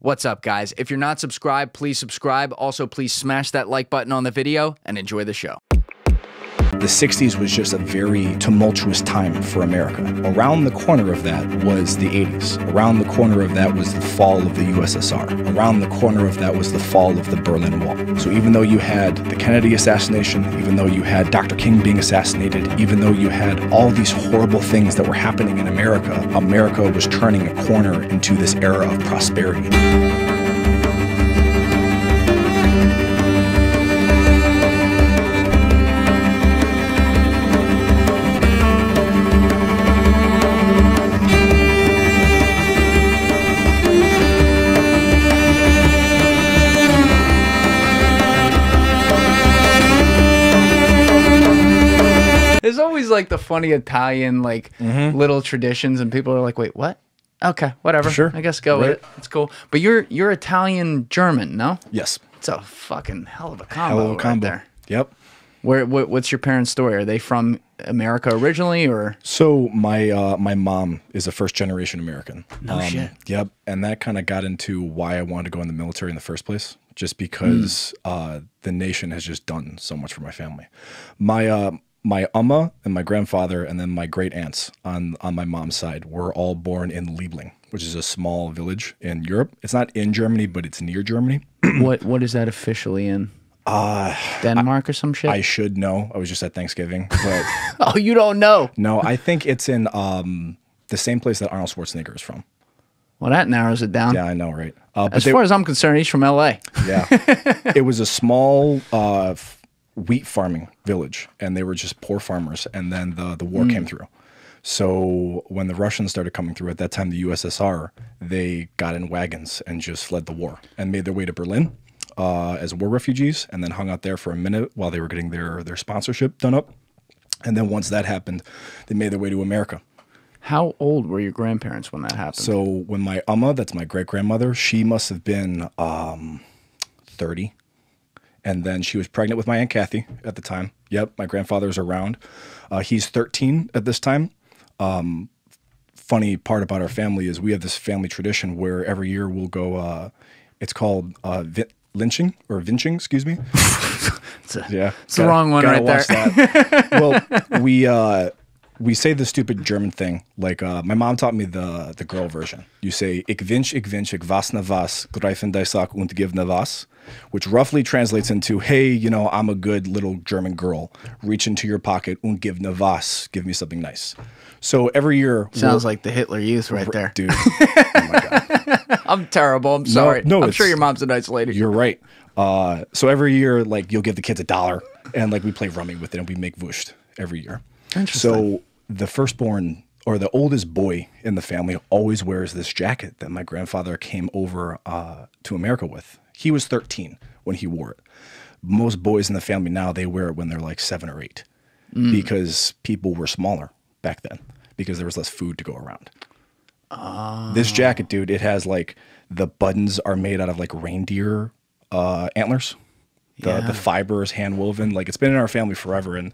What's up, guys? If you're not subscribed, please subscribe. Also, please smash that like button on the video and enjoy the show. The 60s was just a very tumultuous time for America. Around the corner of that was the 80s. Around the corner of that was the fall of the USSR. Around the corner of that was the fall of the Berlin Wall. So even though you had the Kennedy assassination, even though you had Dr. King being assassinated, even though you had all these horrible things that were happening in America, America was turning a corner into this era of prosperity. There's always like the funny Italian like little traditions, and people are like, "Wait, what? Okay, whatever. Sure, I guess go with it. It's cool." But you're Italian German, no? Yes. It's a fucking hell of a combo. Hell of a combo. Right there. Yep. What's your parents' story? Are they from America originally, or? So my mom is a first generation American. No shit. Yep, and that kind of got into why I wanted to go in the military in the first place, just because the nation has just done so much for my family. My Amma and my grandfather and then my great aunts on my mom's side were all born in Liebling, which is a small village in Europe. It's not in Germany, but it's near Germany. What is that officially in? Denmark or some shit? I should know. I was just at Thanksgiving. But oh, you don't know? No, I think it's in the same place that Arnold Schwarzenegger is from. Well, that narrows it down. Yeah, I know, right? As far as I'm concerned, he's from L.A. Yeah. It was a small... wheat farming village, and they were just poor farmers, and then the war came through. So when the Russians started coming through, at that time the USSR, they got in wagons and just fled the war and made their way to Berlin as war refugees, and then hung out there for a minute while they were getting their sponsorship done up. And then once that happened, they made their way to America. How old were your grandparents when that happened? So when my Amma, that's my great-grandmother, she must have been 30. And then she was pregnant with my Aunt Kathy at the time. Yep, my grandfather's around. He's 13 at this time. Funny part about our family is we have this family tradition where every year we'll go, it's called lynching, excuse me. it's the wrong one right there. Well, we say the stupid German thing. Like, my mom taught me the girl version. You say, ich wünsch, was na was, greifen die Sack und give na was. Which roughly translates into, hey, you know, I'm a good little German girl. Reach into your pocket und give ne was. Give me something nice. So every year... Sounds like the Hitler Youth right there. Dude. Oh my God. I'm terrible. I'm sorry. No, I'm sure your mom's a nice lady. You're right. So every year, like, you'll give the kids $1, and, like, we play rummy with it, and we make wurscht every year. Interesting. So the firstborn... or the oldest boy in the family always wears this jacket that my grandfather came over to America with. He was 13 when he wore it. Most boys in the family now, they wear it when they're like 7 or 8 because people were smaller back then because there was less food to go around. Oh. This jacket, dude, it has like the buttons are made out of like reindeer antlers. The fiber is hand woven. Like, it's been in our family forever. And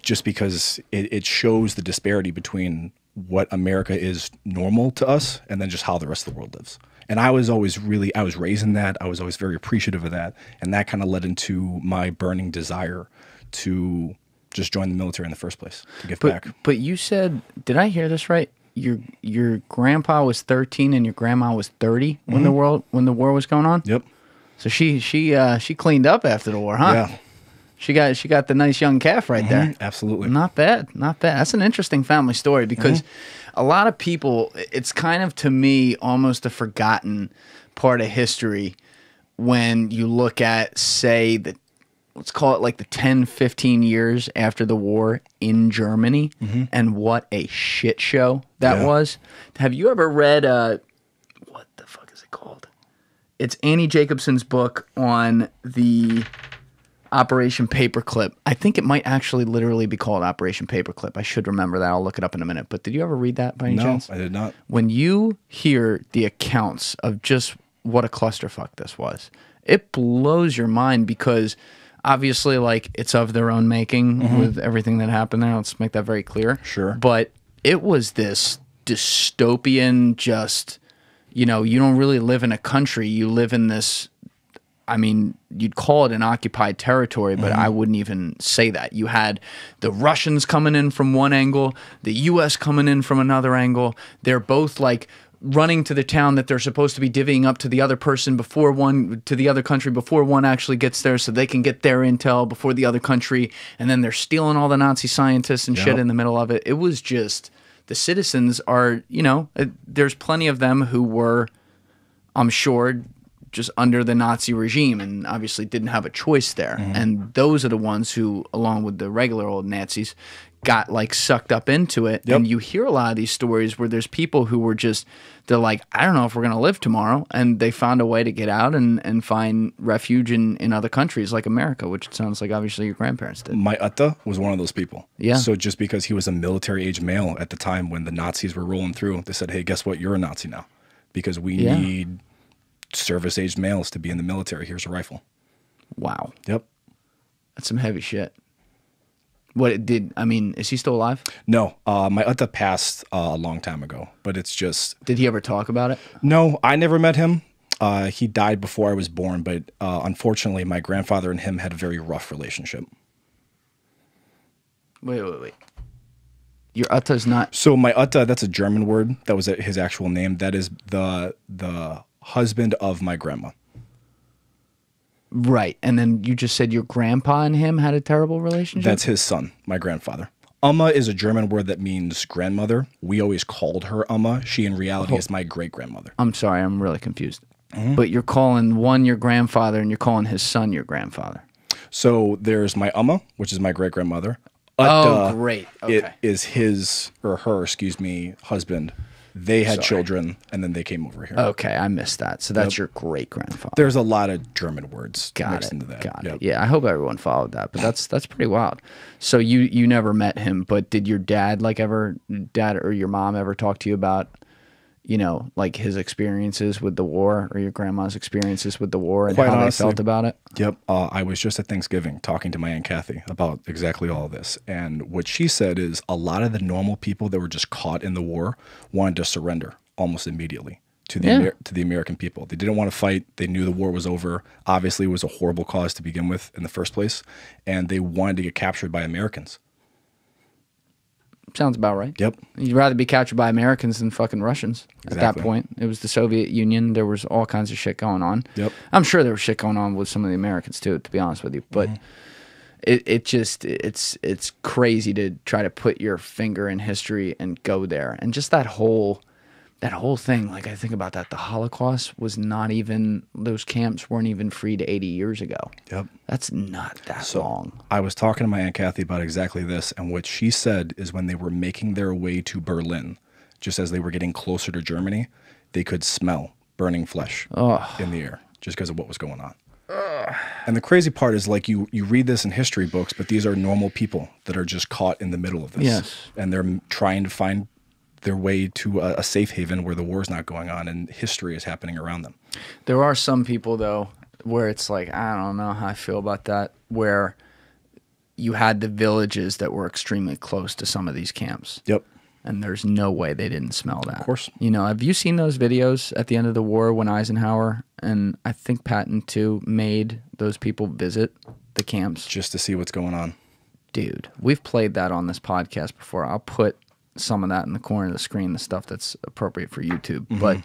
just because it shows the disparity between what America is normal to us and then just how the rest of the world lives. And I was always really, I was raised in that. I was always very appreciative of that. And that kind of led into my burning desire to just join the military in the first place, to give back. But you said, did I hear this right? Your grandpa was 13 and your grandma was 30 when the war was going on? Yep. So she cleaned up after the war, huh? Yeah. She got the nice young calf right there. Absolutely. Not bad. Not bad. That's an interesting family story because a lot of people, it's kind of, to me, almost a forgotten part of history when you look at, say, let's call it like the 10, 15 years after the war in Germany and what a shit show that was. Have you ever read, what the fuck is it called? It's Annie Jacobson's book on the... Operation Paperclip. I think it might actually literally be called Operation Paperclip. I should remember that. I'll look it up in a minute. But did you ever read that by any chance? No, I did not. When you hear the accounts of just what a clusterfuck this was, it blows your mind because obviously, like, it's of their own making with everything that happened there. Let's make that very clear. Sure. But it was this dystopian, just you know, you don't really live in a country. You live in this, I mean, you'd call it an occupied territory, but I wouldn't even say that. You had the Russians coming in from one angle, the U.S. coming in from another angle. They're both like running to the town that they're supposed to be divvying up to the other person before one, to the other country before one actually gets there, so they can get their intel before the other country. And then they're stealing all the Nazi scientists and shit in the middle of it. It was just, the citizens are, you know, there's plenty of them who were, I'm sure, just under the Nazi regime and obviously didn't have a choice there. And those are the ones who, along with the regular old Nazis, got like sucked up into it. And you hear a lot of these stories where there's people who were just, they're like, I don't know if we're going to live tomorrow. And they found a way to get out and find refuge in other countries like America, which it sounds like obviously your grandparents did. My Atta was one of those people. Yeah. So just because he was a military age male at the time when the Nazis were rolling through, they said, hey, guess what? You're a Nazi now because we need service-aged males to be in the military. Here's a rifle. Wow. Yep. That's some heavy shit. What it did, I mean, is he still alive? No. My Atta passed a long time ago, but it's just... Did he ever talk about it? No, I never met him. He died before I was born, but unfortunately, my grandfather and him had a very rough relationship. Wait, wait, wait. Your Atta's not... So my Atta, that's a German word. That was his actual name. That is the husband of my grandma. Right. And then you just said your grandpa and him had a terrible relationship? That's his son, my grandfather. Umma is a German word that means grandmother. We always called her Umma. She in reality is my great-grandmother. I'm sorry, I'm really confused. But you're calling one your grandfather and you're calling his son your grandfather. So there's my Umma, which is my great-grandmother. Atta, oh, great. Okay. It is his, or her, excuse me, husband. They had children, and then they came over here. Okay, I missed that. So that's your great-grandfather. There's a lot of German words mixed into that. Got it. Yeah, I hope everyone followed that, but that's pretty wild. So you never met him, but did your dad, like, ever, dad or your mom ever talk to you about, you know, like his experiences with the war or your grandma's experiences with the war and how they felt about it? Yep. I was just at Thanksgiving talking to my Aunt Kathy about exactly all this. And what she said is a lot of the normal people that were just caught in the war wanted to surrender almost immediately to the American people. They didn't want to fight. They knew the war was over. Obviously, it was a horrible cause to begin with in the first place. And they wanted to get captured by Americans. Sounds about right. Yep. You'd rather be captured by Americans than fucking Russians at that point. It was the Soviet Union. There was all kinds of shit going on. Yep. I'm sure there was shit going on with some of the Americans too, to be honest with you. But it just, it's crazy to try to put your finger in history and go there. And just that whole thing, like I think about that, the Holocaust was not even, those camps weren't even freed 80 years ago. Yep. That's not that long. I was talking to my Aunt Kathy about exactly this, and what she said is when they were making their way to Berlin, just as they were getting closer to Germany, they could smell burning flesh in the air just because of what was going on. And the crazy part is, like, you read this in history books, but these are normal people that are just caught in the middle of this. Yes. And they're trying to find their way to a safe haven where the war is not going on and history is happening around them. There are some people, though, where it's like, I don't know how I feel about that, where you had the villages that were extremely close to some of these camps. Yep. And there's no way they didn't smell that. Of course. You know, have you seen those videos at the end of the war when Eisenhower and I think Patton too made those people visit the camps? Just to see what's going on. Dude, we've played that on this podcast before. I'll put some of that in the corner of the screen, the stuff that's appropriate for YouTube. But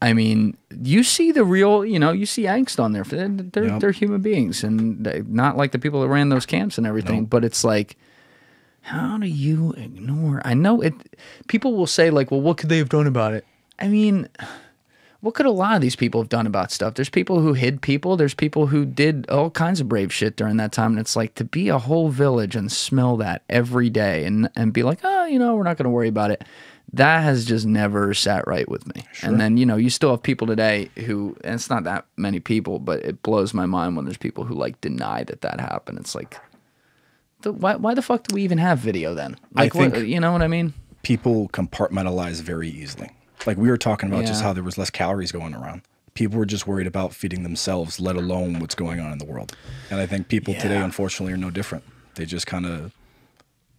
I mean, you see the real, you know, you see angst on there. They're human beings, and not like the people that ran those camps and everything. But it's like, how do you ignore? I know it. People will say, like, well, what could they have done about it? I mean, what could a lot of these people have done about stuff? There's people who hid people. There's people who did all kinds of brave shit during that time. And it's like, to be a whole village and smell that every day and be like, oh, you know, we're not going to worry about it. That has just never sat right with me. Sure. And then, you know, you still have people today who, and it's not that many people, but it blows my mind when there's people who, like, deny that that happened. It's like, why the fuck do we even have video then? Like, I think you know what I mean? People compartmentalize very easily. Like, we were talking about just how there was less calories going around. People were just worried about feeding themselves, let alone what's going on in the world. And I think people today, unfortunately, are no different. They just kind of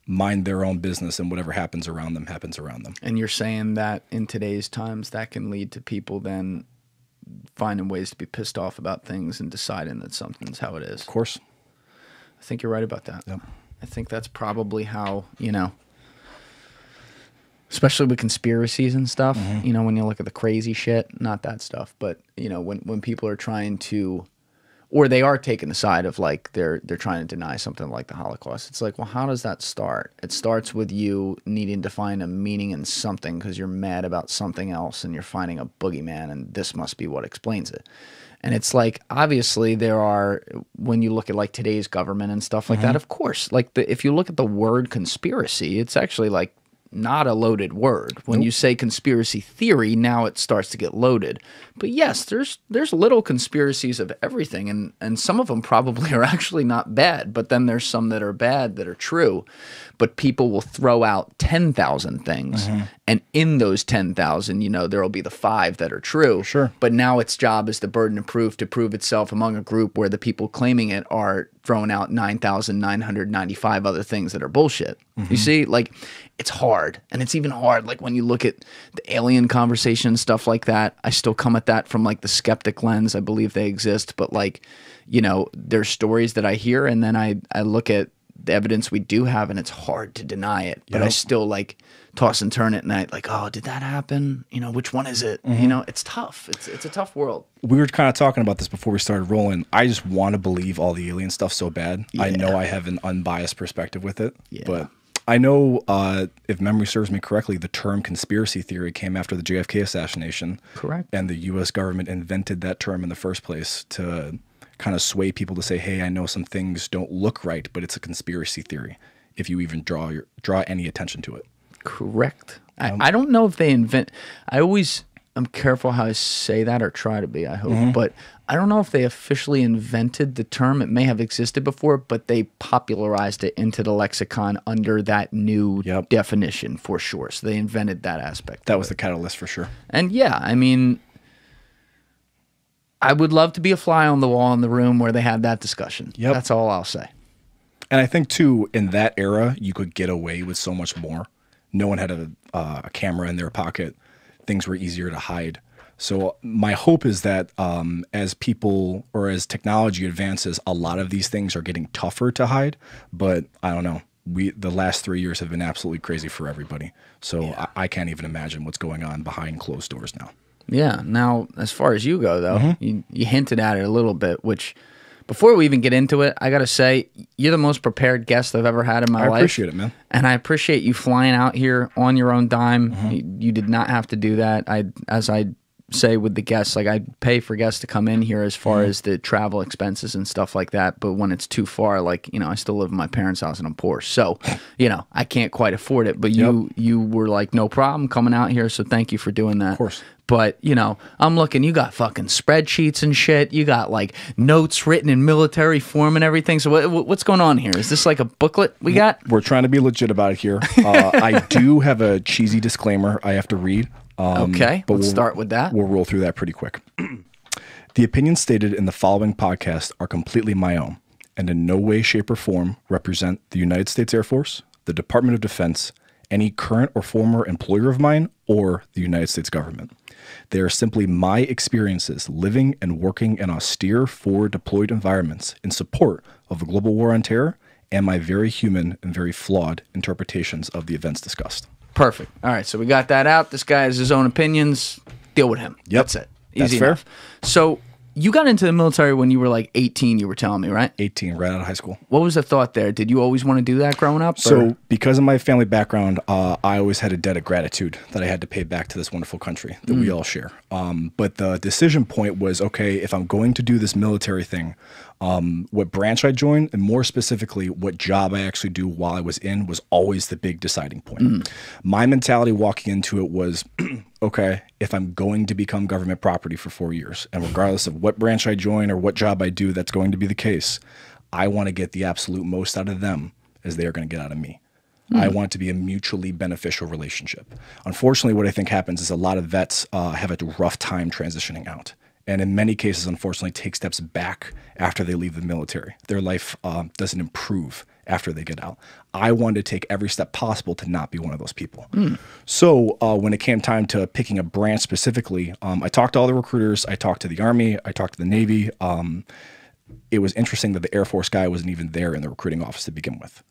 mind their own business, and whatever happens around them happens around them. And you're saying that in today's times that can lead to people then finding ways to be pissed off about things and deciding that something's how it is. Of course. I think you're right about that. Yep. I think that's probably how, you know, especially with conspiracies and stuff, mm-hmm. you know, when you look at the crazy shit, not that stuff, but, you know, when people are trying to, or they are taking the side of like they're trying to deny something like the Holocaust. It's like, well, how does that start? It starts with you needing to find a meaning in something because you're mad about something else and you're finding a boogeyman and this must be what explains it. And it's like, obviously there are, when you look at like today's government and stuff like mm-hmm. that, of course, like if you look at the word conspiracy, it's actually like not a loaded word. When you say conspiracy theory, now it starts to get loaded. But yes, there's little conspiracies of everything, and some of them probably are actually not bad, but then there's some that are bad that are true. But people will throw out 10,000 things, mm-hmm. and in those 10,000, you know, there'll be the 5 that are true. Sure. But now its job is the burden of proof to prove itself among a group where the people claiming it are throwing out 9,995 other things that are bullshit. Mm-hmm. You see, like, it's hard, and it's even hard. Like when you look at the alien conversation and stuff like that, I still come at that from like the skeptic lens. I believe they exist, but like, you know, there's stories that I hear, and then I look at the evidence we do have, and it's hard to deny it, but yep. I still like toss and turn at night, like, oh, did that happen? You know, which one is it? Mm-hmm. You know, it's tough. It's a tough world. We were kind of talking about this before we started rolling. I just want to believe all the alien stuff so bad. Yeah. I know I have an unbiased perspective with it, yeah. but I know, if memory serves me correctly, the term conspiracy theory came after the JFK assassination. Correct. And the U.S. government invented that term in the first place to kind of sway people to say, hey, I know some things don't look right, but it's a conspiracy theory if you even draw any attention to it. Correct. I don't know if they invent, I always, I'm careful how I say that or try to be, I hope, mm-hmm. but I don't know if they officially invented the term. It may have existed before, but they popularized it into the lexicon under that new yep. definition for sure. So they invented that aspect. That was the catalyst for sure. And yeah, I mean, I would love to be a fly on the wall in the room where they had that discussion. Yep. That's all I'll say. And I think too, in that era, you could get away with so much more. No one had a camera in their pocket. Things were easier to hide. So my hope is that as people or as technology advances, a lot of these things are getting tougher to hide. But I don't know. The last 3 years have been absolutely crazy for everybody. So yeah. I can't even imagine what's going on behind closed doors now. Yeah. Now, as far as you go, though, mm-hmm. you hinted at it a little bit, which before we even get into it, I got to say you're the most prepared guest I've ever had in my life. I appreciate it, man. And I appreciate you flying out here on your own dime. Mm-hmm. You did not have to do that. As I say with the guests, like I pay for guests to come in here as far mm-hmm. as the travel expenses and stuff like that. But when it's too far, like, you know, I still live in my parents' house and I'm poor. So, you know, I can't quite afford it. But yep. you were like, no problem coming out here. So thank you for doing that. Of course. But, you know, I'm looking, you got fucking spreadsheets and shit. You got like notes written in military form and everything. So what's going on here? Is this like a booklet we got? We're trying to be legit about it here. I do have a cheesy disclaimer I have to read. Okay, but let's start with that. We'll roll through that pretty quick. The opinions stated in the following podcast are completely my own and in no way, shape, or form represent the United States Air Force, the Department of Defense, any current or former employer of mine, or the United States government. They are simply my experiences living and working in austere forward-deployed environments in support of the global war on terror and my very human and very flawed interpretations of the events discussed. Perfect. All right, so we got that out. This guy has his own opinions. Deal with him. Yep. That's it. Easy enough. Fair. So you got into the military when you were like 18, you were telling me, right? 18, right out of high school. What was the thought there? Did you always want to do that growing up? So because of my family background, I always had a debt of gratitude that I had to pay back to this wonderful country that we all share. But the decision point was, okay, if I'm going to do this military thing, what branch I joined, and more specifically, what job I actually do while I was in, was always the big deciding point. My mentality walking into it was, okay, if I'm going to become government property for 4 years, and regardless of what branch I join or what job I do, that's going to be the case, I want to get the absolute most out of them as they are going to get out of me. I want it to be a mutually beneficial relationship. Unfortunately, what I think happens is a lot of vets have a rough time transitioning out. and in many cases, unfortunately, take steps back after they leave the military. Their life doesn't improve after they get out. I wanted to take every step possible to not be one of those people. Mm. So when it came time to picking a branch specifically, I talked to all the recruiters. I talked to the Army. I talked to the Navy. It was interesting that the Air Force guy wasn't even there in the recruiting office to begin with.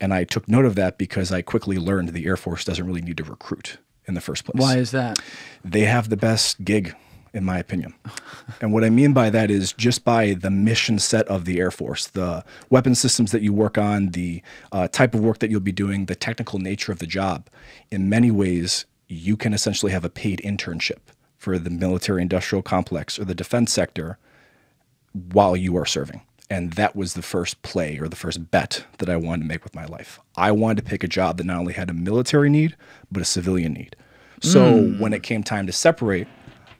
And I took note of that because I quickly learned the Air Force doesn't really need to recruit in the first place. Why is that? They have the best gig, in my opinion. And what I mean by that is just by the mission set of the Air Force, the weapon systems that you work on, the type of work that you'll be doing, the technical nature of the job. In many ways, you can essentially have a paid internship for the military industrial complex or the defense sector while you are serving. And that was the first play or the first bet that I wanted to make with my life. I wanted to pick a job that not only had a military need, but a civilian need. So when it came time to separate,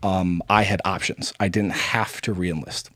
I had options. I didn't have to re-enlist.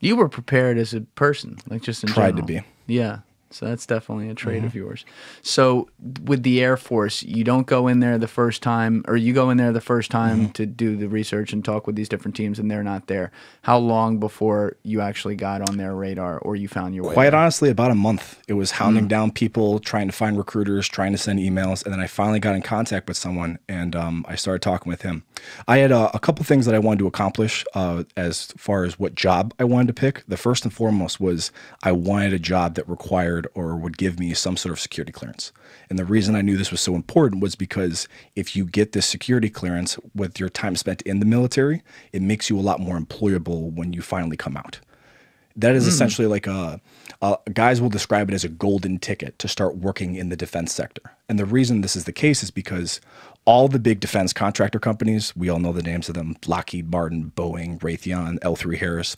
You were prepared as a person, like just in general. Tried to be. Yeah. So that's definitely a trait of yours. So with the Air Force, you don't go in there the first time, or you go in there the first time to do the research and talk with these different teams, and they're not there. How long before you actually got on their radar or you found your way? Quite honestly, about a month. It was hounding down people, trying to find recruiters, trying to send emails, and then I finally got in contact with someone, and I started talking with him. I had a couple things that I wanted to accomplish as far as what job I wanted to pick. The first and foremost was I wanted a job that required or would give me some sort of security clearance. And the reason I knew this was so important was because if you get this security clearance with your time spent in the military, it makes you a lot more employable when you finally come out. That is essentially like guys will describe it as a golden ticket to start working in the defense sector. And the reason this is the case is because all the big defense contractor companies, we all know the names of them, Lockheed Martin, Boeing, Raytheon, L3 Harris,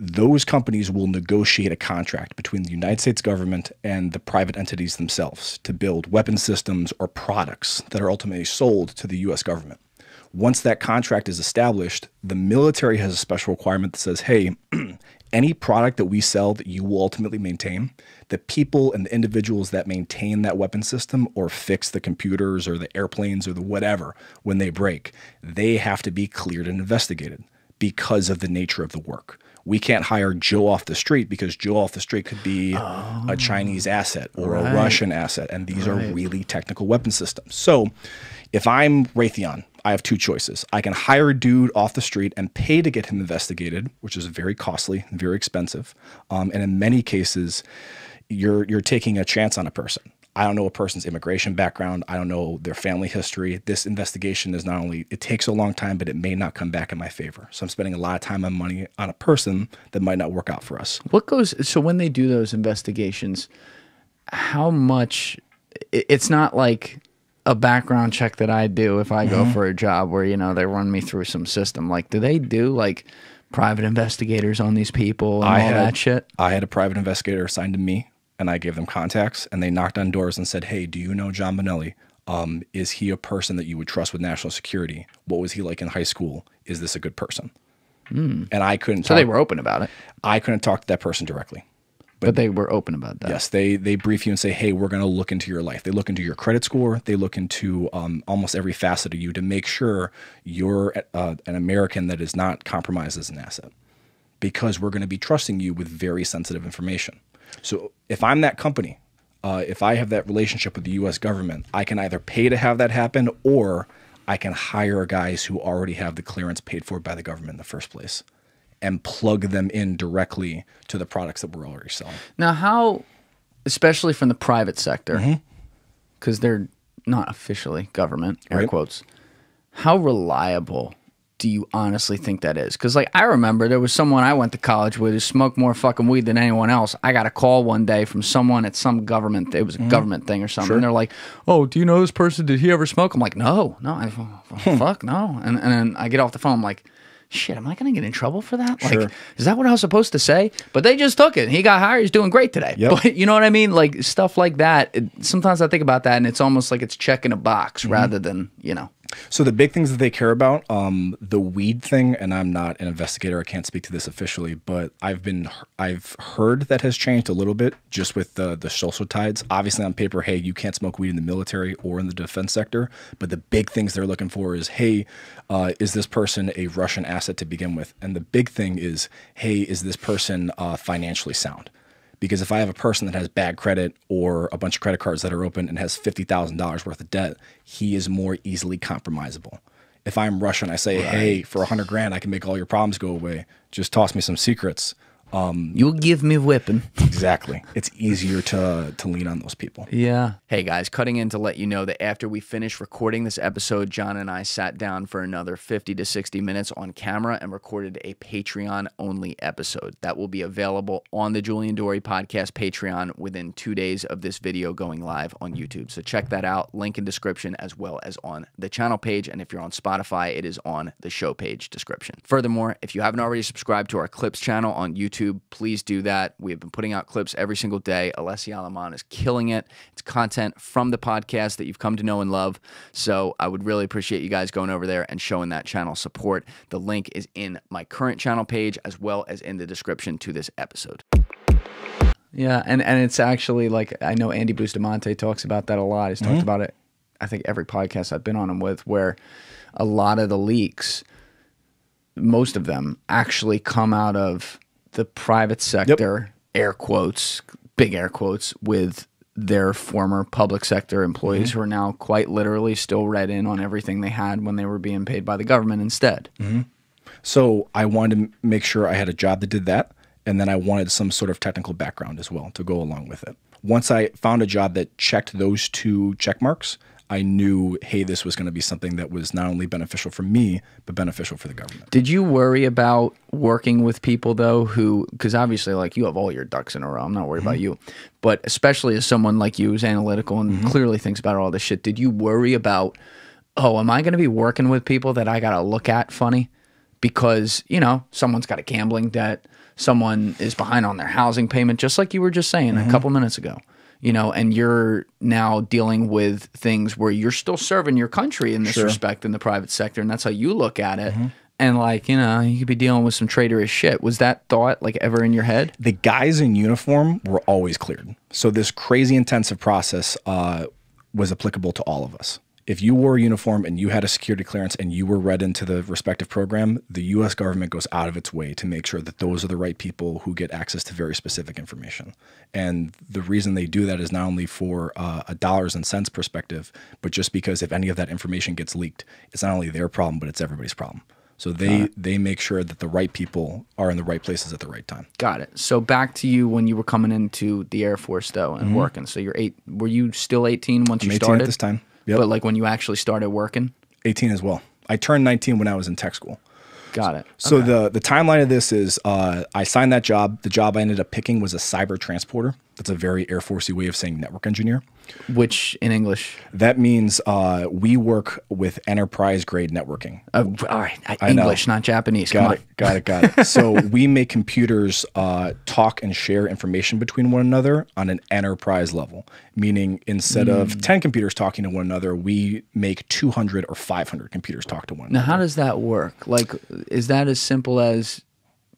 those companies will negotiate a contract between the United States government and the private entities themselves to build weapon systems or products that are ultimately sold to the U.S. government. Once that contract is established, the military has a special requirement that says, hey, any product that we sell that you will ultimately maintain, the people and the individuals that maintain that weapon system or fix the computers or the airplanes or the whatever when they break, they have to be cleared and investigated because of the nature of the work. We can't hire Joe off the street because Joe off the street could be a Chinese asset or a Russian asset. And these are really technical weapon systems. So if I'm Raytheon, I have two choices. I can hire a dude off the street and pay to get him investigated, which is very costly and very expensive. And in many cases, you're taking a chance on a person. I don't know a person's immigration background. I don't know their family history. This investigation is not only, it takes a long time, but it may not come back in my favor. So I'm spending a lot of time and money on a person that might not work out for us. What goes, so when they do those investigations, how much, it's not like a background check that I do if I go for a job where, you know, they run me through some system. Like, do they do like private investigators on these people and all that shit? I had a private investigator assigned to me. And I gave them contacts, and they knocked on doors and said, hey, do you know John Bonelli? Is he a person that you would trust with national security? What was he like in high school? Is this a good person? And I couldn't talk. So they were open about it. I couldn't talk to that person directly. But they were open about that. Yes, they brief you and say, hey, we're going to look into your life. They look into your credit score. They look into almost every facet of you to make sure you're an American that is not compromised as an asset, because we're going to be trusting you with very sensitive information. So if I'm that company, if I have that relationship with the U.S. government, I can either pay to have that happen, or I can hire guys who already have the clearance paid for by the government in the first place and plug them in directly to the products that we're already selling. Now how, especially from the private sector, because they're not officially government, air quotes, how reliable do you honestly think that is? Because, like, I remember there was someone I went to college with who smoked more fucking weed than anyone else. I got a call one day from someone at some government, it was a government thing or something, and they're like, oh, do you know this person? Did he ever smoke? I'm like, no, fuck, no. And then I get off the phone, I'm like, shit, am I going to get in trouble for that? Like, is that what I was supposed to say? But they just took it. He got hired. He's doing great today. But you know what I mean? Like, stuff like that. Sometimes I think about that, and it's almost like it's checking a box rather than, you know. So the big things that they care about, the weed thing, and I'm not an investigator, I can't speak to this officially, but I've heard that has changed a little bit just with the social tides. Obviously on paper, hey, you can't smoke weed in the military or in the defense sector, but the big things they're looking for is, hey, is this person a Russian asset to begin with? And the big thing is, hey, is this person financially sound? Because if I have a person that has bad credit or a bunch of credit cards that are open and has $50,000 worth of debt, he is more easily compromisable. If I'm Russian, I say, right, hey, for 100 grand, I can make all your problems go away. Just toss me some secrets. You'll give me a whipping. Exactly. It's easier to lean on those people. Yeah. Hey, guys, cutting in to let you know that after we finished recording this episode, John and I sat down for another 50 to 60 minutes on camera and recorded a Patreon-only episode. That will be available on the Julian Dory Podcast Patreon within 2 days of this video going live on YouTube. So check that out. Link in description as well as on the channel page. And if you're on Spotify, it is on the show page description. Furthermore, if you haven't already subscribed to our Clips channel on YouTube, please do that. We have been putting out clips every single day. Alessi Alaman is killing it. It's content from the podcast that you've come to know and love. So I would really appreciate you guys going over there and showing that channel support. The link is in my current channel page as well as in the description to this episode. Yeah, and it's actually like, I know Andy Bustamante talks about that a lot. He's talked about it, I think, every podcast I've been on him with, where a lot of the leaks, most of them, actually come out of the private sector, yep, air quotes, big air quotes, with their former public sector employees, mm-hmm, who are now quite literally still read in on everything they had when they were being paid by the government instead. Mm-hmm. So I wanted to make sure I had a job that did that, and then I wanted some sort of technical background as well to go along with it. Once I found a job that checked those two check marks, I knew, hey, this was going to be something that was not only beneficial for me, but beneficial for the government. Did you worry about working with people, though, who, because obviously, like, you have all your ducks in a row. I'm not worried, mm-hmm, about you. But especially as someone like you who's analytical and, mm-hmm, clearly thinks about all this shit, did you worry about, oh, am I going to be working with people that I got to look at funny? Because, you know, someone's got a gambling debt. Someone is behind on their housing payment, just like you were just saying, mm-hmm, a couple minutes ago. You know, and you're now dealing with things where you're still serving your country in this, sure, respect in the private sector, and that's how you look at it. Mm-hmm. And, like, you know, you could be dealing with some traitorous shit. Was that thought, like, ever in your head? The guys in uniform were always cleared. So this crazy intensive process was applicable to all of us. If you wore a uniform and you had a security clearance and you were read into the respective program, the U.S. government goes out of its way to make sure that those are the right people who get access to very specific information. And the reason they do that is not only for a dollars and cents perspective, but just because if any of that information gets leaked, it's not only their problem, but it's everybody's problem. So they make sure that the right people are in the right places at the right time. Got it. So back to you when you were coming into the Air Force, though, and, mm-hmm, working. So you're were you still 18 once you started? I'm 18 at this time. Yep. But, like, when you actually started working? 18 as well. I turned 19 when I was in tech school. Got it. So, okay, the timeline of this is I signed that job. The job I ended up picking was a cyber transporter. That's a very Air Force-y way of saying network engineer. Which, in English? That means we work with enterprise-grade networking. All right. English, not Japanese. Got it. So we make computers talk and share information between one another on an enterprise level, meaning instead of 10 computers talking to one another, we make 200 or 500 computers talk to one another. Now, how does that work? Like, is that as simple as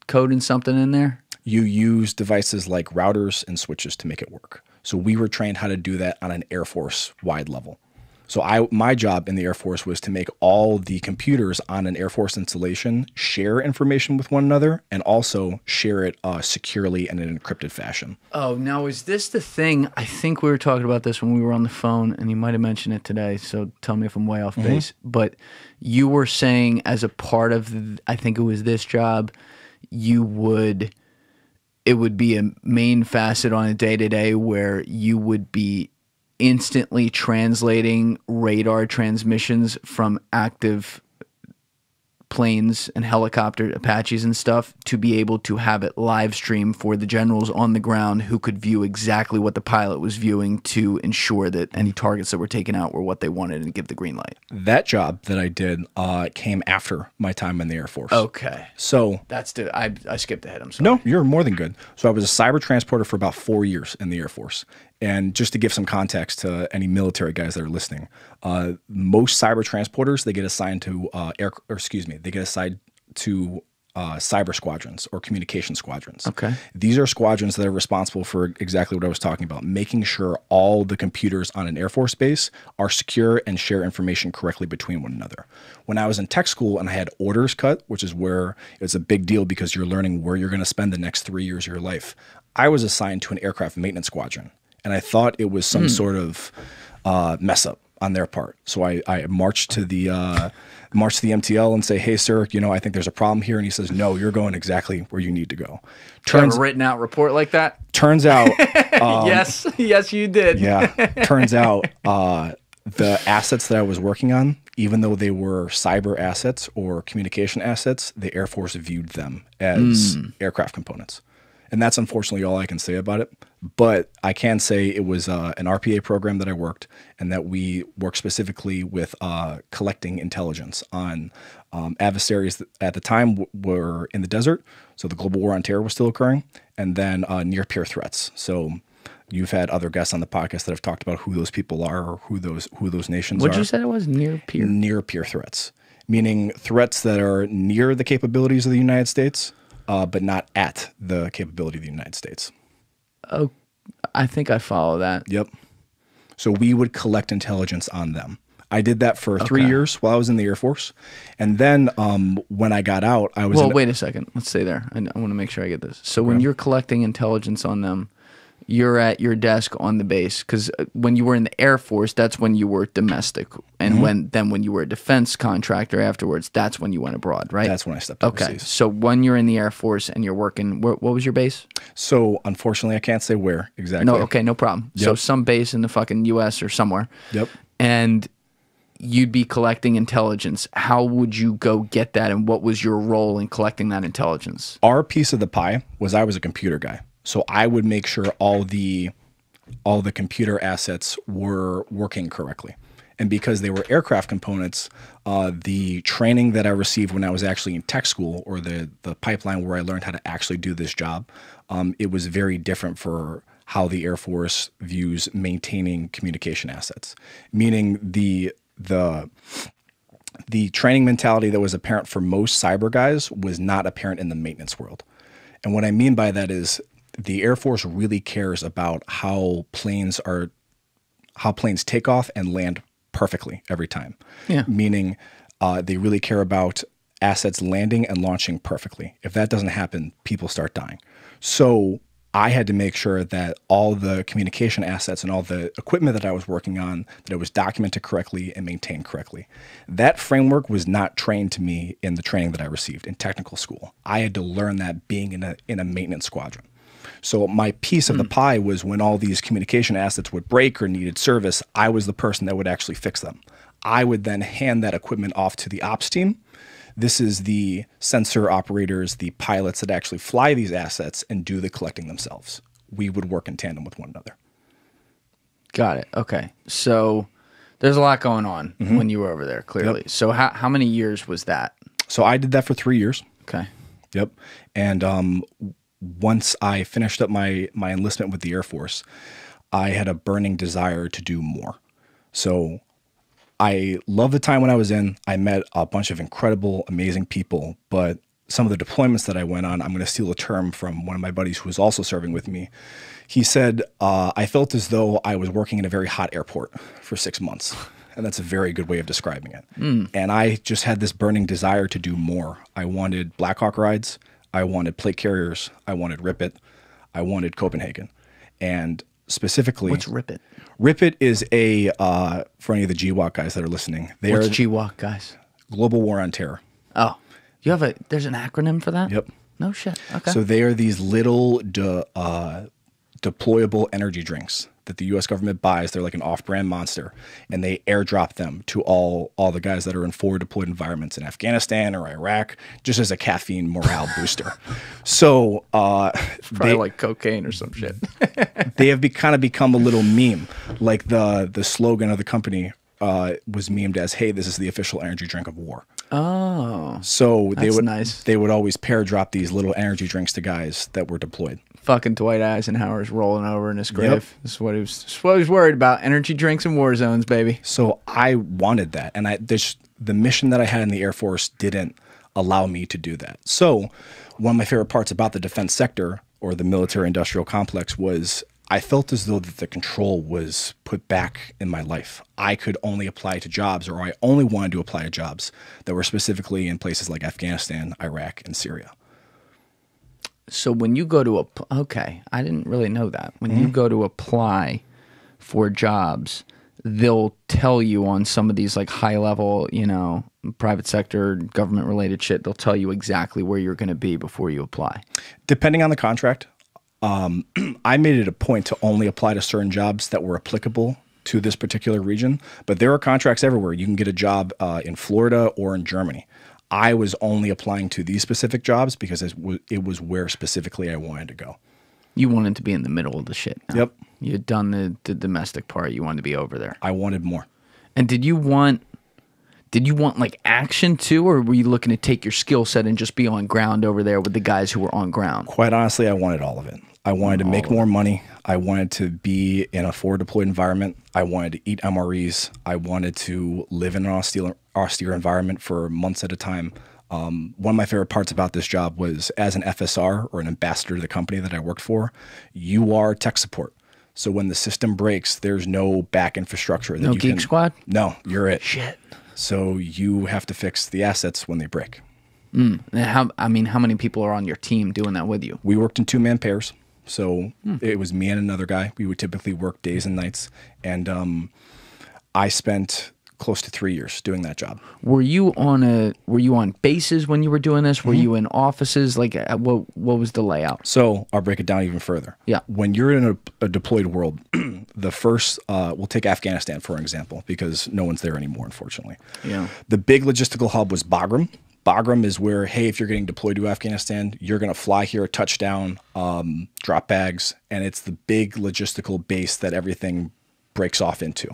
coding something in there? You use devices like routers and switches to make it work. So we were trained how to do that on an Air Force-wide level. So my job in the Air Force was to make all the computers on an Air Force installation share information with one another and also share it securely and in an encrypted fashion. Oh, now is this the thing? I think we were talking about this when we were on the phone, and you might have mentioned it today, so tell me if I'm way off base. But you were saying as a part of, I think it was this job, you would... it would be a main facet on a day-to-day where you would be instantly translating radar transmissions from active planes and helicopter Apaches and stuff to be able to have it live stream for the generals on the ground who could view exactly what the pilot was viewing to ensure that any targets that were taken out were what they wanted and give the green light. That job that I did came after my time in the Air Force. Okay. So that's the, I skipped ahead. I'm sorry. No, you're more than good. So I was a cyber transporter for about 4 years in the Air Force. And just to give some context to any military guys that are listening, most cyber transporters, they get assigned to cyber squadrons or communication squadrons. Okay. These are squadrons that are responsible for exactly what I was talking about, making sure all the computers on an Air Force base are secure and share information correctly between one another. When I was in tech school and I had orders cut, which is where it's a big deal because you're learning where you're going to spend the next 3 years of your life, I was assigned to an aircraft maintenance squadron. And I thought it was some sort of mess up on their part. So I marched to the MTL and say, hey, sir, you know, I think there's a problem here. And he says, no, you're going exactly where you need to go. Turns out, written out report like that? Turns out. Yes. Yes, you did. Yeah. Turns out the assets that I was working on, even though they were cyber assets or communication assets, the Air Force viewed them as aircraft components. And that's unfortunately all I can say about it. But I can say it was an RPA program that I worked, and that we worked specifically with collecting intelligence on adversaries that at the time were in the desert. So the global war on terror was still occurring, and then near-peer threats. So you've had other guests on the podcast that have talked about who those people are or who those nations are. What did you say it was? Near-peer? Near-peer threats, meaning threats that are near the capabilities of the United States. But not at the capability of the United States. Oh, I think I follow that. Yep. So we would collect intelligence on them. I did that for 3 years while I was in the Air Force. And then when I got out, I was— Well, wait a second. Let's stay there. I want to make sure I get this. So when you're collecting intelligence on them, you're at your desk on the base, because when you were in the Air Force, that's when you were domestic, and when you were a defense contractor afterwards, that's when you went abroad, right? That's when I stepped overseas. So when you're in the Air Force and you're working, what was your base? So unfortunately, I can't say where exactly. No, okay, no problem. Yep. So some base in the fucking U.S. or somewhere. Yep. And you'd be collecting intelligence. How would you go get that, and what was your role in collecting that intelligence? Our piece of the pie was I was a computer guy. So I would make sure all the computer assets were working correctly. And because they were aircraft components, the training that I received when I was actually in tech school, or the pipeline where I learned how to actually do this job, it was very different for how the Air Force views maintaining communication assets, meaning the training mentality that was apparent for most cyber guys was not apparent in the maintenance world. And what I mean by that is, the Air Force really cares about how planes take off and land perfectly every time. Yeah. Meaning they really care about assets landing and launching perfectly. If that doesn't happen, people start dying. So I had to make sure that all the communication assets and all the equipment that I was working on, that it was documented correctly and maintained correctly. That framework was not trained to me in the training that I received in technical school. I had to learn that being in a maintenance squadron. So my piece of the pie was when all these communication assets would break or needed service, I was the person that would actually fix them. I would then hand that equipment off to the ops team. This is the sensor operators, the pilots that actually fly these assets and do the collecting themselves. We would work in tandem with one another. Got it. Okay. So there's a lot going on when you were over there, clearly. Yep. So how many years was that? So I did that for 3 years. Okay. Yep. And once I finished up my enlistment with the Air Force, I had a burning desire to do more. So I loved the time when I was in. I met a bunch of incredible, amazing people, but some of the deployments that I went on, I'm going to steal a term from one of my buddies who was also serving with me. He said, I felt as though I was working in a very hot airport for 6 months. And that's a very good way of describing it. And I just had this burning desire to do more. I wanted Black Hawk rides. I wanted plate carriers. I wanted Rip-It. I wanted Copenhagen. And specifically— What's Rip-It? Rip-It is a, for any of the GWAC guys that are listening. What's GWAC, guys? Global War on Terror. Oh. You have there's an acronym for that? Yep. No shit. Okay. So they are these little deployable energy drinks that the U.S. government buys. They're like an off-brand monster, and they airdrop them to all the guys that are in forward-deployed environments in Afghanistan or Iraq, just as a caffeine morale booster. So probably like cocaine or some shit. They have kind of become a little meme. Like the slogan of the company was memed as, "Hey, this is the official energy drink of war." Oh, so that's nice. They would always pair drop these little energy drinks to guys that were deployed. fucking Dwight Eisenhower's rolling over in his grave. Yep. This is what he was worried about. Energy drinks and war zones, baby. So I wanted that. And the mission that I had in the Air Force didn't allow me to do that. So one of my favorite parts about the defense sector or the military industrial complex was I felt as though that the control was put back in my life. I could only apply to jobs, or I only wanted to apply to jobs that were specifically in places like Afghanistan, Iraq, and Syria. So when you go to – okay, I didn't really know that. When you go to apply for jobs, they'll tell you on some of these like high-level, you know, private sector, government-related shit, they'll tell you exactly where you're going to be before you apply. Depending on the contract. I made it a point to only apply to certain jobs that were applicable to this particular region, but there are contracts everywhere. You can get a job in Florida or in Germany. I was only applying to these specific jobs because it was where specifically I wanted to go. You wanted to be in the middle of the shit. Now. Yep. You had done the domestic part. You wanted to be over there. I wanted more. And did you want like action too, or were you looking to take your skill set and just be on ground over there with the guys who were on ground? Quite honestly, I wanted all of it. I wanted to make more money. I wanted to be in a forward-deployed environment. I wanted to eat MREs. I wanted to live in an austere environment for months at a time. One of my favorite parts about this job was as an FSR or an ambassador to the company that I worked for, you are tech support. So when the system breaks, there's no back infrastructure. That no you geek can, squad? No, you're it. Shit. So you have to fix the assets when they break. How many people are on your team doing that with you? We worked in two-man pairs. So it was me and another guy. We would typically work days and nights. And I spent close to 3 years doing that job. Were you on bases when you were doing this? Were you in offices? Like what was the layout? So I'll break it down even further. Yeah. When you're in a deployed world, the first, we'll take Afghanistan for an example, because no one's there anymore, unfortunately. Yeah. The big logistical hub was Bagram. Bagram is where, hey, if you're getting deployed to Afghanistan, you're going to fly here, touch down, drop bags, and it's the big logistical base that everything breaks off into.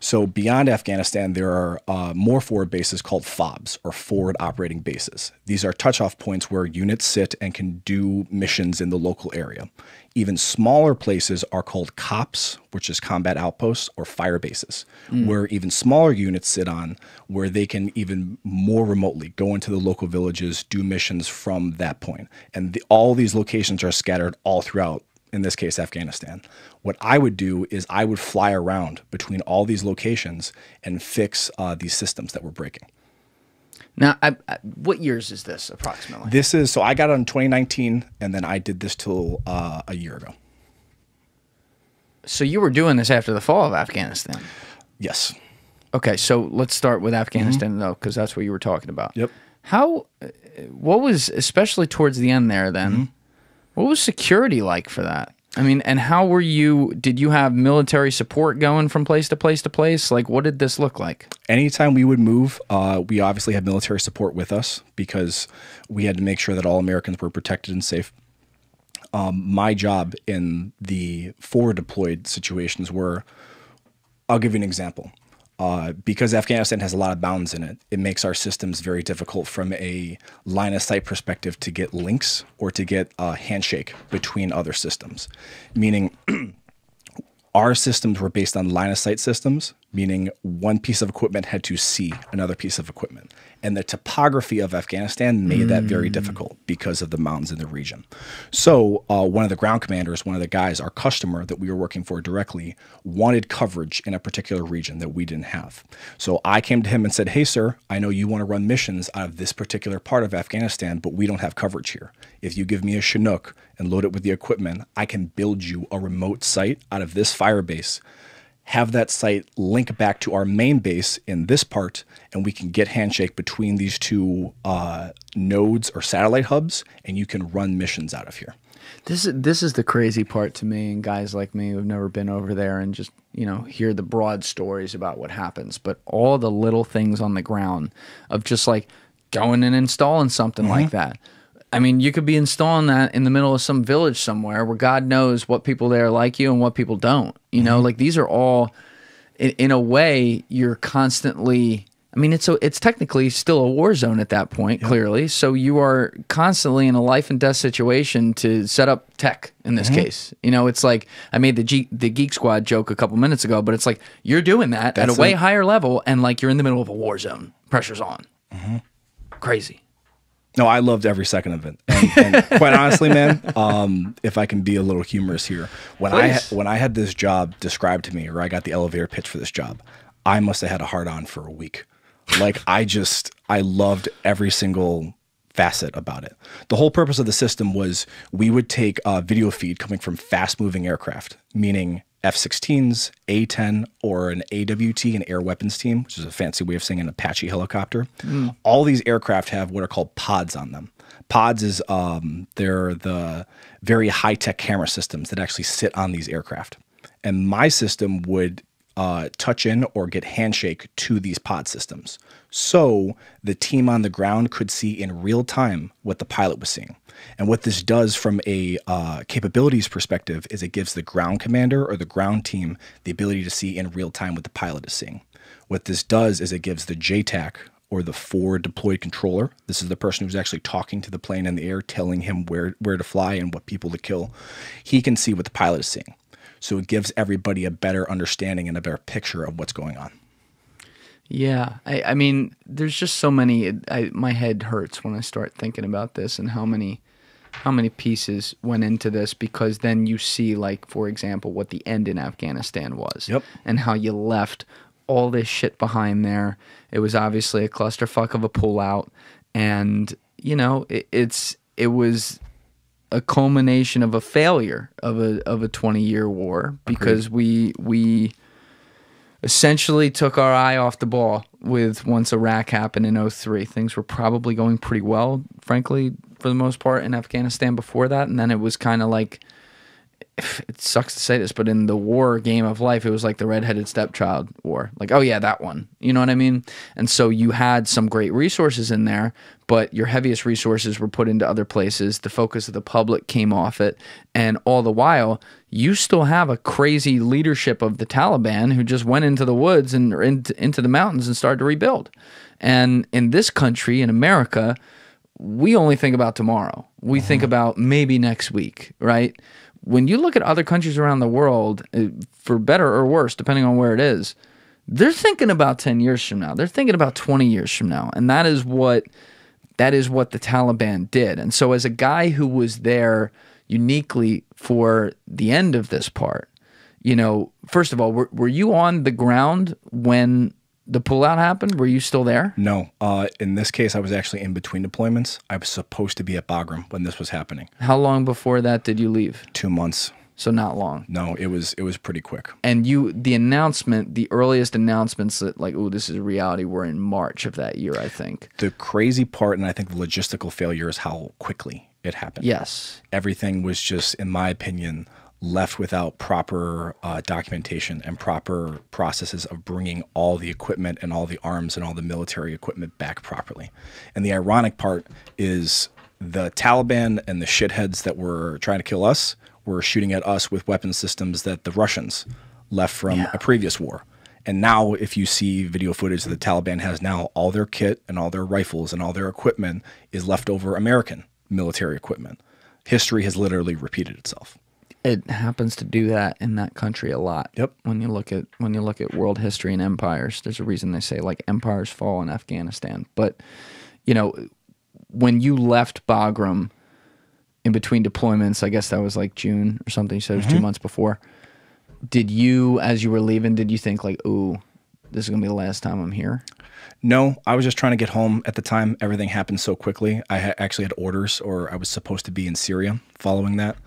So beyond Afghanistan, there are more forward bases called FOBs, or forward operating bases. These are touch-off points where units sit and can do missions in the local area. Even smaller places are called COPs, which is combat outposts, or fire bases, where even smaller units sit on, where they can even more remotely go into the local villages, do missions from that point. And all these locations are scattered all throughout, in this case, Afghanistan. What I would do is I would fly around between all these locations and fix these systems that were breaking. Now, what years is this approximately? This is, so I got on 2019, and then I did this till a year ago. So you were doing this after the fall of Afghanistan? Yes. Okay, so let's start with Afghanistan though, because that's what you were talking about. Yep. What was, especially towards the end there then, what was security like for that? I mean, and how were you, did you have military support going from place to place to place? Like, what did this look like? Anytime we would move, we obviously had military support with us because we had to make sure that all Americans were protected and safe. My job in the forward deployed situations were, I'll give you an example. Because Afghanistan has a lot of bounds in it, it makes our systems very difficult from a line of sight perspective to get links or to get a handshake between other systems. Meaning our systems were based on line of sight systems, meaning one piece of equipment had to see another piece of equipment. And the topography of Afghanistan made that very difficult because of the mountains in the region. So one of the ground commanders, one of the guys, our customer that we were working for directly, wanted coverage in a particular region that we didn't have. So I came to him and said, hey, sir, I know you want to run missions out of this particular part of Afghanistan, but we don't have coverage here. If you give me a Chinook and load it with the equipment, I can build you a remote site out of this fire base, have that site link back to our main base in this part, and we can get handshake between these two nodes or satellite hubs, and you can run missions out of here. This is the crazy part to me and guys like me who've never been over there and just, you know, hear the broad stories about what happens, but all the little things on the ground of just like going and installing something like that. I mean, you could be installing that in the middle of some village somewhere where God knows what people there like you and what people don't. You know, like these are all, in a way, you're constantly I mean, it's technically still a war zone at that point, clearly. So you are constantly in a life and death situation to set up tech in this case. You know, it's like I made the Geek Squad joke a couple minutes ago, but it's like you're doing that at a way higher level, and like you're in the middle of a war zone. Pressure's on. Crazy. No, I loved every second of it. And quite honestly, man, if I can be a little humorous here, when I had this job described to me, or I got the elevator pitch for this job, I must have had a hard-on for a week. Like, I loved every single facet about it. The whole purpose of the system was we would take a video feed coming from fast-moving aircraft, meaning F-16s, A-10, or an AWT, an air weapons team, which is a fancy way of saying an Apache helicopter. All these aircraft have what are called pods on them. Pods is they're the very high-tech camera systems that actually sit on these aircraft. And my system would touch in or get handshake to these pod systems. So the team on the ground could see in real time what the pilot was seeing. And what this does from a capabilities perspective is it gives the ground commander or the ground team the ability to see in real time what the pilot is seeing. What this does is it gives the JTAC, or the forward deployed controller — this is the person who's actually talking to the plane in the air, telling him where to fly and what people to kill — he can see what the pilot is seeing. So it gives everybody a better understanding and a better picture of what's going on. Yeah. I mean, there's just so many. My head hurts when I start thinking about this and how many pieces went into this, because then you see, like, for example, what the end in Afghanistan was and how you left all this shit behind there. It was obviously a clusterfuck of a pullout. And, you know, it was a culmination of a failure of a 20-year war, because we essentially took our eye off the ball with once Iraq happened in 2003. Things were probably going pretty well, frankly, for the most part, in Afghanistan before that. And then it was kind of like, it sucks to say this, but in the war game of life, it was like the redheaded stepchild war. Like, oh yeah, that one. You know what I mean? And so you had some great resources in there, but your heaviest resources were put into other places. The focus of the public came off it. And all the while, you still have a crazy leadership of the Taliban who just went into the woods and into the mountains and started to rebuild. And in this country, in America, we only think about tomorrow. We think about maybe next week, right? When you look at other countries around the world, for better or worse, depending on where it is, they're thinking about 10 years from now. They're thinking about 20 years from now. And that is what the Taliban did. And so as a guy who was there uniquely for the end of this part, you know, first of all, were you on the ground when the pullout happened? Were you still there? No. In this case, I was actually in between deployments. I was supposed to be at Bagram when this was happening. How long before that did you leave? 2 months. So not long. No, it was pretty quick. And the earliest announcements that, like, oh, this is a reality, were in March of that year, I think. The crazy part, and I think the logistical failure, is how quickly it happened. Yes. Everything was just, in my opinion, left without proper documentation and proper processes of bringing all the equipment and all the arms and all the military equipment back properly. And the ironic part is the Taliban and the shitheads that were trying to kill us were shooting at us with weapon systems that the Russians left from a previous war. And now if you see video footage that the Taliban has now, all their kit and all their rifles and all their equipment is leftover American military equipment. History has literally repeated itself. It happens to do that in that country a lot. Yep. When you look at world history and empires, there's a reason they say, like, empires fall in Afghanistan. But, you know, when you left Bagram in between deployments, I guess that was like June or something. You said it was 2 months before. Did you, as you were leaving, did you think, like, ooh, this is gonna be the last time I'm here? No, I was just trying to get home at the time. Everything happened so quickly. I actually had orders, or I was supposed to be in Syria following that.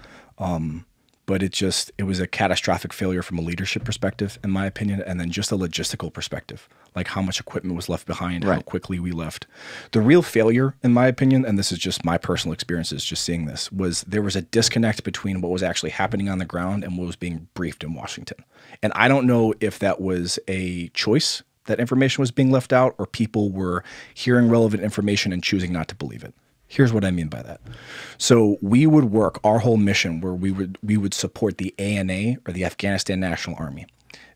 But it was a catastrophic failure from a leadership perspective, in my opinion, and then just a logistical perspective, like how much equipment was left behind, how quickly we left. The real failure, in my opinion, and this is just my personal experiences just seeing this, was there was a disconnect between what was actually happening on the ground and what was being briefed in Washington. And I don't know if that was a choice, that information was being left out, or people were hearing relevant information and choosing not to believe it. Here's what I mean by that. So we would work our whole mission where we would support the ANA, or the Afghanistan National Army.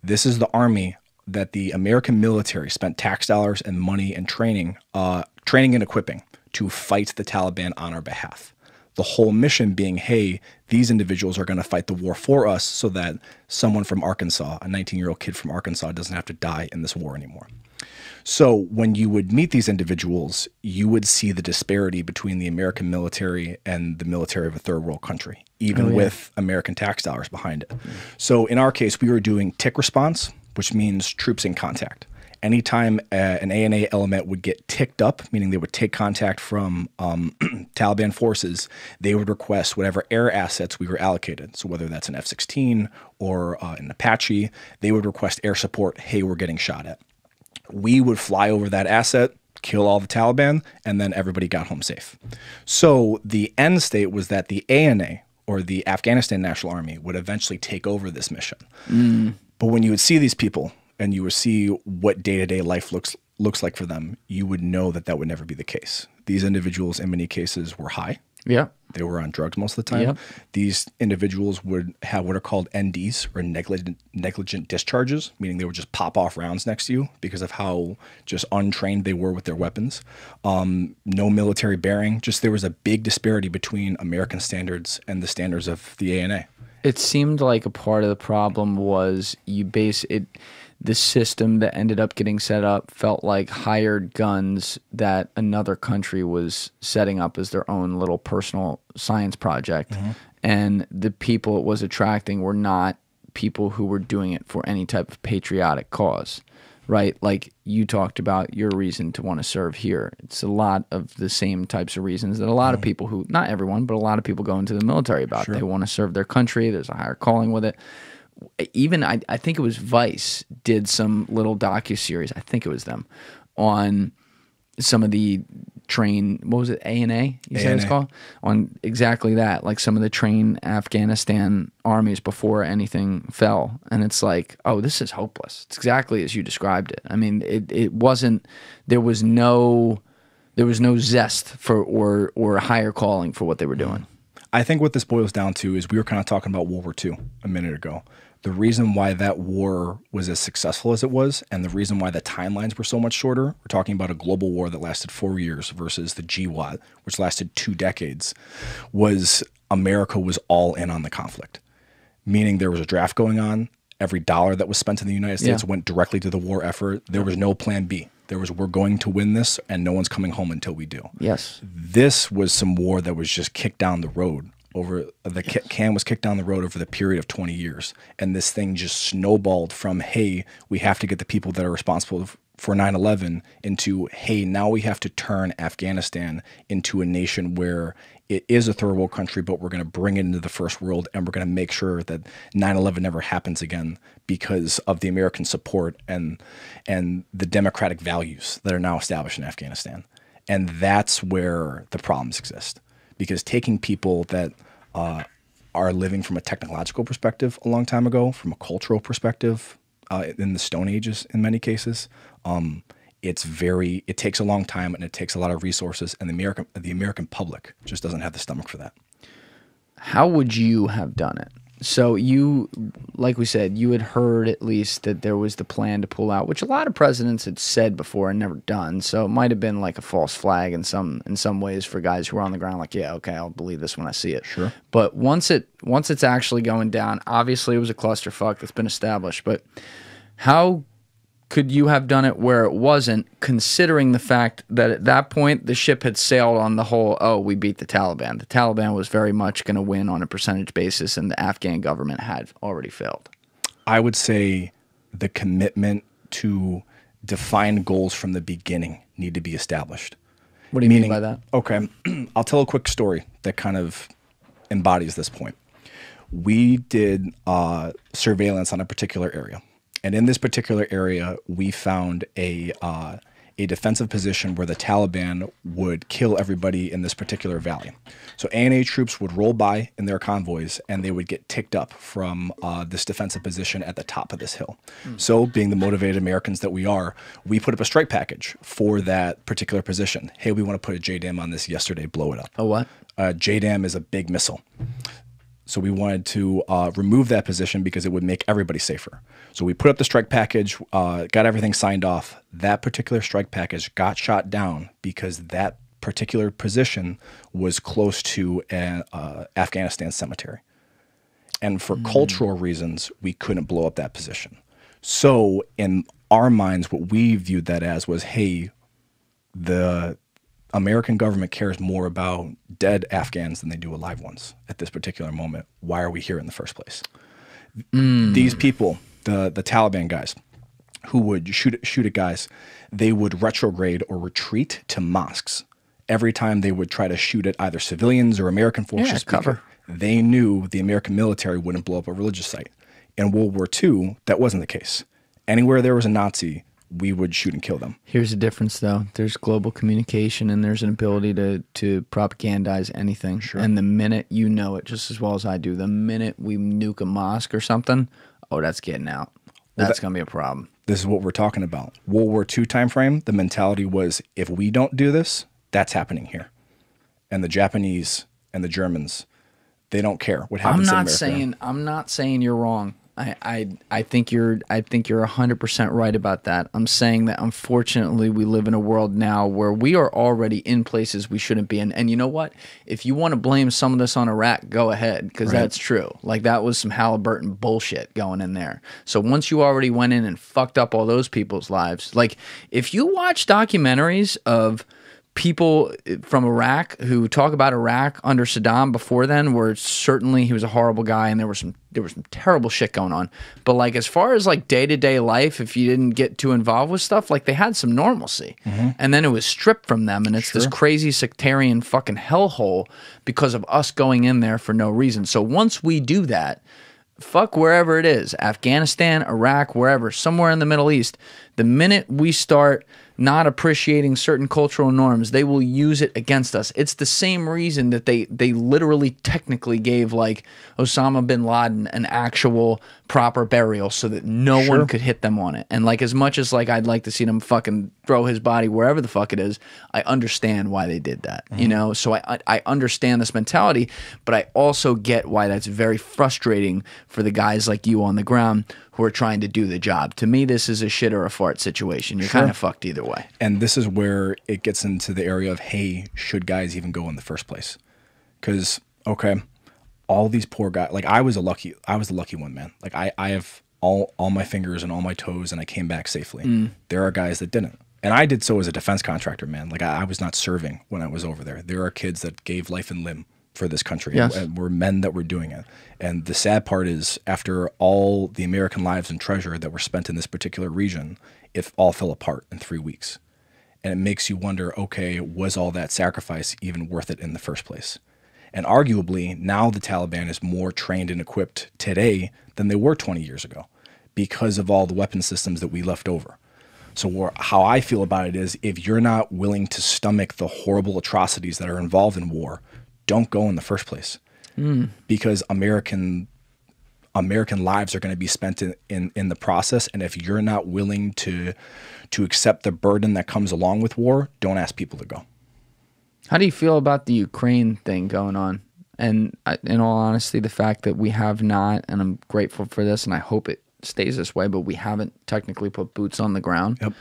This is the army that the American military spent tax dollars and money and training and equipping to fight the Taliban on our behalf. The whole mission being, hey, these individuals are going to fight the war for us so that someone from Arkansas, a 19-year-old kid from Arkansas, doesn't have to die in this war anymore. So when you would meet these individuals, you would see the disparity between the American military and the military of a third world country, even with American tax dollars behind it. So in our case, we were doing tick response, which means troops in contact. Anytime an ANA element would get ticked up, meaning they would take contact from Taliban forces, they would request whatever air assets we were allocated. So whether that's an F-16 or an Apache, they would request air support. Hey, we're getting shot at. We would fly over that asset, kill all the Taliban, and then everybody got home safe. So the end state was that the ANA, or the Afghanistan National Army, would eventually take over this mission. But when you would see these people, and you would see what day-to-day life looks like for them, you would know that that would never be the case. These individuals, in many cases, were high. Yeah. They were on drugs most of the time. Yeah. These individuals would have what are called NDs, or negligent discharges, meaning they would just pop off rounds next to you because of how just untrained they were with their weapons. No military bearing. Just there was a big disparity between American standards and the standards of the ANA. It seemed like a part of the problem was you base it. The system that ended up getting set up felt like hired guns that another country was setting up as their own little personal science project. And the people it was attracting were not people who were doing it for any type of patriotic cause, right? Like you talked about your reason to want to serve here. It's a lot of the same types of reasons that a lot of people who, not everyone, but a lot of people go into the military about. They want to serve their country. There's a higher calling with it. Even I think it was Vice did some little docuseries, I think it was them, on some of the train, what was it, ANA? You said it's called? On exactly that, like some of the trained Afghanistan armies before anything fell. And it's like, oh, this is hopeless. It's exactly as you described it. I mean, it wasn't, there was no zest for or higher calling for what they were doing. I think what this boils down to is we were kind of talking about World War II a minute ago. The reason why that war was as successful as it was, and the reason why the timelines were so much shorter, we're talking about a global war that lasted 4 years versus the GWAT, which lasted 2 decades, was America was all in on the conflict. Meaning there was a draft going on. Every dollar that was spent in the United States went directly to the war effort. There was no plan B. There was, we're going to win this, and no one's coming home until we do. Yes. This was some war that was just kicked down the road over, the can was kicked down the road over the period of 20 years. And this thing just snowballed from, hey, we have to get the people that are responsible for 9/11 into, hey, now we have to turn Afghanistan into a nation where it is a third world country, but we're going to bring it into the first world, and we're going to make sure that 9/11 never happens again because of the American support and the democratic values that are now established in Afghanistan. And that's where the problems exist, because taking people that are living from a technological perspective a long time ago, from a cultural perspective, in the Stone Ages in many cases, it takes a long time, and it takes a lot of resources, and the American public just doesn't have the stomach for that. How would you have done it? So you, like we said, you had heard at least that there was the plan to pull out, which a lot of presidents had said before and never done. So it might have been like a false flag in some ways for guys who were on the ground, like, yeah, okay, I'll believe this when I see it. Sure. But once it's actually going down, obviously it was a clusterfuck that's been established. But how could you have done it where it wasn't, considering the fact that at that point the ship had sailed on the whole, oh, we beat the Taliban. The Taliban was very much going to win on a percentage basis, and the Afghan government had already failed. I would say the commitment to define goals from the beginning need to be established. What do you mean by that? Okay, I'll tell a quick story that kind of embodies this point. We did surveillance on a particular area. And in this particular area, we found a defensive position where the Taliban would kill everybody in this particular valley. So ANA troops would roll by in their convoys, and they would get ticked up from this defensive position at the top of this hill. So being the motivated Americans that we are, we put up a strike package for that particular position. Hey, we want to put a JDAM on this yesterday, blow it up. A what? JDAM is a big missile. So we wanted to remove that position because it would make everybody safer. So we put up the strike package, got everything signed off. That particular strike package got shot down because that particular position was close to an Afghanistan cemetery. And for cultural reasons, we couldn't blow up that position. So in our minds, what we viewed that as was, hey, the American government cares more about dead Afghans than they do alive ones at this particular moment. Why are we here in the first place? These people, the Taliban guys who would shoot at guys, they would retrograde or retreat to mosques. Every time they would try to shoot at either civilians or American forces, they knew the American military wouldn't blow up a religious site. In World War II, that wasn't the case. Anywhere there was a Nazi, we would shoot and kill them. Here's the difference, though. There's global communication, and there's an ability to propagandize anything. Sure. And the minute you know it, just as well as I do, the minute we nuke a mosque or something, oh, that's getting out. That's going to be a problem. This is what we're talking about. World War II time frame, the mentality was, if we don't do this, that's happening here. And the Japanese and the Germans, they don't care what happens. I'm not saying you're wrong. I think you're 100% right about that. I'm saying that unfortunately we live in a world now where we are already in places we shouldn't be in. And you know what? If you want to blame some of this on Iraq, go ahead, because that's true. Like, that was some Halliburton bullshit going in there. So once you already went in and fucked up all those people's lives, like, if you watch documentaries of people from Iraq who talk about Iraq under Saddam before then, where certainly he was a horrible guy and there was some terrible shit going on. But like, as far as like day-to-day life, if you didn't get too involved with stuff, like, they had some normalcy. And then it was stripped from them, and it's this crazy sectarian fucking hellhole because of us going in there for no reason. So once we do that, fuck wherever it is, Afghanistan, Iraq, wherever, somewhere in the Middle East, the minute we start not appreciating certain cultural norms, they will use it against us. It's the same reason that they literally technically gave, like, Osama bin Laden an actual proper burial so that no one could hit them on it. And like, as much as like I'd like to see them fucking throw his body wherever the fuck it is, I understand why they did that, you know? So I understand this mentality, but I also get why that's very frustrating for the guys like you on the ground who are trying to do the job. To me, this is a shit or a fart situation. You're kind of fucked either way. And this is where it gets into the area of, hey, should guys even go in the first place? Because, okay, all these poor guys, like, I was a lucky one, man. Like, I have all my fingers and all my toes, and I came back safely. There are guys that didn't. And I did so as a defense contractor, man. Like, I was not serving when I was over there. There are kids that gave life and limb for this country, and we're men that were doing it. And the sad part is, after all the American lives and treasure that were spent in this particular region, it all fell apart in 3 weeks. And it makes you wonder, okay, was all that sacrifice even worth it in the first place? And arguably, now the Taliban is more trained and equipped today than they were 20 years ago because of all the weapon systems that we left over. So how I feel about it is, if you're not willing to stomach the horrible atrocities that are involved in war, don't go in the first place, because American lives are going to be spent in the process. And if you're not willing to accept the burden that comes along with war, don't ask people to go. How do you feel about the Ukraine thing going on? And in all honesty, the fact that we have not, and I'm grateful for this and I hope it stays this way, but we haven't technically put boots on the ground.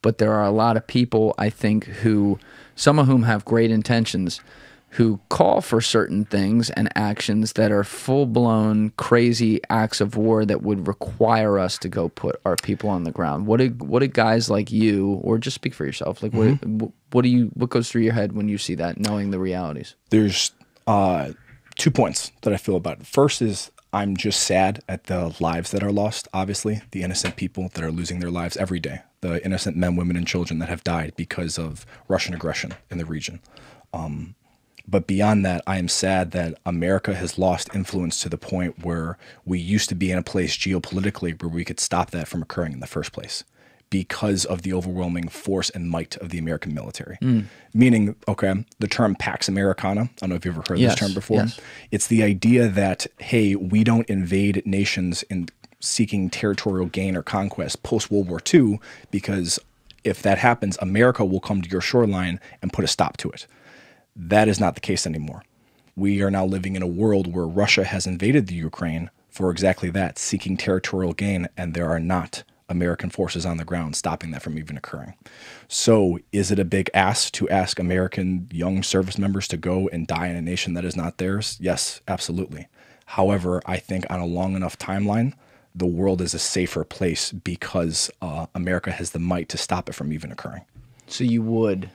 But there are a lot of people, I think, who, some of whom have great intentions, who call for certain things and actions that are full-blown crazy acts of war that would require us to go put our people on the ground. What did guys like you, or just speak for yourself, like what goes through your head when you see that, knowing the realities? There's 2 points that I feel about it. First is, I'm just sad at the lives that are lost, obviously, the innocent people that are losing their lives every day, the innocent men, women, and children that have died because of Russian aggression in the region. But beyond that, I am sad that America has lost influence to the point where we used to be in a place geopolitically where we could stop that from occurring in the first place because of the overwhelming force and might of the American military. Meaning, okay, the term Pax Americana, I don't know if you've ever heard this term before. It's the idea that, hey, we don't invade nations in seeking territorial gain or conquest post-World War II, because if that happens, America will come to your shoreline and put a stop to it. That is not the case anymore. We are now living in a world where Russia has invaded the Ukraine for exactly that, seeking territorial gain, and there are not American forces on the ground stopping that from even occurring. So is it a big ask to ask American young service members to go and die in a nation that is not theirs? Yes, absolutely. However, I think on a long enough timeline, the world is a safer place because America has the might to stop it from even occurring. So you would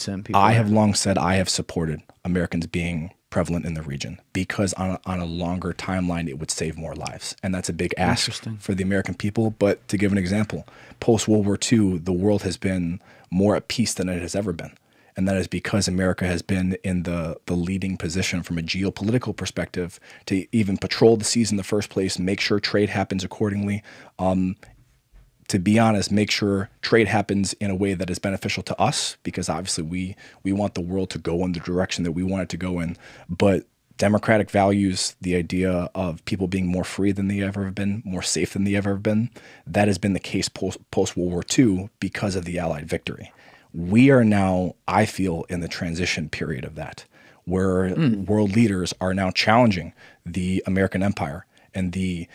send people? I have long said I have supported Americans being prevalent in the region because on a longer timeline, it would save more lives. And that's a big ask for the American people. But to give an example, post-World War II, the world has been more at peace than it has ever been. And that is because America has been in the leading position from a geopolitical perspective to even patrol the seas in the first place, make sure trade happens accordingly. To be honest, make sure trade happens in a way that is beneficial to us, because obviously we want the world to go in the direction that we want it to go in. But democratic values, the idea of people being more free than they've ever been, more safe than they've ever been, that has been the case post-World War II because of the Allied victory. We are now, I feel, in the transition period of that, where world leaders are now challenging the American empire and the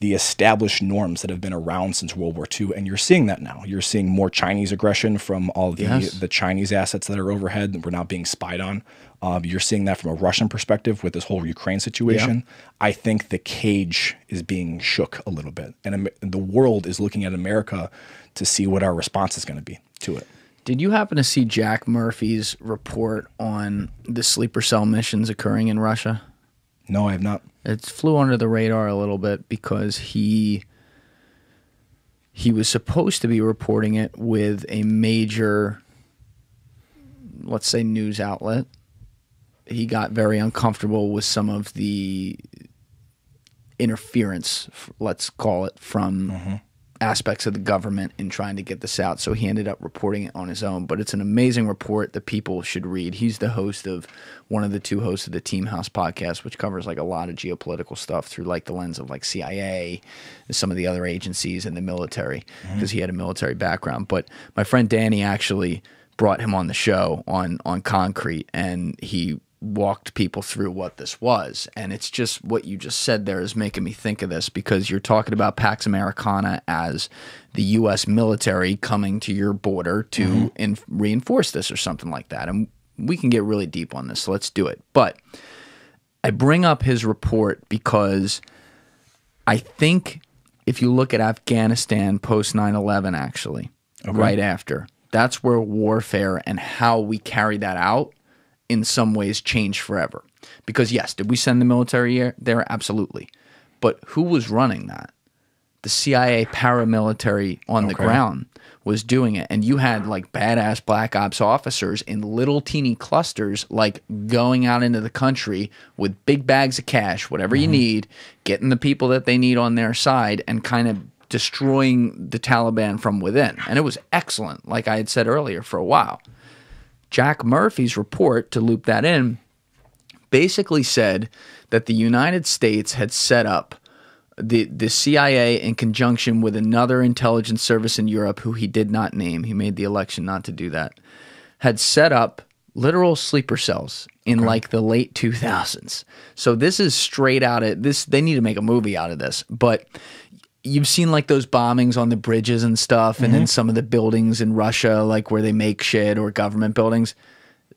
established norms that have been around since World War II. And you're seeing that now. You're seeing more Chinese aggression from all the Chinese assets that are overhead that we're now being spied on. You're seeing that from a Russian perspective with this whole Ukraine situation. Yeah. I think the cage is being shook a little bit. And the world is looking at America to see what our response is going to be to it. Did you happen to see Jack Murphy's report on the sleeper cell missions occurring in Russia? No, I have not. It flew under the radar a little bit because he was supposed to be reporting it with a major, let's say, news outlet. He got very uncomfortable with some of the interference, let's call it, from aspects of the government in trying to get this out. So he ended up reporting it on his own, but it's an amazing report that people should read. He's the host of one of the two hosts of the Team House podcast, which covers like a lot of geopolitical stuff through like the lens of like CIA and some of the other agencies and the military, because he had a military background. But my friend Danny actually brought him on the show on Concrete, and he walked people through what this was, and it's just what you just said there is making me think of this, because you're talking about Pax Americana as the U.S. military coming to your border to reinforce this or something like that, and we can get really deep on this, so let's do it. But I bring up his report because I think if you look at Afghanistan post 9/11, actually right after, that's where warfare and how we carry that out in some ways changed forever. Because yes, did we send the military there? Absolutely. But who was running that? The CIA paramilitary on the ground was doing it. And you had like badass black ops officers in little teeny clusters, like going out into the country with big bags of cash, whatever you need, getting the people that they need on their side and kind of destroying the Taliban from within. And it was excellent, like I had said earlier, for a while. Jack Murphy's report, to loop that in, basically said that the United States had set up the CIA in conjunction with another intelligence service in Europe, who he did not name, he made the election not to do that, had set up literal sleeper cells in like the late 2000s. So this is straight out of this. They need to make a movie out of this, but you've seen like those bombings on the bridges and stuff, and in some of the buildings in Russia, like where they make shit, or government buildings.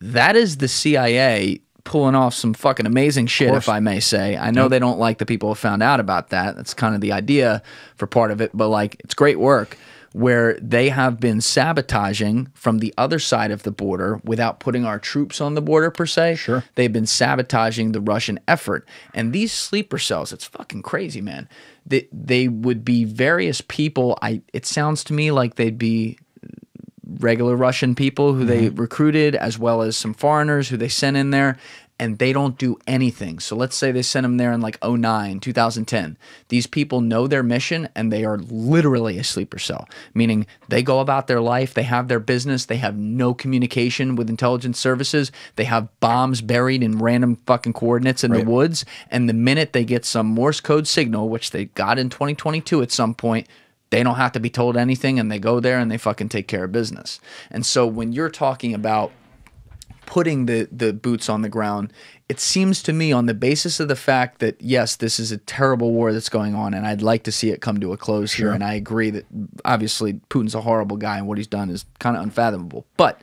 That is the CIA pulling off some fucking amazing shit, if I may say. I know they don't like the people who found out about that. That's kind of the idea for part of it, but like it's great work where they have been sabotaging from the other side of the border without putting our troops on the border per se. They've been sabotaging the Russian effort. And these sleeper cells, it's fucking crazy, man. They would be various people. It sounds to me like they'd be regular Russian people who they recruited, as well as some foreigners who they sent in there. And they don't do anything. So let's say they sent them there in like 2009, 2010. These people know their mission, and they are literally a sleeper cell, meaning they go about their life, they have their business, they have no communication with intelligence services, they have bombs buried in random fucking coordinates in the woods, and the minute they get some Morse code signal, which they got in 2022 at some point, they don't have to be told anything, and they go there and they fucking take care of business. And so when you're talking about putting the boots on the ground. It seems to me, on the basis of the fact that, yes, this is a terrible war that's going on, and I'd like to see it come to a close here, and I agree that obviously Putin's a horrible guy and what he's done is kind of unfathomable. But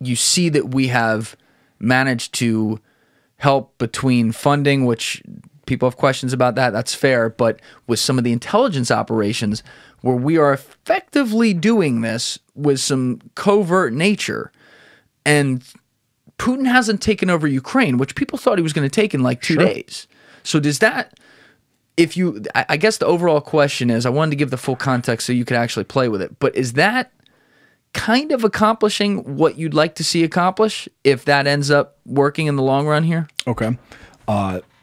you see that we have managed to help between funding, which people have questions about that, that's fair, but with some of the intelligence operations where we are effectively doing this with some covert nature. And Putin hasn't taken over Ukraine, which people thought he was going to take in like 2 days. So does that, if you, I guess the overall question is, I wanted to give the full context so you could actually play with it, but is that kind of accomplishing what you'd like to see accomplish if that ends up working in the long run here? Okay.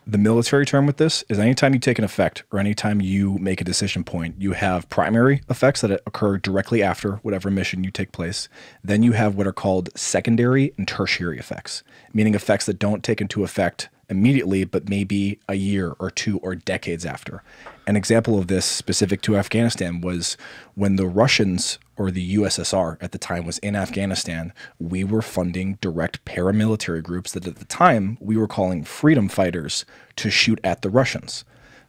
The military term with this is anytime you take an effect or anytime you make a decision point, you have primary effects that occur directly after whatever mission you take place. Then you have what are called secondary and tertiary effects, meaning effects that don't take into effect immediately, but maybe a year or two or decades after. An example of this specific to Afghanistan was when the Russians, or the USSR at the time, was in Afghanistan, we were funding direct paramilitary groups that at the time we were calling freedom fighters to shoot at the Russians.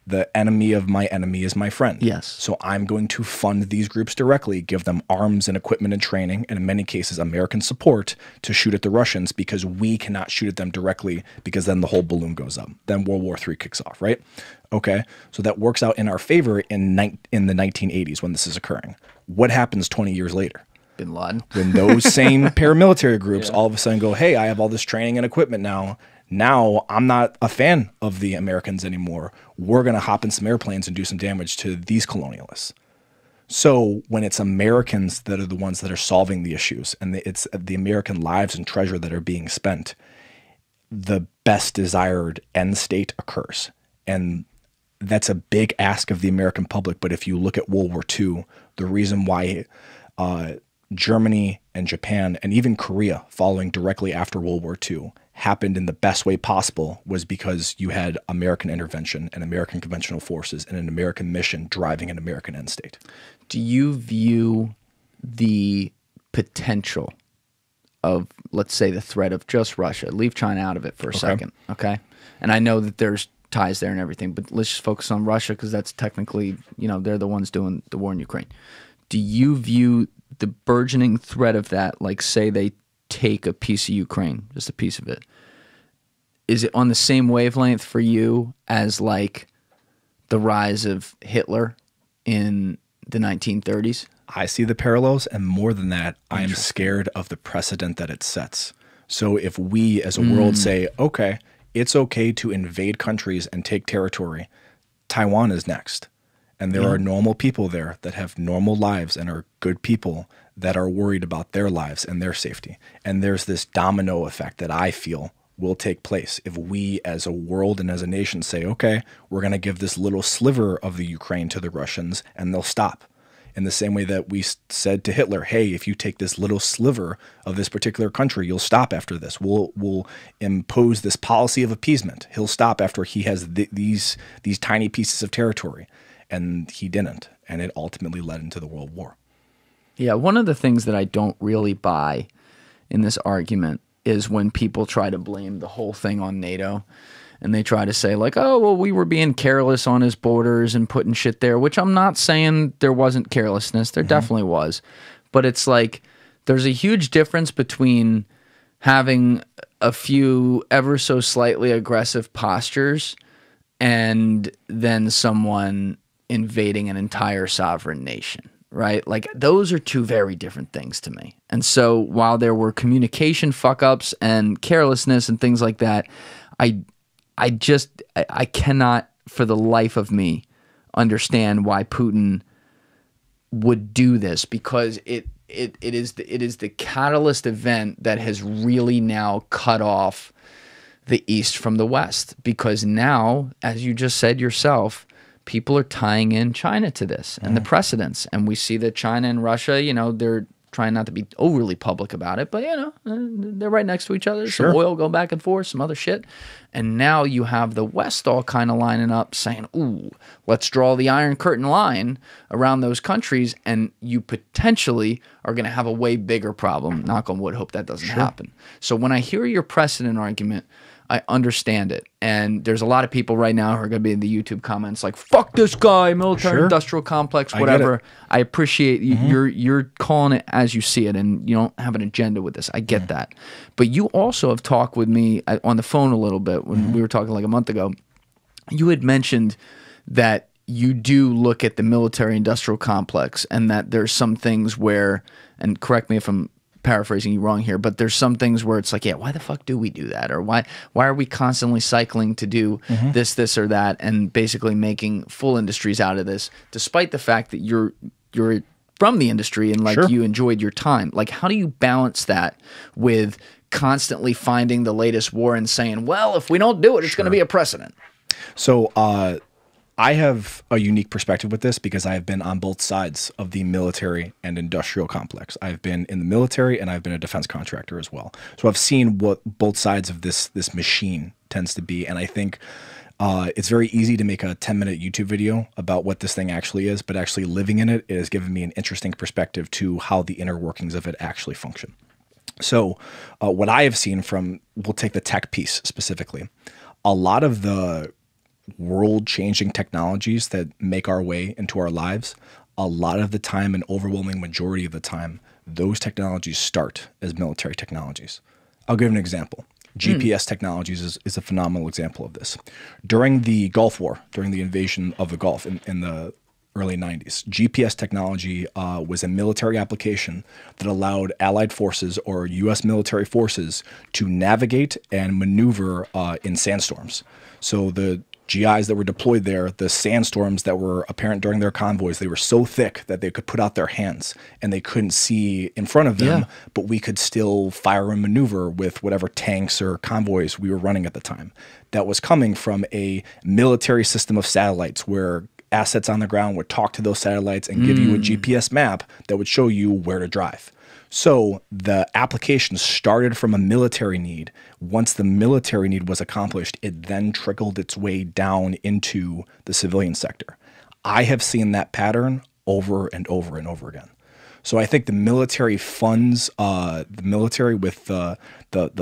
The enemy of my enemy is my friend. Yes. So I'm going to fund these groups directly, give them arms and equipment and training, and in many cases American support, to shoot at the Russians, because we cannot shoot at them directly, because then the whole balloon goes up. Then World War III kicks off, right? Okay, so that works out in our favor in the 1980s when this is occurring. What happens 20 years later? Bin Laden. When those same paramilitary groups all of a sudden go, hey, I have all this training and equipment now. Now I'm not a fan of the Americans anymore. We're going to hop in some airplanes and do some damage to these colonialists. So when it's Americans that are the ones that are solving the issues, and it's the American lives and treasure that are being spent, the best desired end state occurs. And that's a big ask of the American public. But if you look at World War II, the reason why Germany and Japan and even Korea, following directly after World War II, happened in the best way possible was because you had American intervention and American conventional forces and an American mission driving an American end state. Do you view the potential of, let's say, the threat of just Russia? Leave China out of it for a second, okay? And I know that there's ties there and everything, but let's just focus on Russia, because that's technically, you know, they're the ones doing the war in Ukraine. Do you view the burgeoning threat of that, like say they take a piece of Ukraine, just a piece of it, is it on the same wavelength for you as like the rise of Hitler in the 1930s? I see the parallels, and more than that, I am scared of the precedent that it sets. So if we as a world say, okay, it's okay to invade countries and take territory, Taiwan is next. And there are normal people there that have normal lives and are good people that are worried about their lives and their safety. And there's this domino effect that I feel will take place if we as a world and as a nation say, okay, we're going to give this little sliver of the Ukraine to the Russians and they'll stop. In the same way that we said to Hitler, hey, if you take this little sliver of this particular country, you'll stop after this. We'll impose this policy of appeasement. He'll stop after he has these tiny pieces of territory. And he didn't. And it ultimately led into the World War. Yeah, one of the things that I don't really buy in this argument is when people try to blame the whole thing on NATO. And they try to say like, oh, well, we were being careless on his borders and putting shit there, which I'm not saying there wasn't carelessness. There definitely was. But it's like there's a huge difference between having a few ever so slightly aggressive postures and then someone invading an entire sovereign nation, right? Like those are two very different things to me. And so while there were communication fuck-ups and carelessness and things like that, I cannot for the life of me understand why Putin would do this, because it is the catalyst event that has really now cut off the East from the West, because now, as you just said yourself, people are tying in China to this and the precedents, and we see that China and Russia, you know, they're trying not to be overly public about it, but, you know, they're right next to each other. Sure. Some oil going back and forth, some other shit. And now you have the West all kind of lining up saying, ooh, let's draw the Iron Curtain line around those countries, and you potentially are going to have a way bigger problem. Knock on wood, hope that doesn't happen. So when I hear your precedent argument, I understand it. And there's a lot of people right now who are going to be in the YouTube comments like, fuck this guy, military industrial complex, whatever. I appreciate you're calling it as you see it, and you don't have an agenda with this. I get that. But you also have talked with me on the phone a little bit when we were talking like a month ago. You had mentioned that you do look at the military industrial complex and that there's some things where, and correct me if I'm paraphrasing you wrong here, but there's some things where it's like, yeah, why the fuck do we do that? Or why are we constantly cycling to do this or that, and basically making full industries out of this, despite the fact that you're from the industry and like you enjoyed your time? Like, how do you balance that with constantly finding the latest war and saying, well, if we don't do it, it's going to be a precedent? So I have a unique perspective with this because I have been on both sides of the military and industrial complex. I've been in the military and I've been a defense contractor as well. So I've seen what both sides of this machine tends to be. And I think it's very easy to make a 10-minute YouTube video about what this thing actually is, but actually living in it has given me an interesting perspective to how the inner workings of it actually function. So what I have seen from, we'll take the tech piece specifically, a lot of the world-changing technologies that make our way into our lives, a lot of the time, an overwhelming majority of the time, those technologies start as military technologies. I'll give an example. GPS technologies is a phenomenal example of this. During the Gulf War, during the invasion of the Gulf in the early 90s, GPS technology was a military application that allowed Allied forces or U.S. military forces to navigate and maneuver in sandstorms. So the GIs that were deployed there, the sandstorms that were apparent during their convoys, they were so thick that they could put out their hands and they couldn't see in front of them, but we could still fire and maneuver with whatever tanks or convoys we were running at the time. That was coming from a military system of satellites where assets on the ground would talk to those satellites and give you a GPS map that would show you where to drive. So the application started from a military need. Once the military need was accomplished, it then trickled its way down into the civilian sector. I have seen that pattern over and over and over again. So I think the military funds the military with the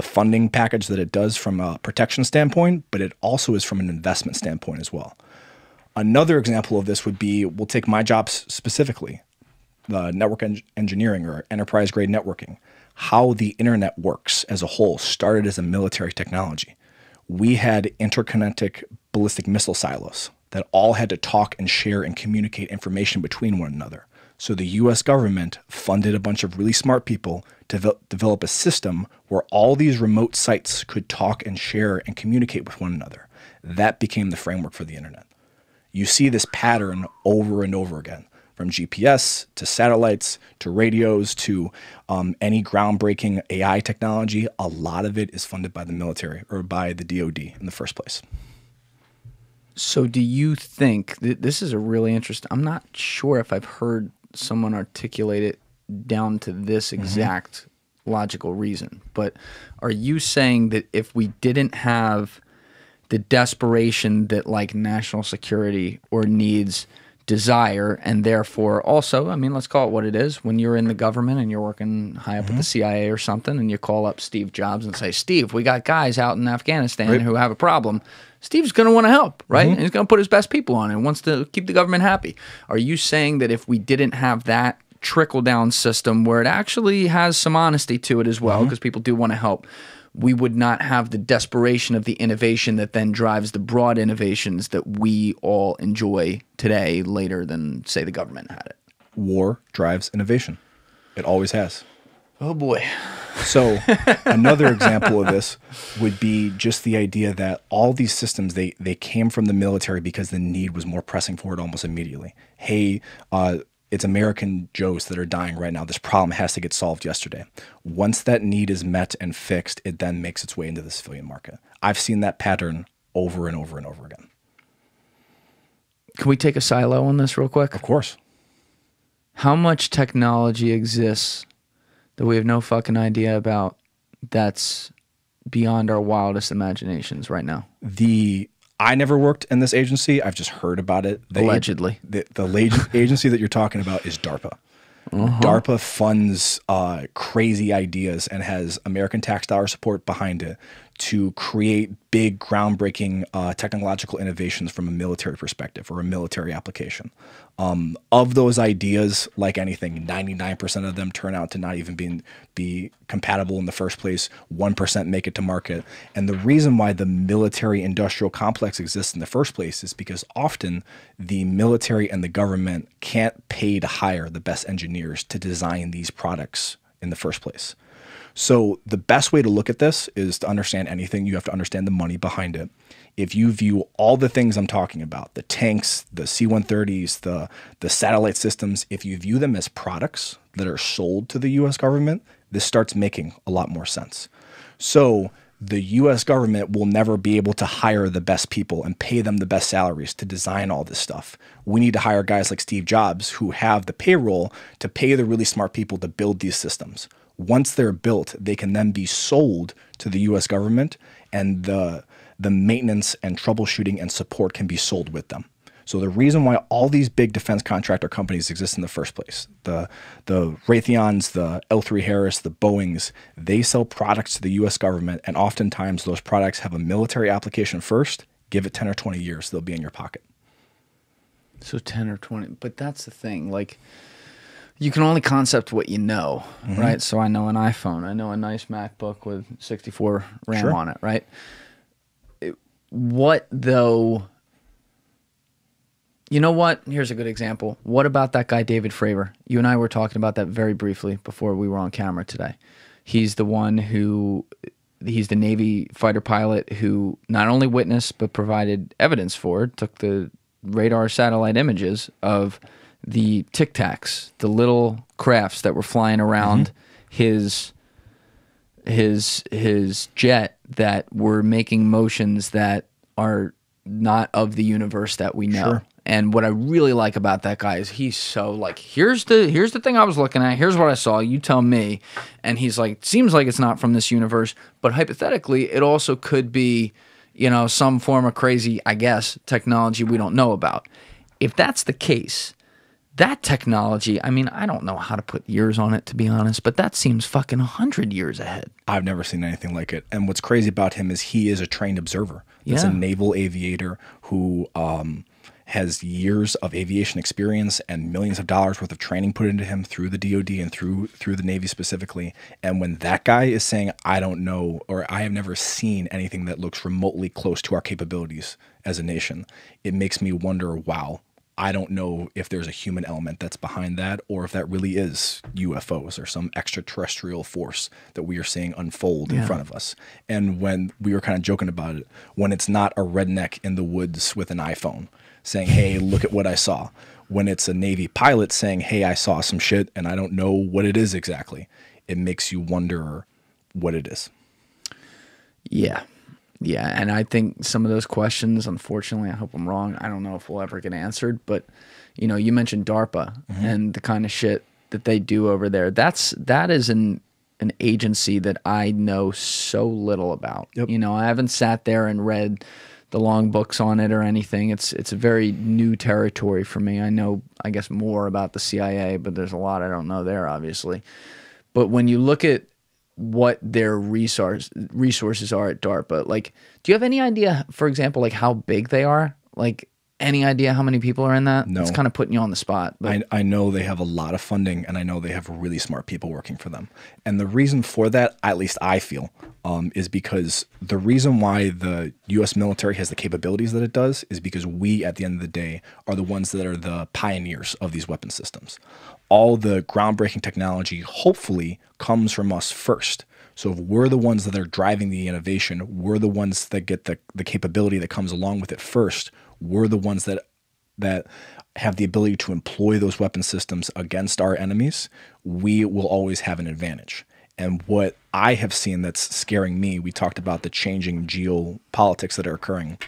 funding package that it does from a protection standpoint, but it also is from an investment standpoint as well. Another example of this would be, we'll take my jobs specifically, the network engineering or enterprise grade networking. How the internet works as a whole started as a military technology. We had interkinetic ballistic missile silos that all had to talk and share and communicate information between one another. So the US government funded a bunch of really smart people to develop a system where all these remote sites could talk and share and communicate with one another. That became the framework for the internet. You see this pattern over and over again, from GPS to satellites to radios to any groundbreaking AI technology. A lot of it is funded by the military or by the DOD in the first place. So do you think this is a really interesting, I'm not sure if I've heard someone articulate it down to this exact logical reason, but are you saying that if we didn't have the desperation that like national security or needs desire, and therefore also, I mean, let's call it what it is, when you're in the government and you're working high up at the CIA or something, and you call up Steve Jobs and say, Steve, we got guys out in Afghanistan who have a problem. Steve's going to want to help, right? And he's going to put his best people on it and wants to keep the government happy. Are you saying that if we didn't have that trickle-down system where it actually has some honesty to it as well, because people do want to help, we would not have the desperation of the innovation that then drives the broad innovations that we all enjoy today later than, say, the government had it? War drives innovation. It always has. Oh, boy. So another example of this would be just the idea that all these systems, they came from the military because the need was more pressing for it almost immediately. Hey, it's American Joes that are dying right now. This problem has to get solved yesterday. Once that need is met and fixed, it then makes its way into the civilian market. I've seen that pattern over and over and over again. Can we take a silo on this real quick? Of course. How much technology exists that we have no fucking idea about, that's beyond our wildest imaginations right now. I never worked in this agency. I've just heard about it. Allegedly. The agency that you're talking about is DARPA. DARPA funds crazy ideas and has American tax dollar support behind it to create big, groundbreaking technological innovations from a military perspective or a military application. Of those ideas, like anything, 99% of them turn out to not even be compatible in the first place. 1% make it to market. And the reason why the military-industrial complex exists in the first place is because often the military and the government can't pay to hire the best engineers to design these products in the first place. So the best way to look at this is to understand anything, you have to understand the money behind it. If you view all the things I'm talking about, the tanks, the C-130s, the satellite systems, if you view them as products that are sold to the US government, this starts making a lot more sense. So the US government will never be able to hire the best people and pay them the best salaries to design all this stuff. We need to hire guys like Steve Jobs who have the payroll to pay the really smart people to build these systems. Once they're built, they can then be sold to the US government, and the maintenance and troubleshooting and support can be sold with them. So the reason why all these big defense contractor companies exist in the first place, the Raytheons, the L3 Harris, the Boeings, they sell products to the US government, and oftentimes those products have a military application first. Give it 10 or 20 years, they'll be in your pocket. So 10 or 20, but that's the thing, like, you can only concept what you know, right? So I know an iPhone. I know a nice MacBook with 64 RAM on it, right? What though? You know what? Here's a good example. What about that guy, David Fravor? You and I were talking about that very briefly before we were on camera today. He's the one who, he's the Navy fighter pilot who not only witnessed but provided evidence for it, took the radar satellite images of the Tic Tacs, the little crafts that were flying around his jet that were making motions that are not of the universe that we know. And what I really like about that guy is he's so like, here's the thing I was looking at, here's what I saw, you tell me. And he's like, seems like it's not from this universe, but hypothetically it also could be, you know, some form of crazy, I guess, technology we don't know about. If that's the case, that technology, I mean, I don't know how to put years on it, to be honest, but that seems fucking 100 years ahead. I've never seen anything like it. And what's crazy about him is he is a trained observer. He's a naval aviator who has years of aviation experience and millions of dollars worth of training put into him through the DOD and through the Navy specifically. And when that guy is saying, I don't know, or I have never seen anything that looks remotely close to our capabilities as a nation, it makes me wonder, wow. I don't know if there's a human element that's behind that, or if that really is UFOs or some extraterrestrial force that we are seeing unfold in front of us. And when we were kind of joking about it, when it's not a redneck in the woods with an iPhone saying, hey, look at what I saw. When it's a Navy pilot saying, hey, I saw some shit and I don't know what it is exactly. It makes you wonder what it is. Yeah. Yeah, and I think some of those questions, unfortunately, I hope I'm wrong, I don't know if we'll ever get answered, but, you know, you mentioned DARPA and the kind of shit that they do over there. That is an agency that I know so little about. You know, I haven't sat there and read the long books on it or anything. It's a very new territory for me. I know, I guess, more about the CIA, but there's a lot I don't know there, obviously. But when you look at what their resources are at DARPA. Like, do you have any idea, for example, like how big they are? Like, any idea how many people are in that? No. It's kind of putting you on the spot. But I know they have a lot of funding, and I know they have really smart people working for them. And the reason for that, at least I feel, is because the reason why the U.S. military has the capabilities that it does is because we, at the end of the day, are the ones that are the pioneers of these weapon systems. All the groundbreaking technology, hopefully, comes from us first. So if we're the ones that are driving the innovation, we're the ones that get the capability that comes along with it first, we're the ones that have the ability to employ those weapon systems against our enemies, we will always have an advantage. And what I have seen that's scaring me, we talked about the changing geopolitics that are occurring.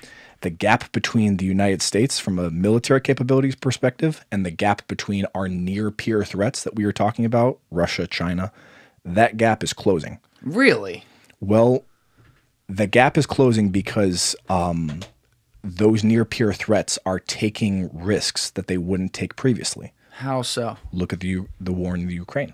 The gap between the United States from a military capabilities perspective and the gap between our near peer threats that we were talking about, Russia, China, that gap is closing. Really? Well, the gap is closing because those near-peer threats are taking risks that they wouldn't take previously. How so? Look at the war in the Ukraine.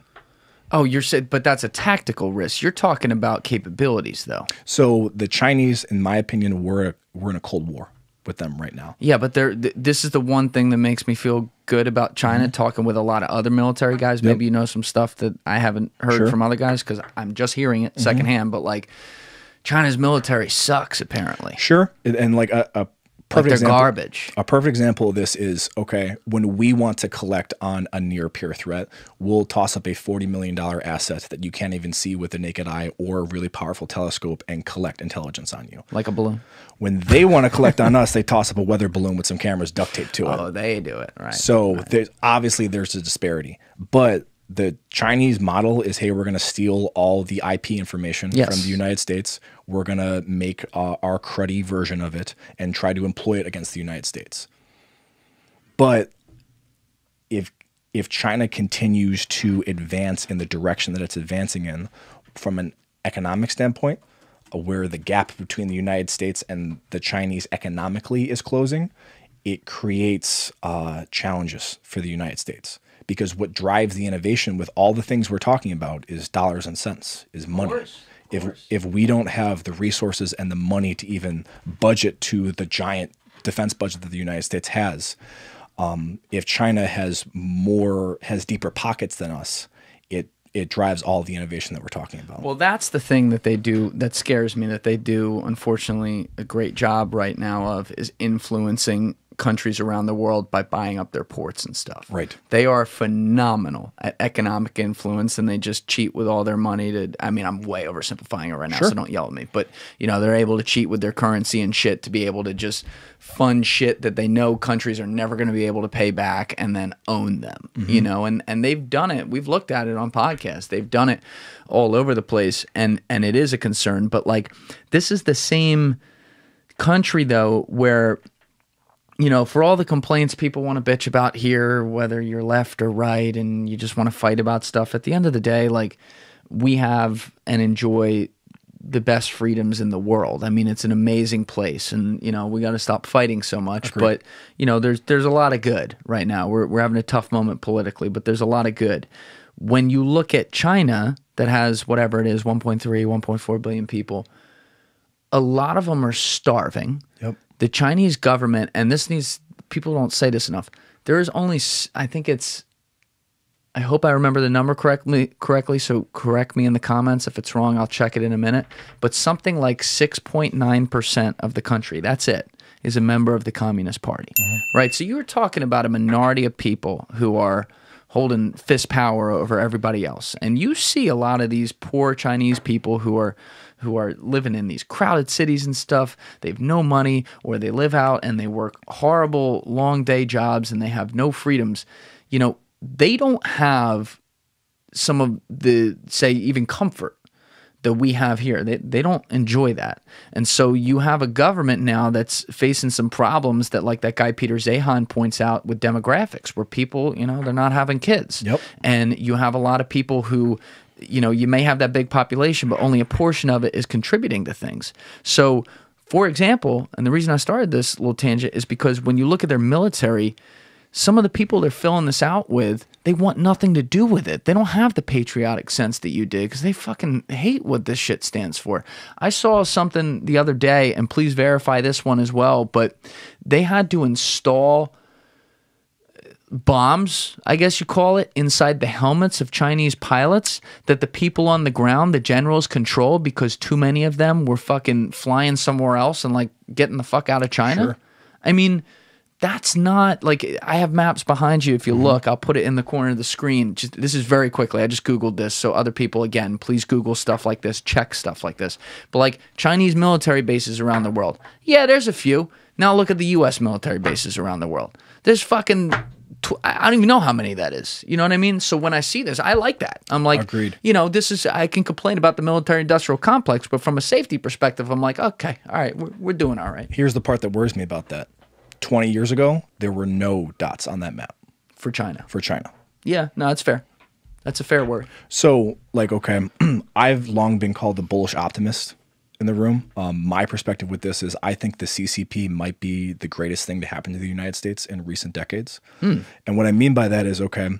Oh, you're saying, but that's a tactical risk. You're talking about capabilities, though. So the Chinese, in my opinion, we're in a cold war with them right now. Yeah, but this is the one thing that makes me feel good about China, talking with a lot of other military guys. Yep. Maybe you know some stuff that I haven't heard from other guys because I'm just hearing it secondhand, but like China's military sucks apparently. Sure, and like a perfect example, garbage. A perfect example of this is, okay, when we want to collect on a near-peer threat, we'll toss up a $40 million asset that you can't even see with the naked eye or a really powerful telescope and collect intelligence on you. Like a balloon. When they want to collect on us, they toss up a weather balloon with some cameras duct taped to it. Oh, they do it, right. So obviously there's a disparity. But the Chinese model is, hey, we're going to steal all the IP information from the United States. We're going to make our cruddy version of it and try to employ it against the United States. But if China continues to advance in the direction that it's advancing in from an economic standpoint, where the gap between the United States and the Chinese economically is closing, it creates challenges for the United States. Because what drives the innovation with all the things we're talking about is dollars and cents, is money. Of course, of course. If we don't have the resources and the money to even budget to the giant defense budget that the United States has, if China has deeper pockets than us, it drives all the innovation that we're talking about. Well, that's the thing that they do that scares me, that they do, unfortunately, a great job right now of, is influencing countries around the world by buying up their ports and stuff. Right. They are phenomenal at economic influence, and they just cheat with all their money to, I mean, I'm way oversimplifying it right now, so don't yell at me, but you know, they're able to cheat with their currency and shit to be able to just fund shit that they know countries are never going to be able to pay back and then own them, you know, and they've done it. We've looked at it on podcasts. They've done it all over the place, and it is a concern, but like, this is the same country though where, you know, for all the complaints people want to bitch about here, whether you're left or right, and you just want to fight about stuff, at the end of the day, like, we have and enjoy the best freedoms in the world. I mean, it's an amazing place, and, you know, we got to stop fighting so much. Agreed. But, you know, there's a lot of good right now. We're having a tough moment politically, but there's a lot of good. When you look at China, that has whatever it is, 1.3, 1.4 billion people, a lot of them are starving. Yep. The Chinese government, and this needs, people don't say this enough, there is only, I think it's, I hope I remember the number correctly, so correct me in the comments if it's wrong, I'll check it in a minute, but something like 6.9% of the country, that's it, is a member of the Communist Party, right? So you were talking about a minority of people who are holding fist power over everybody else, and you see a lot of these poor Chinese people who are living in these crowded cities and stuff. They have no money, or they live out and they work horrible long day jobs and they have no freedoms. You know, they don't have some of the, say, even comfort that we have here. They don't enjoy that. And so you have a government now that's facing some problems that, like that guy Peter Zeihan points out with demographics, where people, you know, they're not having kids. Yep. And you have a lot of people who, you know, you may have that big population, but only a portion of it is contributing to things. So, for example, and the reason I started this little tangent is because when you look at their military, some of the people they're filling this out with, they want nothing to do with it. They don't have the patriotic sense that you did, because they fucking hate what this shit stands for. I saw something the other day, and please verify this one as well, but they had to install bombs, I guess you call it, inside the helmets of Chinese pilots that the people on the ground, the generals, control, because too many of them were fucking flying somewhere else and like getting the fuck out of China. Sure. I mean, that's not like, I have maps behind you. If you look, I'll put it in the corner of the screen. Just, this is very quickly. I just Googled this. So other people, again, please Google stuff like this, check stuff like this. But like Chinese military bases around the world. Yeah, there's a few. Now look at the U.S. military bases around the world. There's fucking, I don't even know how many that is. You know what I mean? So when I see this, I like that. I'm like, agreed. You know, this is, I can complain about the military industrial complex, but from a safety perspective, I'm like, okay, all right, we're doing all right. Here's the part that worries me about that. 20 years ago, there were no dots on that map. For China. For China. Yeah, no, that's fair. That's a fair word. So, like, okay, I've long been called the bullish optimist in the room. My perspective with this is I think the CCP might be the greatest thing to happen to the United States in recent decades. Mm. And what I mean by that is, okay,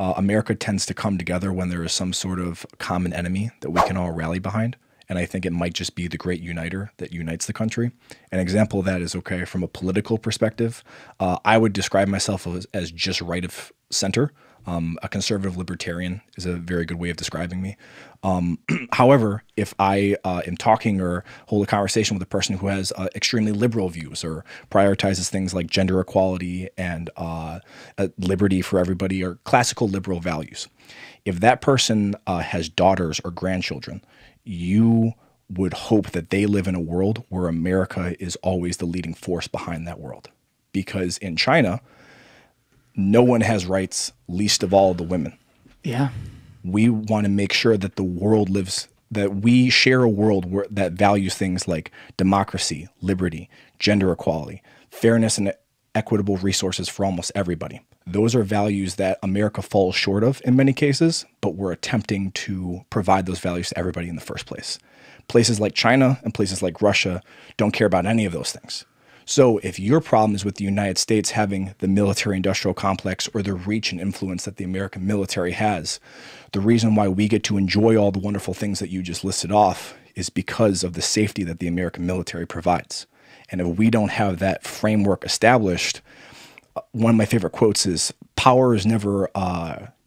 America tends to come together when there is some sort of common enemy that we can all rally behind. And I think it might just be the great uniter that unites the country. An example of that is, okay, from a political perspective, I would describe myself as just right of center. A conservative libertarian is a very good way of describing me. However, if I am talking or hold a conversation with a person who has extremely liberal views or prioritizes things like gender equality and liberty for everybody or classical liberal values, if that person has daughters or grandchildren, you would hope that they live in a world where America is always the leading force behind that world. Because in China, no one has rights, least of all the women. Yeah. We want to make sure that the world lives, that we share a world where, that values things like democracy, liberty, gender equality, fairness, and equitable resources for almost everybody. Those are values that America falls short of in many cases, but we're attempting to provide those values to everybody in the first place. Places like China and places like Russia don't care about any of those things. So if your problem is with the United States having the military-industrial complex or the reach and influence that the American military has, the reason why we get to enjoy all the wonderful things that you just listed off is because of the safety that the American military provides. And if we don't have that framework established, one of my favorite quotes is, power is never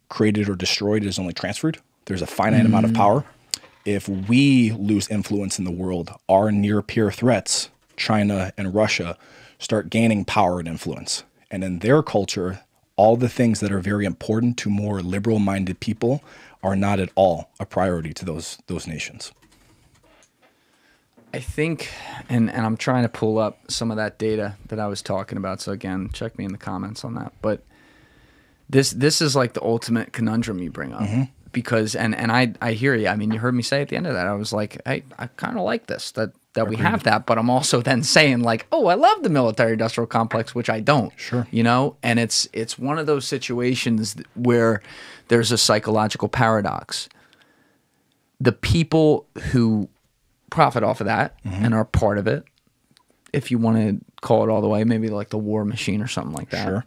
created or destroyed, it is only transferred. There's a finite amount of power. If we lose influence in the world, our near-peer threats, China and Russia, start gaining power and influence. And in their culture, all the things that are very important to more liberal-minded people are not at all a priority to those nations. I think, and I'm trying to pull up some of that data that I was talking about. So again, check me in the comments on that. But this is like the ultimate conundrum you bring up. Mm-hmm. Because, and I hear you. I mean, you heard me say at the end of that, I was like, hey, I kind of like this, that we have that, but I'm also then saying like, oh, I love the military-industrial complex, which I don't. Sure. You know, and it's one of those situations where there's a psychological paradox. The people who profit off of that and are part of it, if you want to call it all the way, maybe like the war machine or something like that. Sure.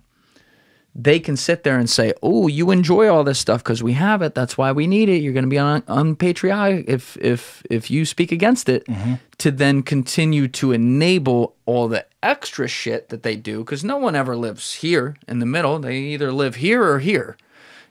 They can sit there and say, oh, you enjoy all this stuff because we have it. That's why we need it. You're going to be unpatriotic if you speak against it, to then continue to enable all the extra shit that they do, because no one ever lives here in the middle. They either live here or here,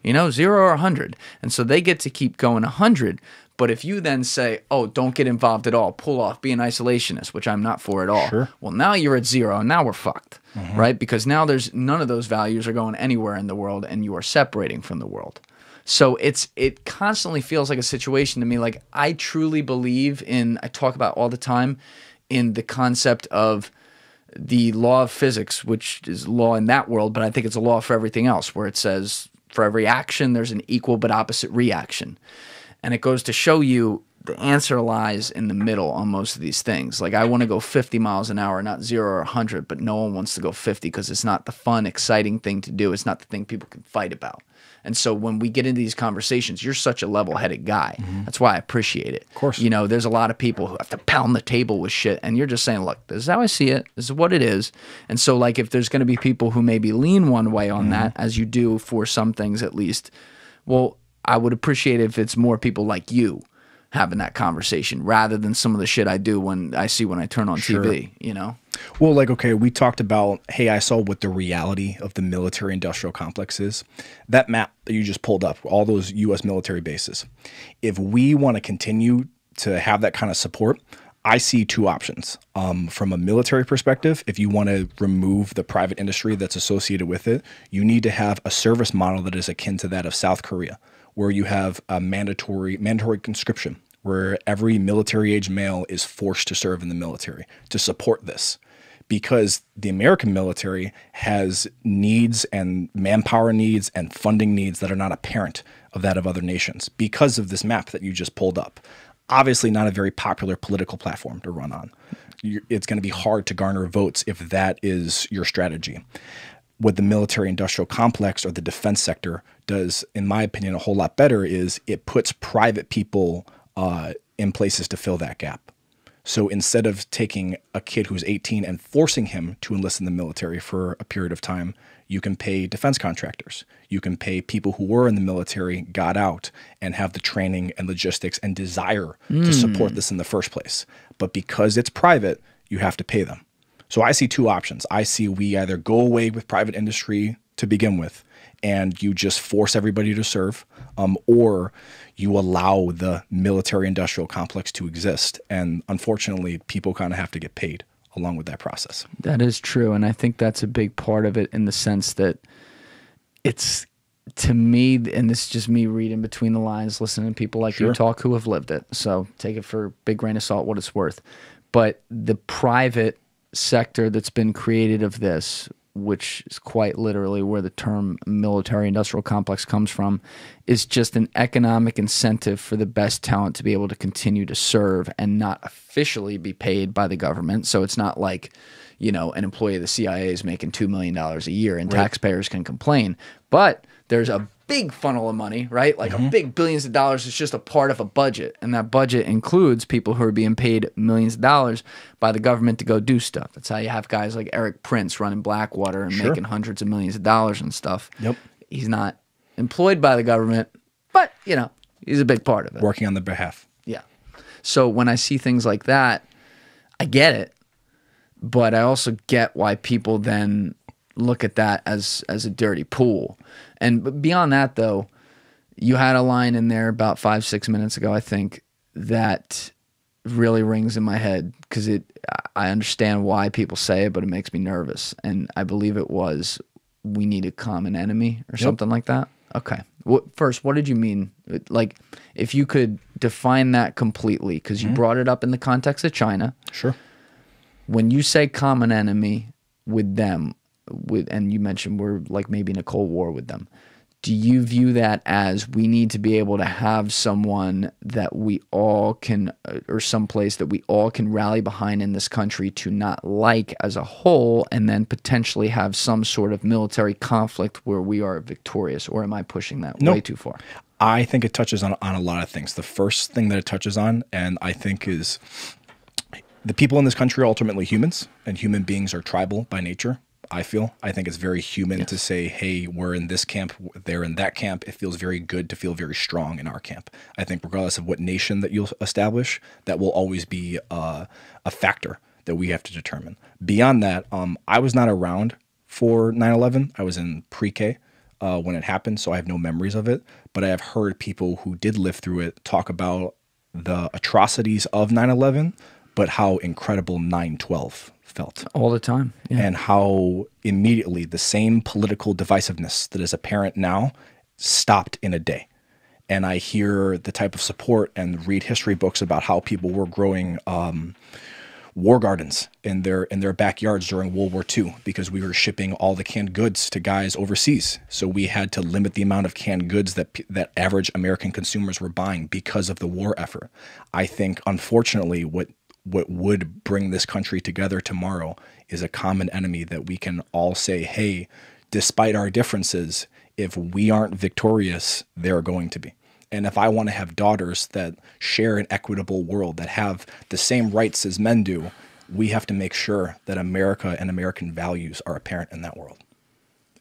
you know, 0 or 100. And so they get to keep going 100. But if you then say, oh, don't get involved at all, pull off, be an isolationist, which I'm not for at all. Sure. Well, now you're at 0, and now we're fucked, right? Because now there's none of those values are going anywhere in the world, and you are separating from the world. So it constantly feels like a situation to me. Like, I truly believe in, I talk about all the time, in the concept of the law of physics, which is law in that world, but I think it's a law for everything else, where it says for every action, there's an equal but opposite reaction. And it goes to show you the answer lies in the middle on most of these things. Like, I want to go 50 miles an hour, not 0 or 100, but no one wants to go 50 because it's not the fun, exciting thing to do. It's not the thing people can fight about. And so when we get into these conversations, you're such a level-headed guy. That's why I appreciate it. Of course. You know, there's a lot of people who have to pound the table with shit, and you're just saying, look, this is how I see it. This is what it is. And so, like, if there's going to be people who maybe lean one way on that, as you do for some things at least, well, I would appreciate it if it's more people like you having that conversation rather than some of the shit I do when I turn on TV, you know? Well, like, okay, we talked about, hey, I saw what the reality of the military-industrial complex is. That map that you just pulled up, all those U.S. military bases. If we want to continue to have that kind of support, I see two options. From a military perspective, if you want to remove the private industry that's associated with it, you need to have a service model that is akin to that of South Korea, where you have a mandatory conscription, where every military-age male is forced to serve in the military to support this. Because the American military has needs and manpower needs and funding needs that are not apparent of that of other nations because of this map that you just pulled up. Obviously not a very popular political platform to run on. It's going to be hard to garner votes if that is your strategy. what the military industrial complex or the defense sector does, in my opinion, a whole lot better is it puts private people in places to fill that gap. So instead of taking a kid who's 18 and forcing him to enlist in the military for a period of time, you can pay defense contractors. You can pay people who were in the military, got out, and have the training and logistics and desire to support this in the first place. But because it's private, you have to pay them. So I see two options. I see we either go away with private industry to begin with, and you just force everybody to serve, or you allow the military-industrial complex to exist. And unfortunately, people kind of have to get paid along with that process. That is true, and I think that's a big part of it in the sense that it's, to me, and this is just me reading between the lines, listening to people like you talk who have lived it, so take it for a big grain of salt what it's worth. But the private sector that's been created of this, which is quite literally where the term military-industrial complex comes from, is just an economic incentive for the best talent to be able to continue to serve and not officially be paid by the government. So it's not like, you know, an employee of the CIA is making $2 million a year and taxpayers can complain. But there's a big funnel of money, right? Like a big billions of dollars is just a part of a budget. And that budget includes people who are being paid millions of dollars by the government to go do stuff. That's how you have guys like Eric Prince running Blackwater and making hundreds of millions of dollars and stuff. He's not employed by the government, but, you know, he's a big part of it. Working on their behalf. Yeah. So when I see things like that, I get it. But I also get why people then look at that as a dirty pool. And beyond that, though, you had a line in there about 5-6 minutes ago, I think, that really rings in my head because I understand why people say it, but it makes me nervous. And I believe it was, we need a common enemy or something like that. Okay. Well, first, what did you mean? Like, if you could define that completely, because you brought it up in the context of China. When you say common enemy with them, and you mentioned we're like maybe in a Cold War with them, do you view that as we need to be able to have someone that we all can, or someplace that we all can rally behind in this country to not like as a whole, and then potentially have some sort of military conflict where we are victorious? Or am I pushing that way too far? I think it touches on a lot of things. The first thing that it touches on, and I think is the people in this country are ultimately humans, and human beings are tribal by nature. I feel. I think it's very human to say, hey, we're in this camp, they're in that camp. It feels very good to feel very strong in our camp. I think regardless of what nation that you'll establish, that will always be a factor that we have to determine. Beyond that, I was not around for 9/11. I was in pre-K when it happened, so I have no memories of it. But I have heard people who did live through it talk about the atrocities of 9/11, but how incredible 9/12 felt all the time, and how immediately the same political divisiveness that is apparent now stopped in a day. And I hear the type of support and read history books about how people were growing war gardens in their backyards during World War II because we were shipping all the canned goods to guys overseas. So we had to limit the amount of canned goods that average American consumers were buying because of the war effort. I think, unfortunately, what would bring this country together tomorrow is a common enemy that we can all say, hey, despite our differences, if we aren't victorious, they're going to be. And if I want to have daughters that share an equitable world, that have the same rights as men do, we have to make sure that America and American values are apparent in that world.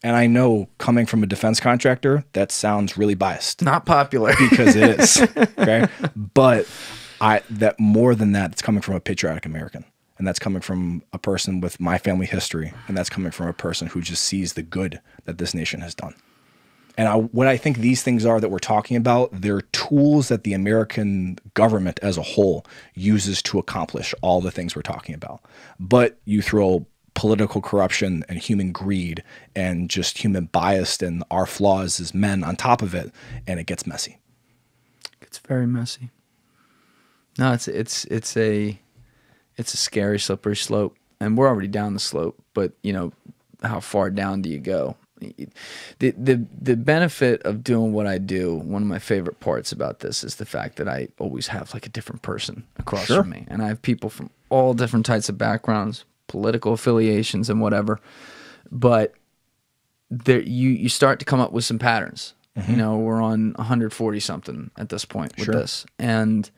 And I know, coming from a defense contractor, that sounds really biased. Not popular. Because it is, okay? But that more than that, it's coming from a patriotic American, and that's coming from a person with my family history, and that's coming from a person who just sees the good that this nation has done. And what I think these things are that we're talking about, they're tools that the American government as a whole uses to accomplish all the things we're talking about. But you throw political corruption and human greed and just human bias and our flaws as men on top of it, and it gets messy. It gets very messy. No, it's a scary, slippery slope, and we're already down the slope. But you know, how far down do you go? The benefit of doing what I do, one of my favorite parts about this is the fact that I always have like a different person across from me, and I have people from all different types of backgrounds, political affiliations, and whatever. But there you start to come up with some patterns. Mm-hmm. You know, we're on 140 something at this point with this, and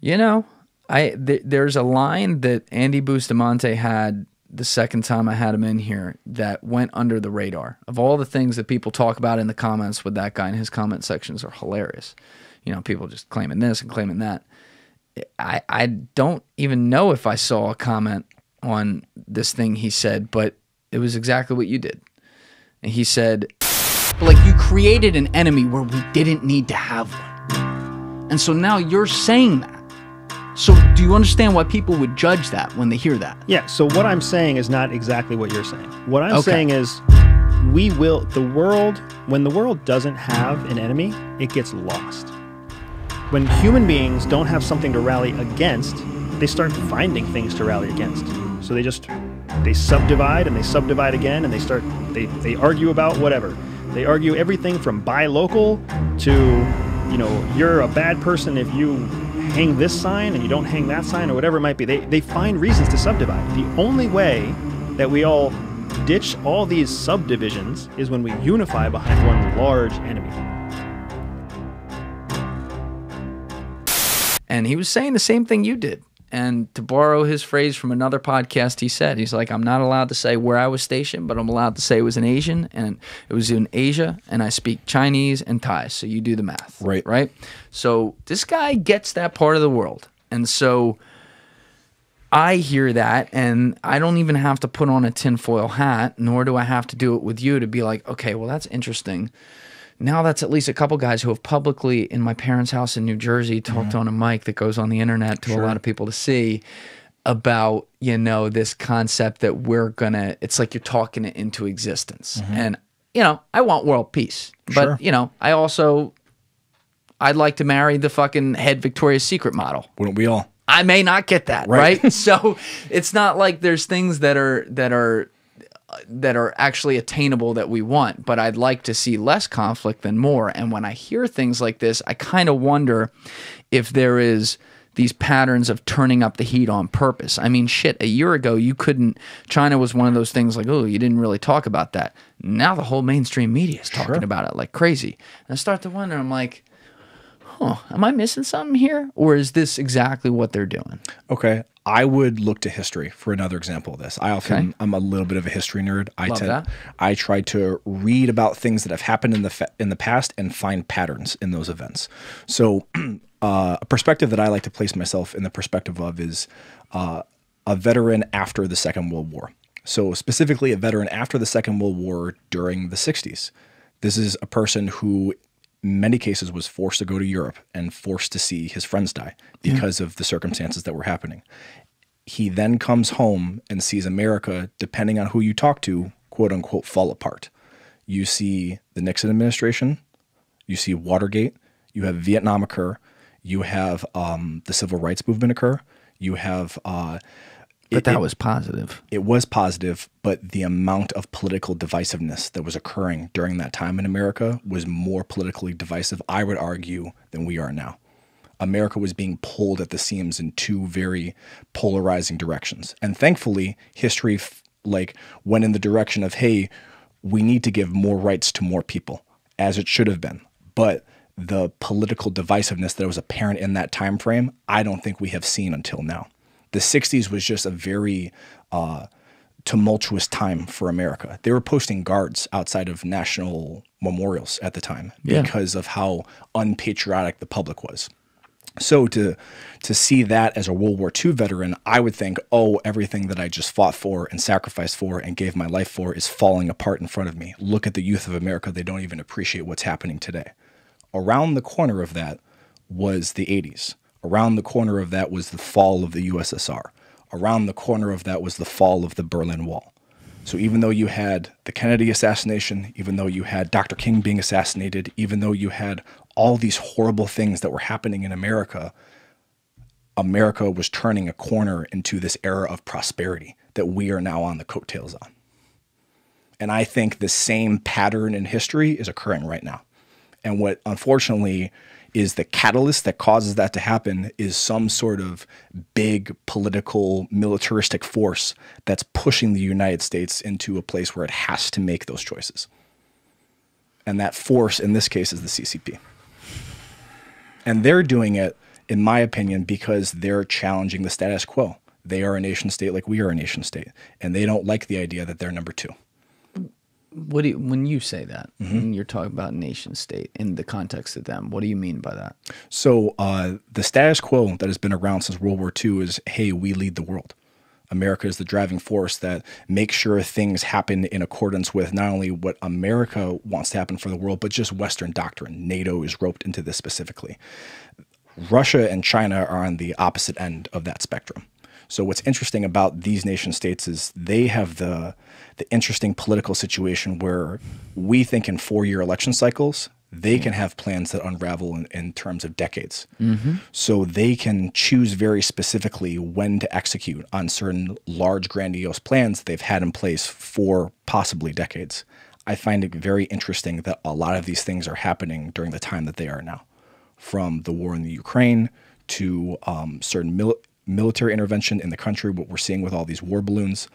you know, there's a line that Andy Bustamante had the second time I had him in here that went under the radar. Of all the things that people talk about in the comments with that guy, and his comment sections are hilarious. You know, people just claiming this and claiming that. I don't even know if I saw a comment on this thing he said, but it was exactly what you did. And he said, like, you created an enemy where we didn't need to have one. And so now you're saying that. So do you understand why people would judge that when they hear that? Yeah, so what I'm saying is not exactly what you're saying. What I'm saying is when the world doesn't have an enemy, it gets lost. When human beings don't have something to rally against, they start finding things to rally against. So they subdivide and they subdivide again, and they argue about whatever. They argue everything from buy local to, you know, you're a bad person if you hang this sign and you don't hang that sign, or whatever it might be. They find reasons to subdivide. The only way that we all ditch all these subdivisions is when we unify behind one large enemy. And he was saying the same thing you did. And to borrow his phrase from another podcast, he said, he's like, I'm not allowed to say where I was stationed, but I'm allowed to say it was an Asian, and it was in Asia, and I speak Chinese and Thai, so you do the math. Right. Right? So this guy gets that part of the world. And so I hear that, and I don't even have to put on a tinfoil hat, nor do I have to do it with you to be like, okay, well, that's interesting. Now that's at least a couple guys who have publicly, in my parents' house in New Jersey, talked on a mic that goes on the internet to a lot of people to see about, you know, this concept that we're going to, it's like you're talking it into existence. And, you know, I want world peace. But, you know, I also, I'd like to marry the fucking head Victoria's Secret model. Wouldn't we all? I may not get that, right? So it's not like there's things that are actually attainable that we want, but I'd like to see less conflict than more. And when I hear things like this, I kind of wonder if there is these patterns of turning up the heat on purpose. I mean, shit, a year ago, you couldn't, China was one of those things like, oh, you didn't really talk about that. Now the whole mainstream media is talking about it like crazy. And I start to wonder, I'm like, oh, am I missing something here? Or is this exactly what they're doing? Okay. I would look to history for another example of this. I often, I'm a little bit of a history nerd. I try to read about things that have happened in the past and find patterns in those events. So a perspective that I like to place myself in the perspective of is a veteran after the Second World War. So specifically a veteran after the Second World War during the 60s. This is a person who in many cases was forced to go to Europe and forced to see his friends die because of the circumstances that were happening. He then comes home and sees America, depending on who you talk to, quote unquote, fall apart. You see the Nixon administration, you see Watergate, you have Vietnam occur, you have the civil rights movement occur, you have... But that was positive. It was positive, but the amount of political divisiveness that was occurring during that time in America was more politically divisive, I would argue, than we are now. America was being pulled at the seams in two very polarizing directions. And thankfully, history like went in the direction of, hey, we need to give more rights to more people, as it should have been. But the political divisiveness that was apparent in that time frame, I don't think we have seen until now. The 60s was just a very tumultuous time for America. They were posting guards outside of national memorials at the time because of how unpatriotic the public was. So to see that as a World War II veteran, I would think, oh, everything that I just fought for and sacrificed for and gave my life for is falling apart in front of me. Look at the youth of America. They don't even appreciate what's happening today. Around the corner of that was the 80s. Around the corner of that was the fall of the USSR. Around the corner of that was the fall of the Berlin Wall. So even though you had the Kennedy assassination, even though you had Dr. King being assassinated, even though you had all these horrible things that were happening in America, America was turning a corner into this era of prosperity that we are now on the coattails on. And I think the same pattern in history is occurring right now. And what, unfortunately, is the catalyst that causes that to happen is some sort of big political militaristic force that's pushing the United States into a place where it has to make those choices. And that force in this case is the CCP. And they're doing it, in my opinion, because they're challenging the status quo. They are a nation state like we are a nation state, and they don't like the idea that they're number two. What do you, when you say that, when you're talking about nation state in the context of them, what do you mean by that? So the status quo that has been around since World War II is, hey, we lead the world. America is the driving force that makes sure things happen in accordance with not only what America wants to happen for the world, but just Western doctrine. NATO is roped into this specifically. Russia and China are on the opposite end of that spectrum. So what's interesting about these nation states is they have the interesting political situation where we think in 4-year election cycles, they can have plans that unravel in terms of decades. So they can choose very specifically when to execute on certain large grandiose plans they've had in place for possibly decades. I find it very interesting that a lot of these things are happening during the time that they are now, from the war in the Ukraine to certain military intervention in the country, what we're seeing with all these war balloons.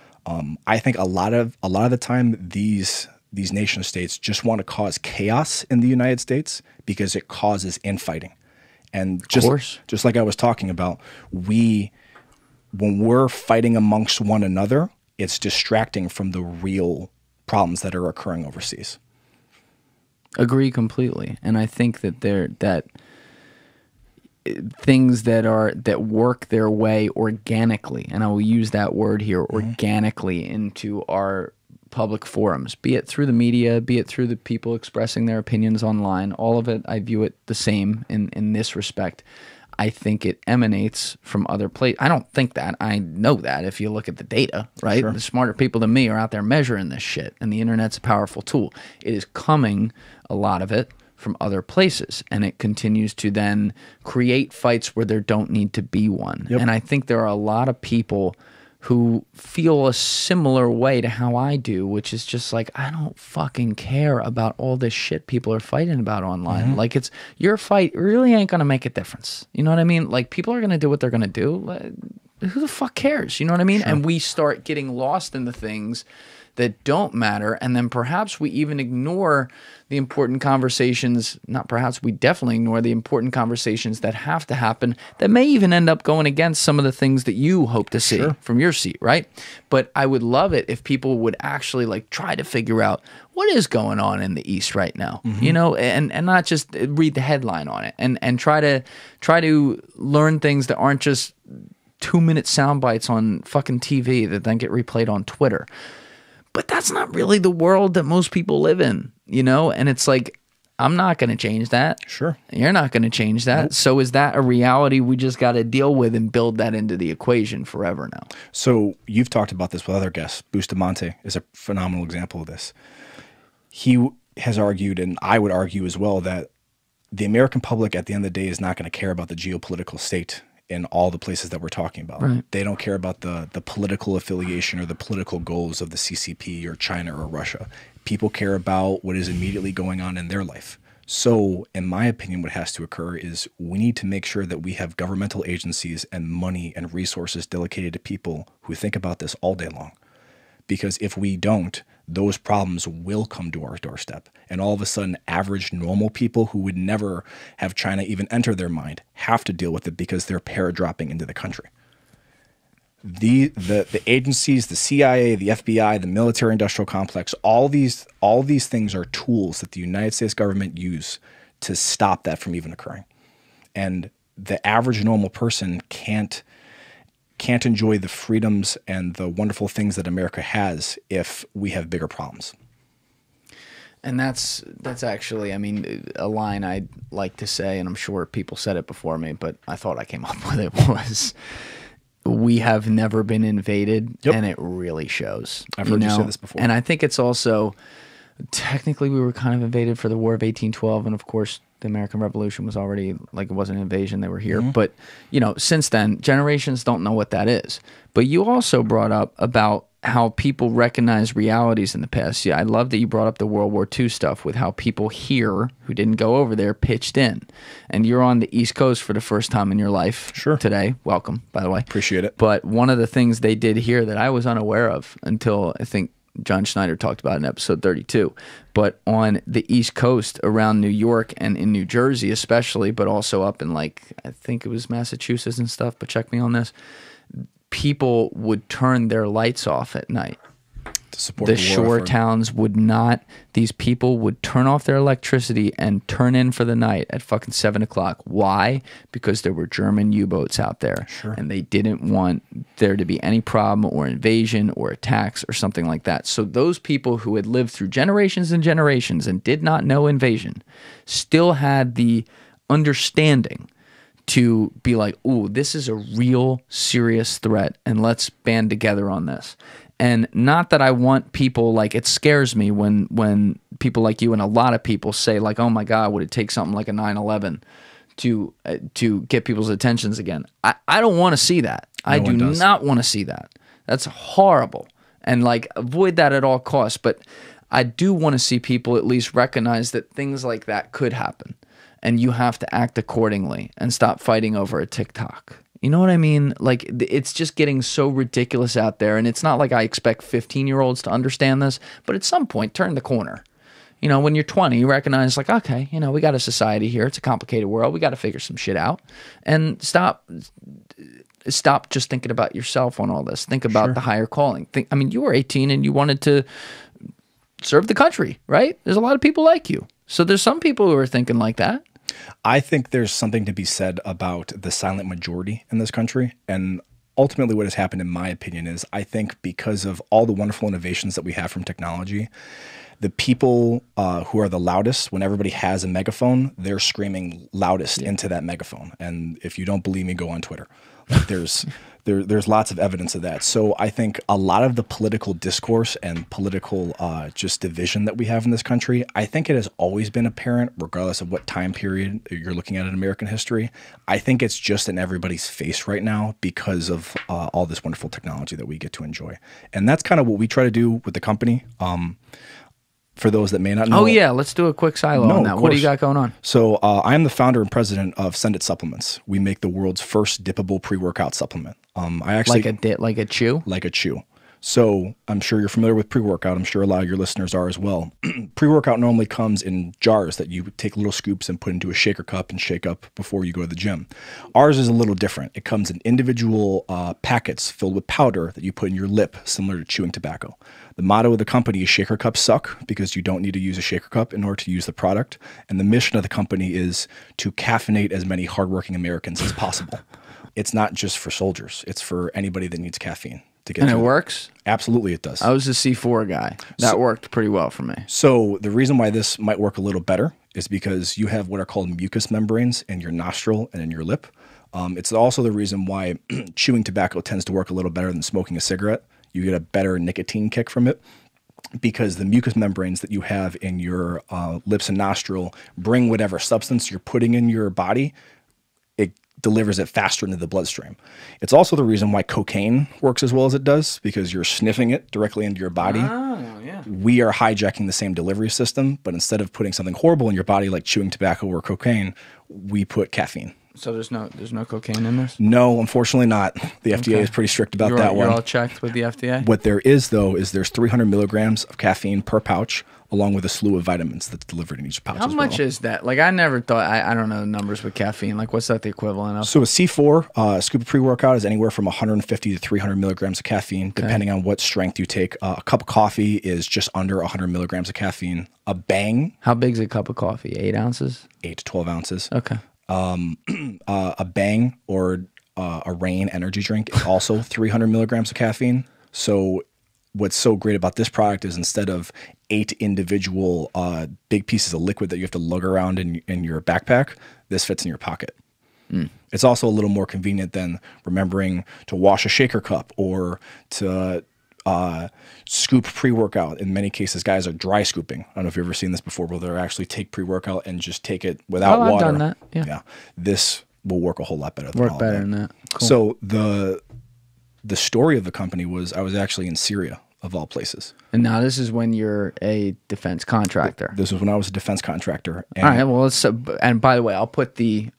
I think a lot of the time these nation states just want to cause chaos in the United States because it causes infighting. And just like I was talking about, when we're fighting amongst one another, it's distracting from the real problems that are occurring overseas. Agree completely. And I think that things that work their way organically, and I will use that word here, organically into our public forums, be it through the media, be it through the people expressing their opinions online, all of it, I view it the same in this respect. I think it emanates from other places. I don't think that. I know that if you look at the data, right? Sure. The smarter people than me are out there measuring this shit, and the internet's a powerful tool. It is coming, a lot of it, from other places, and it continues to then create fights where there don't need to be one. Yep. And I think there are a lot of people who feel a similar way to how I do, which is just like, I don't fucking care about all this shit people are fighting about online. Like, it's your fight really ain't gonna make a difference. You know what I mean? Like, people are gonna do what they're gonna do. Like, who the fuck cares? You know what I mean? Sure. And we start getting lost in the things that don't matter, and then perhaps we even ignore the important conversations, not perhaps, we definitely ignore the important conversations that have to happen that may even end up going against some of the things that you hope to see from your seat, right? But I would love it if people would actually like try to figure out what is going on in the East right now, you know, and not just read the headline on it, and try to learn things that aren't just 2-minute sound bites on fucking TV that then get replayed on Twitter. But that's not really the world that most people live in, you know? And it's like, I'm not going to change that. Sure. You're not going to change that. Nope. So is that a reality we just got to deal with and build that into the equation forever now? So you've talked about this with other guests. Bustamante is a phenomenal example of this. He has argued, and I would argue as well, that the American public at the end of the day is not going to care about the geopolitical state in all the places that we're talking about. Right. They don't care about the political affiliation or the political goals of the CCP or China or Russia. People care about what is immediately going on in their life. So in my opinion, what has to occur is we need to make sure that we have governmental agencies and money and resources dedicated to people who think about this all day long. Because if we don't, those problems will come to our doorstep. And all of a sudden, average normal people who would never have China even enter their mind have to deal with it because they're para-dropping into the country. The agencies, the CIA, the FBI, the military industrial complex, all these things are tools that the United States government use to stop that from even occurring. And the average normal person can't enjoy the freedoms and the wonderful things that America has if we have bigger problems. And that's actually, I mean, a line I'd like to say, and I'm sure people said it before me, but I thought I came up with it, was, we have never been invaded, and it really shows. I've heard you say this before. And I think it's also, technically we were kind of invaded for the War of 1812, and of course the American Revolution was already, like, it wasn't an invasion, they were here. But, you know, since then, generations don't know what that is. But you also brought up about how people recognize realities in the past. Yeah, I love that you brought up the World War II stuff with how people here who didn't go over there pitched in. And you're on the East Coast for the first time in your life today. Welcome, by the way. Appreciate it. But one of the things they did here that I was unaware of until I think John Schneider talked about in episode 32, but on the East Coast around New York and in New Jersey especially, but also up in like, I think it was Massachusetts and stuff, but check me on this. People would turn their lights off at night. To support the shore towns would not, these people would turn off their electricity and turn in for the night at fucking 7 o'clock. Why? Because there were German U-boats out there and they didn't want there to be any problem or invasion or attacks or something like that. So those people who had lived through generations and generations and did not know invasion still had the understanding to be like, ooh, this is a real serious threat and let's band together on this. And not that I want people, like, it scares me when people like you and a lot of people say like, oh my God, would it take something like a 9/11 to get people's attentions again? I don't want to see that. I do not want to see that. That's horrible. And like, avoid that at all costs. But I do want to see people at least recognize that things like that could happen. And you have to act accordingly and stop fighting over a TikTok. You know what I mean? Like, it's just getting so ridiculous out there. And it's not like I expect 15-year-olds to understand this, but at some point, turn the corner. You know, when you're 20, you recognize like, okay, you know, we got a society here. It's a complicated world. We got to figure some shit out. And stop just thinking about yourself on all this. Think about the higher calling. I mean, you were 18 and you wanted to serve the country, right? There's a lot of people like you. So there's some people who are thinking like that. I think there's something to be said about the silent majority in this country. And ultimately what has happened, in my opinion, is I think because of all the wonderful innovations that we have from technology, the people who are the loudest, when everybody has a megaphone, they're screaming loudest into that megaphone. And if you don't believe me, go on Twitter. Like, there's lots of evidence of that. So I think a lot of the political discourse and political just division that we have in this country, I think it has always been apparent, regardless of what time period you're looking at in American history. I think it's just in everybody's face right now because of all this wonderful technology that we get to enjoy. And that's kind of what we try to do with the company. For those that may not know. Oh yeah, let's do a quick silo on that. What do you got going on? So I am the founder and president of Send It Supplements. We make the world's first dippable pre-workout supplement. I actually like a chew. So I'm sure you're familiar with pre-workout. I'm sure a lot of your listeners are as well. Pre-workout normally comes in jars that you take little scoops and put into a shaker cup and shake up before you go to the gym. Ours is a little different. It comes in individual packets filled with powder that you put in your lip, similar to chewing tobacco. The motto of the company is shaker cups suck, because you don't need to use a shaker cup in order to use the product. And the mission of the company is to caffeinate as many hardworking Americans as possible. It's not just for soldiers. It's for anybody that needs caffeine. And it works? Absolutely it does. I was a C4 guy. That worked pretty well for me. So the reason why this might work a little better is because you have what are called mucous membranes in your nostril and in your lip. It's also the reason why chewing tobacco tends to work a little better than smoking a cigarette. You get a better nicotine kick from it, because the mucous membranes that you have in your lips and nostril bring whatever substance you're putting in your body, it delivers it faster into the bloodstream. It's also the reason why cocaine works as well as it does, because you're sniffing it directly into your body. Oh, yeah. We are hijacking the same delivery system, but instead of putting something horrible in your body like chewing tobacco or cocaine, we put caffeine. So there's no cocaine in this? No, unfortunately not. The FDA is pretty strict about that one. You're all checked with the FDA? What there is, though, is there's 300 milligrams of caffeine per pouch, along with a slew of vitamins that's delivered in each pouch. How much is that? Like, I never thought, I don't know the numbers with caffeine. Like, what's that the equivalent of? So a C4, a scoop of pre-workout is anywhere from 150 to 300 milligrams of caffeine, depending on what strength you take. A cup of coffee is just under 100 milligrams of caffeine. A bang. How big is a cup of coffee? 8 ounces? 8 to 12 ounces. Okay. A bang or a Reign energy drink is also 300 milligrams of caffeine. So what's so great about this product is instead of 8 individual big pieces of liquid that you have to lug around in your backpack, this fits in your pocket. Mm. It's also a little more convenient than remembering to wash a shaker cup or to scoop pre-workout. In many cases, guys are dry scooping. I don't know if you've ever seen this before, but they'll actually take pre-workout and just take it without water. I've done that. Yeah. This will work a whole lot better than all that. Cool. So the the story of the company was I was actually in Syria, of all places. And now this is when you're a defense contractor. This was when I was a defense contractor. And all right. Well, let's, and by the way, I'll put the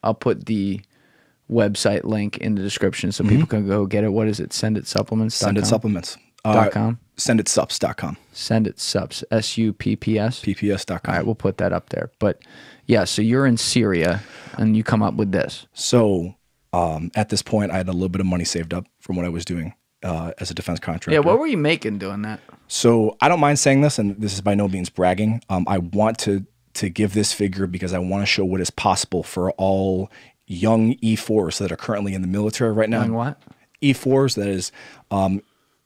website link in the description so people can go get it. What is it? Send It Supplements. Send It Supplements. .com. SendItSups.com. Send It Sups. S-U-P-P-S. P-P-S.com. All right, we'll put that up there. But yeah, so you're in Syria and you come up with this. So at this point, I had a little bit of money saved up from what I was doing as a defense contractor. Yeah, what were you making doing that? So I don't mind saying this, and this is by no means bragging. I want to give this figure because I want to show what is possible for all young E4s that are currently in the military right now. Young what? E4s, that is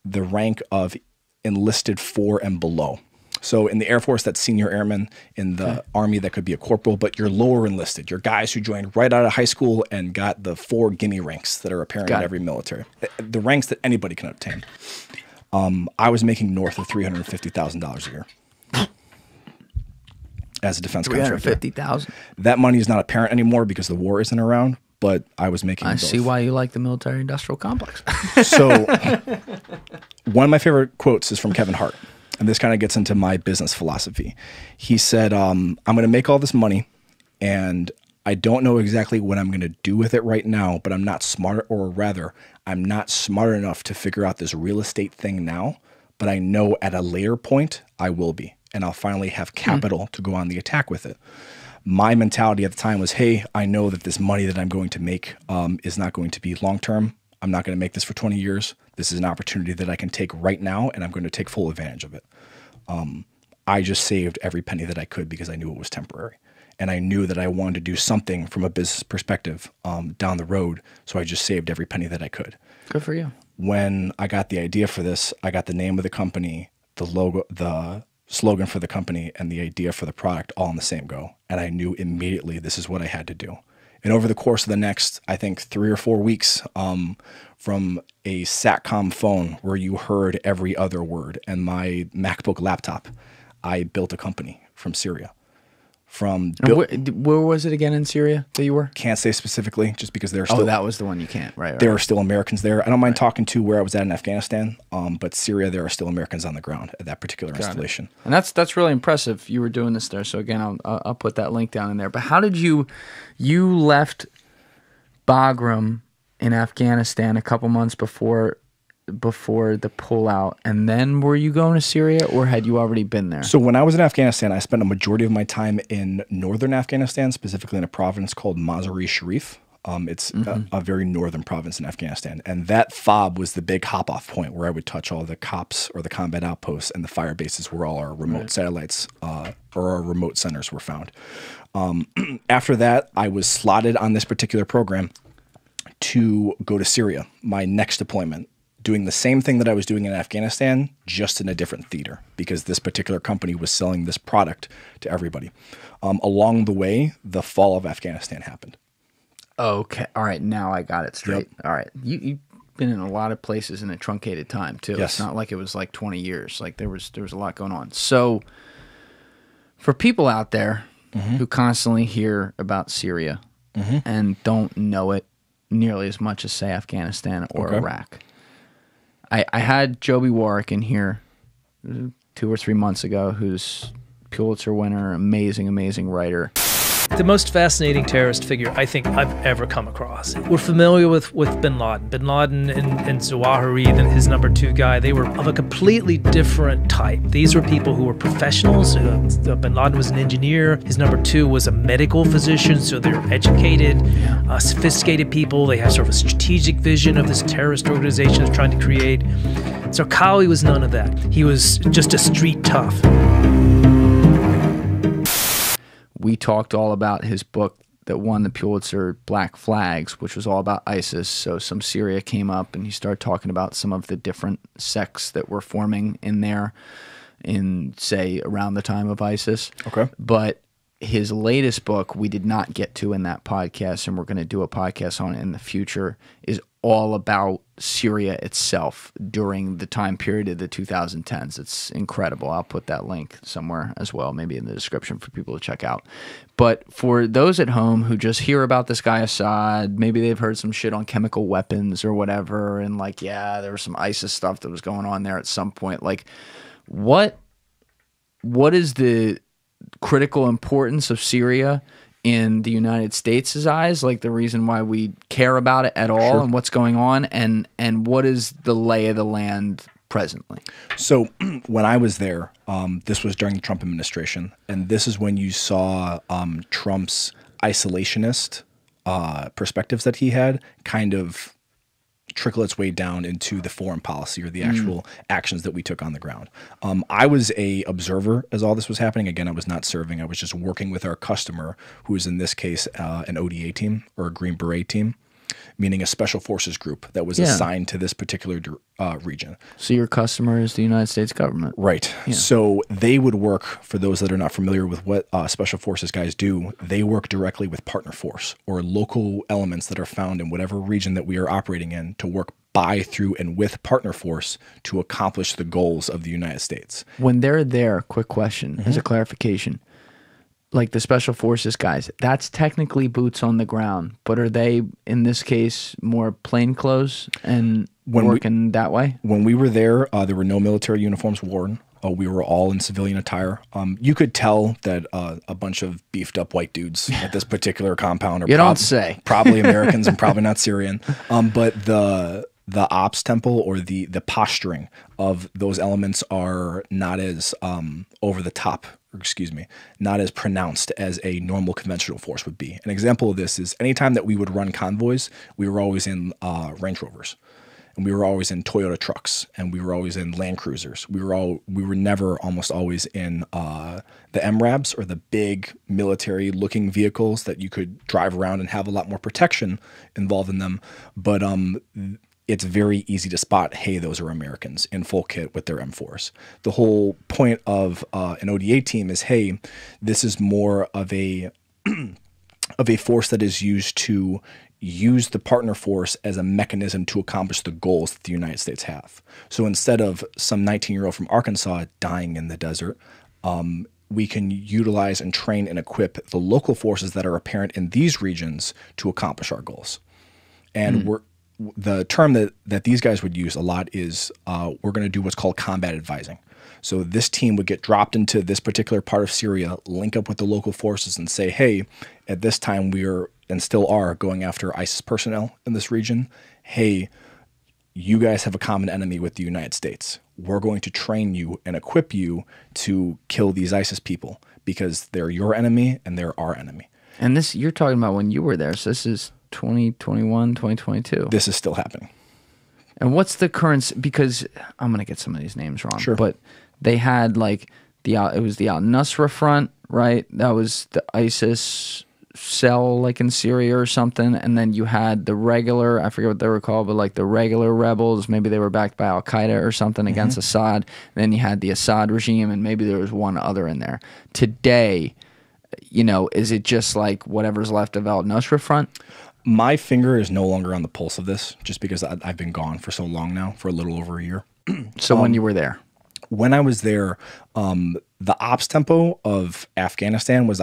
the rank of enlisted 4 and below. So in the Air Force, that's senior airman. In the Army, that could be a corporal, but you're lower enlisted. You're guys who joined right out of high school and got the 4 gimme ranks that are apparent in every military. The ranks that anybody can obtain. I was making north of $350,000 a year as a defense contractor. $350,000? That money is not apparent anymore because the war isn't around, but I was making both. I see why you like the military-industrial complex. So one of my favorite quotes is from Kevin Hart. And this kind of gets into my business philosophy. He said, I'm going to make all this money, and I don't know exactly what I'm going to do with it right now, but I'm not smart, or rather, I'm not smart enough to figure out this real estate thing now, but I know at a later point I will be, and I'll finally have capital to go on the attack with it. My mentality at the time was, hey, I know that this money that I'm going to make is not going to be long-term. I'm not going to make this for 20 years. This is an opportunity that I can take right now, and I'm going to take full advantage of it. I just saved every penny that I could because I knew it was temporary. And I knew that I wanted to do something from a business perspective down the road, so I just saved every penny that I could. Good for you. When I got the idea for this, I got the name of the company, the logo, the slogan for the company, and the idea for the product all in the same go. And I knew immediately this is what I had to do. And over the course of the next, I think, 3 or 4 weeks, from a SATCOM phone where you heard every other word and my MacBook laptop, I built a company from Syria. From where was it again in Syria that you were? Can't say specifically, just because there are still— Oh, that was the one you can't, right? There are still Americans there. I don't mind talking to where I was at in Afghanistan, but Syria, there are still Americans on the ground at that particular installation. And that's really impressive. You were doing this there, so again, I'll put that link down in there. But how did you left Bagram in Afghanistan a couple months before the pullout, and then were you going to Syria, or had you already been there? So when I was in Afghanistan, I spent a majority of my time in northern Afghanistan, specifically in a province called Mazar-e-Sharif. It's a very northern province in Afghanistan, and that FOB was the big hop-off point where I would touch all the cops or the combat outposts and the fire bases where all our remote satellites or our remote centers were found. After that, I was slotted on this particular program to go to Syria, my next deployment, doing the same thing that I was doing in Afghanistan, just in a different theater, because this particular company was selling this product to everybody. Along the way, the fall of Afghanistan happened. Okay. All right. Now I got it straight. Yep. All right. You've been in a lot of places in a truncated time, too. Yes. It's not like it was like 20 years. Like there was a lot going on. So for people out there who constantly hear about Syria and don't know it nearly as much as, say, Afghanistan or Iraq— I had Joby Warwick in here 2 or 3 months ago, who's Pulitzer winner, amazing, amazing writer. The most fascinating terrorist figure I think I've ever come across. We're familiar with bin Laden. Bin Laden and Zawahiri, his number 2 guy, they were of a completely different type. These were people who were professionals. Bin Laden was an engineer. His number 2 was a medical physician, so they're educated, sophisticated people. They have sort of a strategic vision of this terrorist organization they're trying to create. So Zarqawi was none of that. He was just a street tough. We talked all about his book that won the Pulitzer, Black Flags, which was all about ISIS. So some Syria came up, and he started talking about some of the different sects that were forming in there in, say, around the time of ISIS. Okay. But his latest book, we did not get to in that podcast, and we're going to do a podcast on it in the future, is all about Syria itself during the time period of the 2010s. It's incredible. I'll put that link somewhere as well, maybe in the description for people to check out. But for those at home who just hear about this guy Assad, maybe they've heard some shit on chemical weapons or whatever, and like, yeah, there was some ISIS stuff that was going on there at some point. Like, what is the critical importance of Syria in the United States' eyes, like the reason why we care about it at all, sure, and what's going on, and what is the lay of the land presently? So when I was there, this was during the Trump administration, and this is when you saw Trump's isolationist perspectives that he had kind of trickle its way down into the foreign policy or the actual actions that we took on the ground. I was an observer as all this was happening. Again, I was not serving. I was just working with our customer, who is in this case an ODA team or a Green Beret team, meaning a special forces group that was assigned to this particular region. So your customer is the United States government. Right. Yeah. So they would work, for those that are not familiar with what special forces guys do, they work directly with partner force or local elements that are found in whatever region that we are operating in to work by, through, and with partner force to accomplish the goals of the United States. When they're there, quick question as a clarification, like the special forces guys, that's technically boots on the ground, but are they, in this case, more plainclothes and working that way? When we were there were no military uniforms worn. We were all in civilian attire. You could tell that a bunch of beefed up white dudes at this particular compound are probably Americans and probably not Syrian. But the ops tempo or the posturing of those elements are not as over the top, excuse me, not as pronounced as a normal conventional force would be. An example of this is anytime that we would run convoys, we were always in Range Rovers, and we were always in Toyota trucks, and we were always in Land Cruisers. We were never almost always in the MRABs or the big military looking vehicles that you could drive around and have a lot more protection involved in them. But it's very easy to spot, hey, those are Americans in full kit with their M4s. The whole point of an ODA team is, hey, this is more of a force that is used to use the partner force as a mechanism to accomplish the goals that the United States have. So instead of some 19-year-old from Arkansas dying in the desert, we can utilize and train and equip the local forces that are apparent in these regions to accomplish our goals. And the term that these guys would use a lot is we're going to do what's called combat advising. So this team would get dropped into this particular part of Syria, link up with the local forces and say, hey, at this time we are and still are going after ISIS personnel in this region. Hey, you guys have a common enemy with the United States. We're going to train you and equip you to kill these ISIS people because they're your enemy and they're our enemy. And this, you're talking about when you were there. So this is 2021, 2022. This is still happening. And what's the current, because I'm going to get some of these names wrong, sure, but they had like it was the Al-Nusra Front, right? That was the ISIS cell like in Syria or something. And then you had the regular, I forget what they were called, but like the regular rebels, maybe they were backed by Al-Qaeda or something against Assad. And then you had the Assad regime and maybe there was one other in there. Today, you know, is it just like whatever's left of Al-Nusra Front? My finger is no longer on the pulse of this just because I've been gone for so long now, for a little over a year. So when you were there? When I was there, the ops tempo of Afghanistan was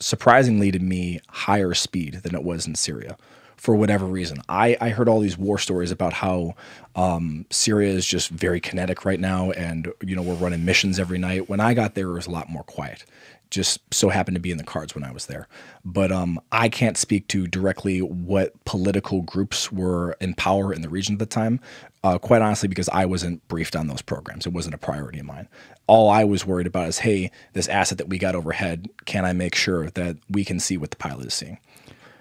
surprisingly to me higher speed than it was in Syria for whatever reason. I heard all these war stories about how Syria is just very kinetic right now and, you know, we're running missions every night. When I got there, it was a lot more quiet. Just so happened to be in the cards when I was there. But I can't speak to directly what political groups were in power in the region at the time, quite honestly, because I wasn't briefed on those programs. It wasn't a priority of mine. All I was worried about is, hey, this asset that we got overhead, can I make sure that we can see what the pilot is seeing?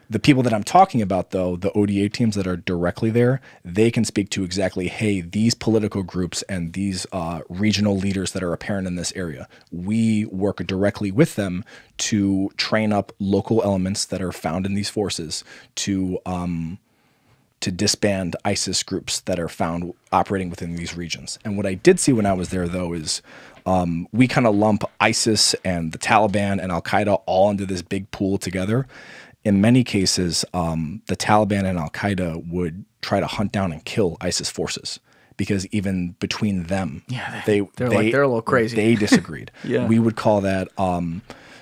The people that I'm talking about, though, the ODA teams that are directly there, they can speak to exactly, hey, these political groups and these regional leaders that are apparent in this area, we work directly with them to train up local elements that are found in these forces to to disband ISIS groups that are found operating within these regions. And what I did see when I was there, though, is we kind of lump ISIS and the Taliban and Al-Qaeda all into this big pool together. In many cases, the Taliban and Al-Qaeda would try to hunt down and kill ISIS forces, because even between them, yeah, they're a little crazy. They disagreed. Yeah. We would call that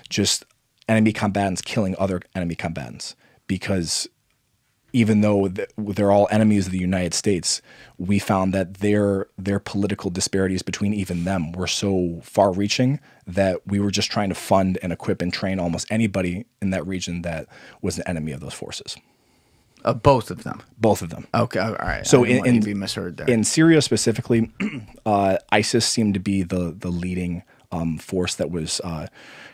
just enemy combatants killing other enemy combatants, because even though they're all enemies of the United States, we found that their political disparities between even them were so far-reaching that we were just trying to fund and equip and train almost anybody in that region that was an enemy of those forces. Both of them? Both of them. Okay, all right. So in Syria specifically, ISIS seemed to be the leading force that was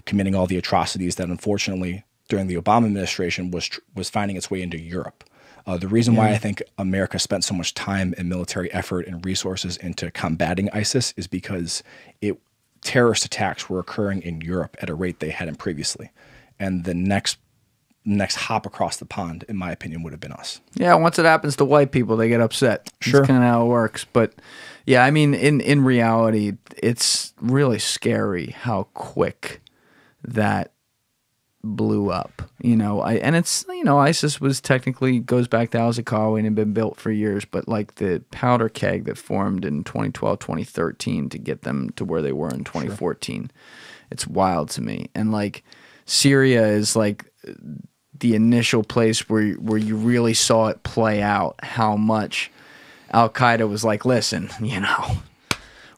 committing all the atrocities that, unfortunately, during the Obama administration was finding its way into Europe. The reason why I think America spent so much time and military effort and resources into combating ISIS is because terrorist attacks were occurring in Europe at a rate they hadn't previously. And the next hop across the pond, in my opinion, would have been us. Yeah, once it happens to white people, they get upset. Sure. That's kind of how it works. But yeah, I mean, in reality, it's really scary how quick that blew up, you know. And it's, you know, ISIS was technically goes back to Al-Zarqawi and had been built for years, but like the powder keg that formed in 2012, 2013 to get them to where they were in 2014, sure, it's wild to me. And like Syria is like the initial place where you really saw it play out, how much Al-Qaeda was like, listen, you know,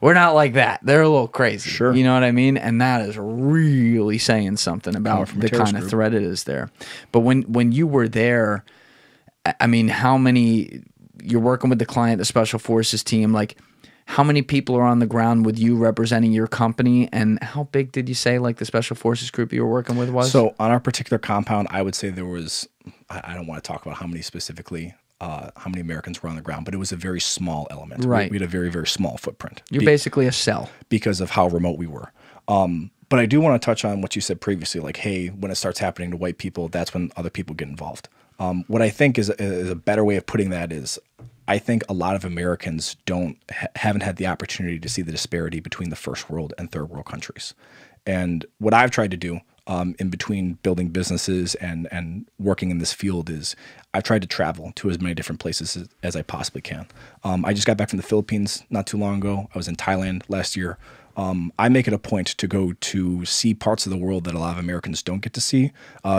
we're not like that. They're a little crazy. Sure. You know what I mean? And that is really saying something about the kind of threat it is there. But when you were there, I mean, how many – you're working with the client, the Special Forces team. Like, how many people are on the ground with you representing your company? And how big did you say, like, the Special Forces group you were working with was? So on our particular compound, I would say there was – I don't want to talk about how many specifically – how many Americans were on the ground, but it was a very small element. Right. We had a very, very small footprint. You're basically a cell. Because of how remote we were. But I do want to touch on what you said previously, like, hey, when it starts happening to white people, that's when other people get involved. What I think is a better way of putting that is, I think a lot of Americans haven't had the opportunity to see the disparity between the first world and third world countries. And what I've tried to do, in between building businesses and working in this field, is I've tried to travel to as many different places as I possibly can. I just got back from the Philippines not too long ago. I was in Thailand last year. I make it a point to go to see parts of the world that a lot of Americans don't get to see,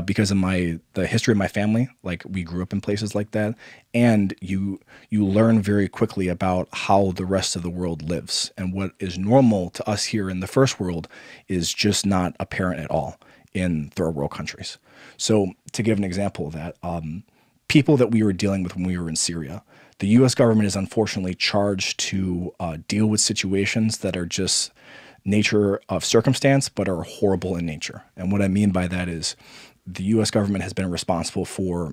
because of the history of my family. Like, we grew up in places like that, and you learn very quickly about how the rest of the world lives, and what is normal to us here in the first world is just not apparent at all in third world countries. So to give an example of that, people that we were dealing with when we were in Syria, the U.S. government is unfortunately charged to deal with situations that are just nature of circumstance, but are horrible in nature. And what I mean by that is the U.S. government has been responsible for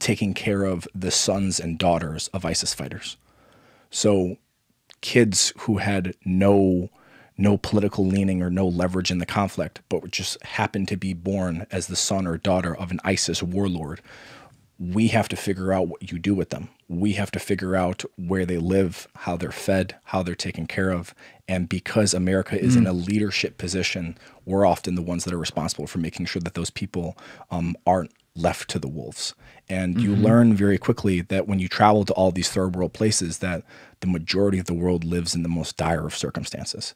taking care of the sons and daughters of ISIS fighters. So kids who had no political leaning or no leverage in the conflict, but just happened to be born as the son or daughter of an ISIS warlord, we have to figure out what you do with them. We have to figure out where they live, how they're fed, how they're taken care of. And because America is in a leadership position, we're often the ones that are responsible for making sure that those people aren't left to the wolves. And you learn very quickly that when you travel to all these third world places, that the majority of the world lives in the most dire of circumstances.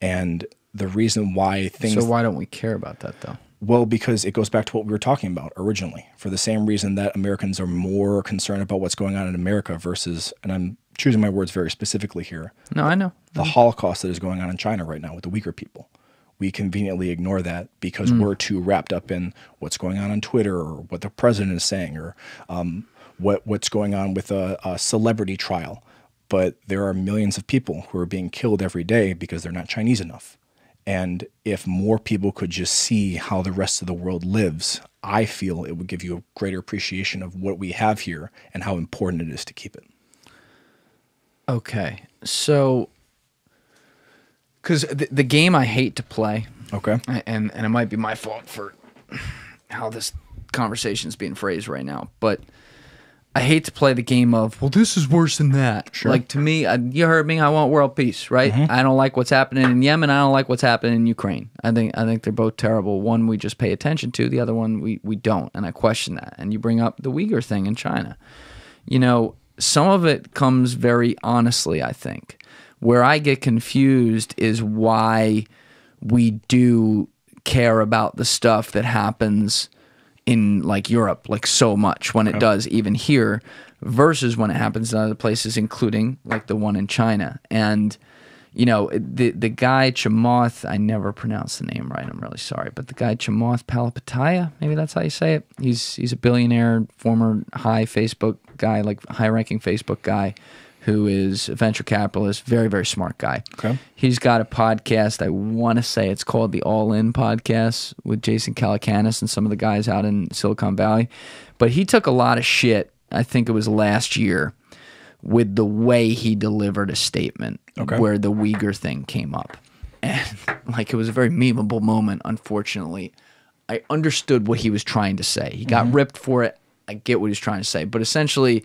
And the reason why things... So why don't we care about that, though? Well, because it goes back to what we were talking about originally. For the same reason that Americans are more concerned about what's going on in America versus, and I'm choosing my words very specifically here. No, I know. The Holocaust that is going on in China right now with the Uyghur people. We conveniently ignore that because we're too wrapped up in what's going on Twitter, or what the president is saying, or what's going on with a celebrity trial. But there are millions of people who are being killed every day because they're not Chinese enough. And if more people could just see how the rest of the world lives, I feel it would give you a greater appreciation of what we have here and how important it is to keep it. Okay. So, because the game I hate to play, okay, and it might be my fault for how this conversation is being phrased right now, but I hate to play the game of, well, this is worse than that. Sure. Like, to me, you heard me, I want world peace, right? Mm-hmm. I don't like what's happening in Yemen. I don't like what's happening in Ukraine. I think they're both terrible. One we just pay attention to, the other one we don't, and I question that. And you bring up the Uyghur thing in China. You know, some of it comes very honestly, I think. Where I get confused is why we do care about the stuff that happens in like Europe, like so much when it does even here versus when it happens in other places, including like the one in China. And, you know, the guy Chamath, I never pronounced the name right, I'm really sorry, but the guy Chamath Palihapitiya, maybe that's how you say it. He's a billionaire, former high Facebook guy, like high-ranking Facebook guy who is a venture capitalist, very, very smart guy. Okay. He's got a podcast, I want to say it's called the All In Podcast with Jason Calacanis and some of the guys out in Silicon Valley. But he took a lot of shit, I think it was last year, with the way he delivered a statement where the Uyghur thing came up. And like it was a very memeable moment, unfortunately. I understood what he was trying to say. He got ripped for it. I get what he's trying to say. But essentially,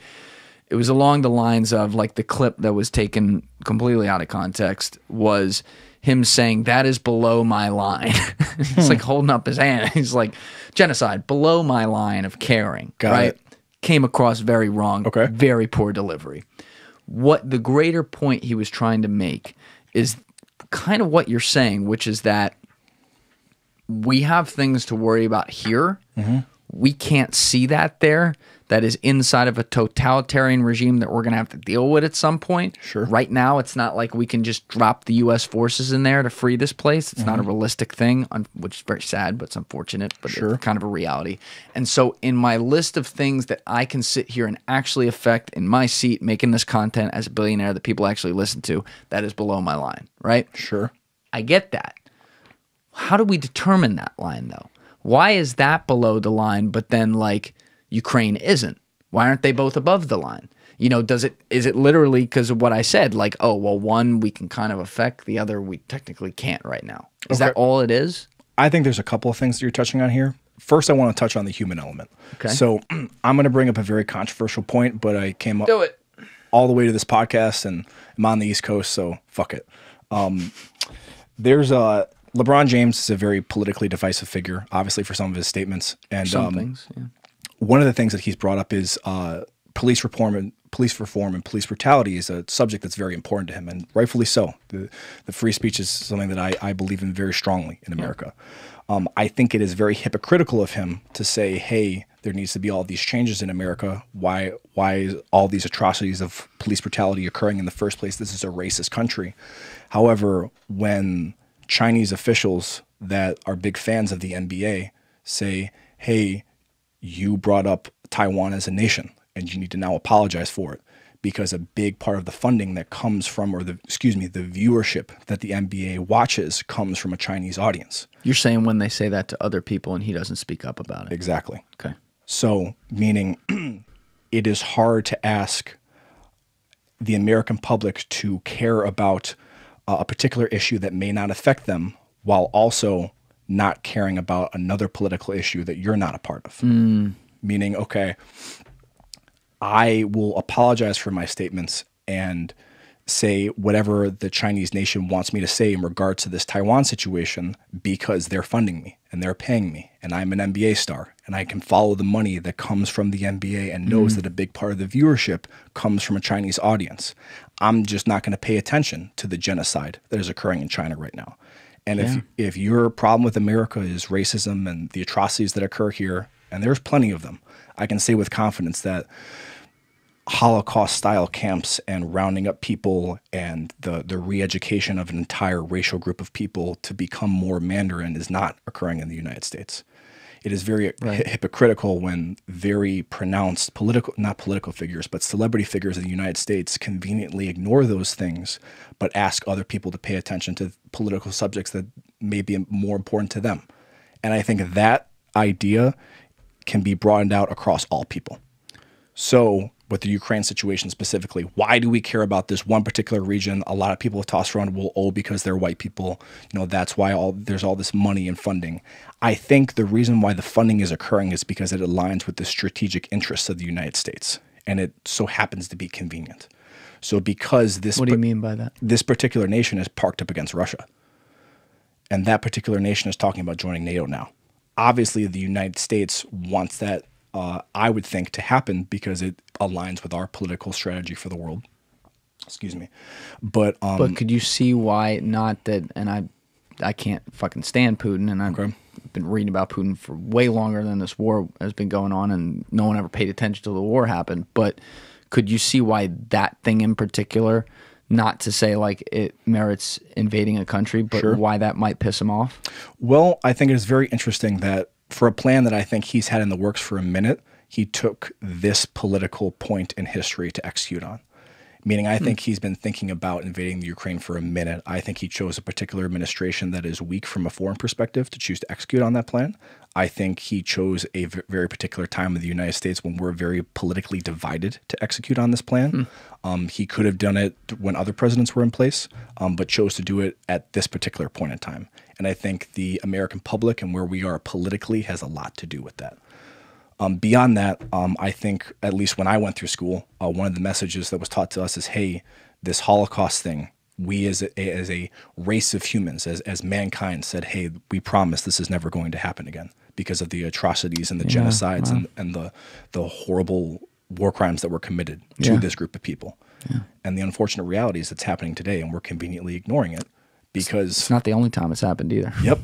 it was along the lines of like the clip that was taken completely out of context was him saying, that is below my line. It's like holding up his hand. He's like, genocide, below my line of caring. Got it. Came across very wrong, very poor delivery. What the greater point he was trying to make is kind of what you're saying, which is that we have things to worry about here. We can't see that there. That is inside of a totalitarian regime that we're going to have to deal with at some point. Sure. Right now, it's not like we can just drop the U.S. forces in there to free this place. It's not a realistic thing, which is very sad, but it's unfortunate, but it's kind of a reality. And so in my list of things that I can sit here and actually affect in my seat, making this content as a billionaire that people actually listen to, that is below my line, right? Sure. I get that. How do we determine that line, though? Why is that below the line, but then, like, Ukraine isn't? Why aren't they both above the line? You know, is it literally because of what I said? Like, oh, well, one we can kind of affect, the other we technically can't right now. Is that all it is? I think there's a couple of things that you're touching on here. First, I want to touch on the human element. Okay. So I'm going to bring up a very controversial point, but I came up all the way to this podcast, and I'm on the East Coast, so fuck it. There's a... LeBron James is a very politically divisive figure, obviously, for some of his statements. And one of the things that he's brought up is police reform and police brutality is a subject that's very important to him, and rightfully so. The free speech is something that I believe in very strongly in America. I think it is very hypocritical of him to say, hey, there needs to be all these changes in America. Why is all these atrocities of police brutality occurring in the first place? This is a racist country. However, when Chinese officials that are big fans of the NBA say, hey, you brought up Taiwan as a nation and you need to now apologize for it, because a big part of the funding that comes from, or the viewership that the NBA watches comes from a Chinese audience. You're saying when they say that to other people and he doesn't speak up about it. Exactly. Okay. So meaning it is hard to ask the American public to care about a particular issue that may not affect them while also not caring about another political issue that you're not a part of. Meaning, okay, I will apologize for my statements and say whatever the Chinese nation wants me to say in regards to this Taiwan situation, because they're funding me and they're paying me and I'm an NBA star and I can follow the money that comes from the NBA and knows that a big part of the viewership comes from a Chinese audience. I'm just not going to pay attention to the genocide that is occurring in China right now. And if your problem with America is racism and the atrocities that occur here, and there's plenty of them, I can say with confidence that Holocaust-style camps and rounding up people and the re-education of an entire racial group of people to become more Mandarin is not occurring in the United States. It is very hypocritical when very pronounced political, not political figures, but celebrity figures in the United States conveniently ignore those things, but ask other people to pay attention to political subjects that may be more important to them. And I think that idea can be broadened out across all people. So with the Ukraine situation specifically, why do we care about this one particular region? A lot of people have tossed around, well, oh, because they're white people. You know, that's why there's all this money and funding. I think the reason why the funding is occurring is because it aligns with the strategic interests of the United States. and it so happens to be convenient. So because this— What do you mean by that? This particular nation is parked up against Russia, and that particular nation is talking about joining NATO now. Obviously, the United States wants that, I would think, to happen because it aligns with our political strategy for the world. Excuse me. But could you see why not that, and I can't fucking stand Putin, and I've been reading about Putin for way longer than this war has been going on, and no one ever paid attention till the war happened. But could you see why that thing in particular, not to say like it merits invading a country, but sure, why that might piss him off? Well, I think it's very interesting that for a plan that I think he's had in the works for a minute, he took this political point in history to execute on. Meaning, I think he's been thinking about invading the Ukraine for a minute. I think he chose a particular administration that is weak from a foreign perspective to choose to execute on that plan. I think he chose a very particular time in the United States when we're very politically divided to execute on this plan. He could have done it when other presidents were in place, but chose to do it at this particular point in time. And I think the American public and where we are politically has a lot to do with that. Beyond that, I think, at least when I went through school, one of the messages that was taught to us is, hey, this Holocaust thing, we as a race of humans, as mankind said, hey, we promise this is never going to happen again because of the atrocities and the genocides and the horrible war crimes that were committed to this group of people. And the unfortunate reality is it's happening today, and we're conveniently ignoring it because— It's not the only time it's happened either. Yep,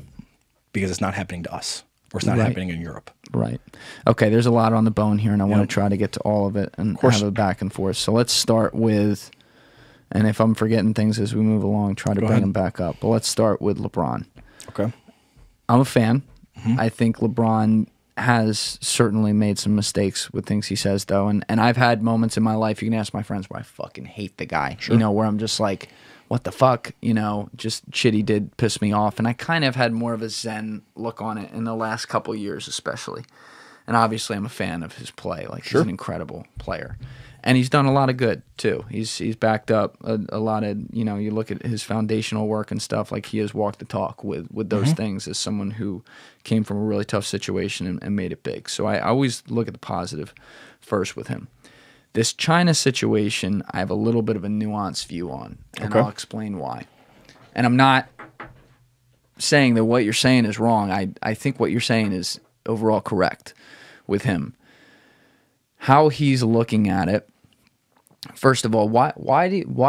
because it's not happening to us. Or it's not happening in Europe. Right. Okay, there's a lot on the bone here, and I want to try to get to all of it and have a back and forth. So let's start with, and if I'm forgetting things as we move along, try to bring them back up. But let's start with LeBron. Okay. I'm a fan. I think LeBron has certainly made some mistakes with things he says, though. And I've had moments in my life, you can ask my friends, where I fucking hate the guy. You know, where I'm just like, what the fuck, you know, just shit he did piss me off. And I kind of had more of a zen look on it in the last couple of years especially. And obviously I'm a fan of his play. Like, he's an incredible player. And he's done a lot of good too. He's backed up a lot of, you know, you look at his foundational work and stuff, like he has walked the talk with those things as someone who came from a really tough situation and made it big. So I always look at the positive first with him. This China situation, I have a little bit of a nuanced view on, and I'll explain why. And I'm not saying that what you're saying is wrong. I think what you're saying is overall correct with him. How he's looking at it, first of all, why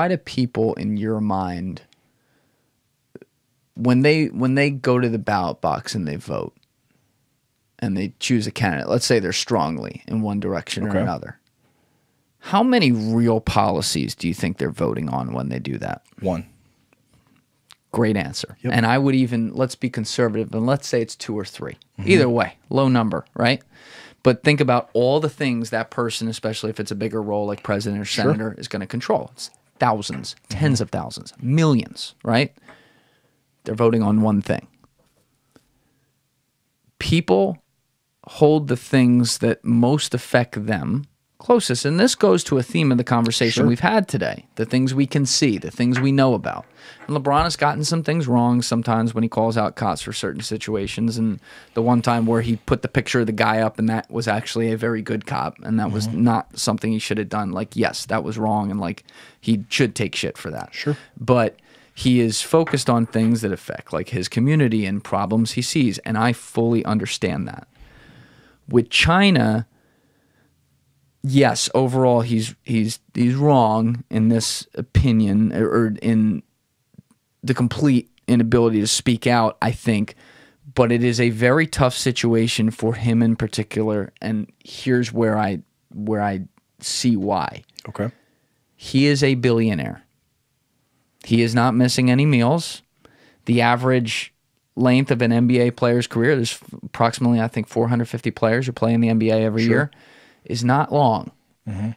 do people in your mind, when they go to the ballot box and they vote and they choose a candidate, let's say they're strongly in one direction or another, how many real policies do you think they're voting on when they do that? One. Great answer. Yep. And I would even, let's be conservative, and let's say it's 2 or 3. Either way, low number, right? But think about all the things that person, especially if it's a bigger role like president or senator, is going to control. It's thousands, tens of thousands, millions, right? They're voting on one thing. People hold the things that most affect them closest, and this goes to a theme of the conversation we've had today, the things we can see, the things we know about. And LeBron has gotten some things wrong sometimes when he calls out cops for certain situations, and the one time where he put the picture of the guy up and that was actually a very good cop, and that was not something he should have done. Like, yes, that was wrong, and like he should take shit for that. Sure. But he is focused on things that affect like his community and problems he sees, and I fully understand that. With China, yes, overall he's wrong in this opinion, or in the complete inability to speak out, I think, but it is a very tough situation for him in particular, and here's where I see why. Okay. He is a billionaire. He is not missing any meals. The average length of an NBA player's career, there's approximately, I think, 450 players who play in the NBA every year, is not long.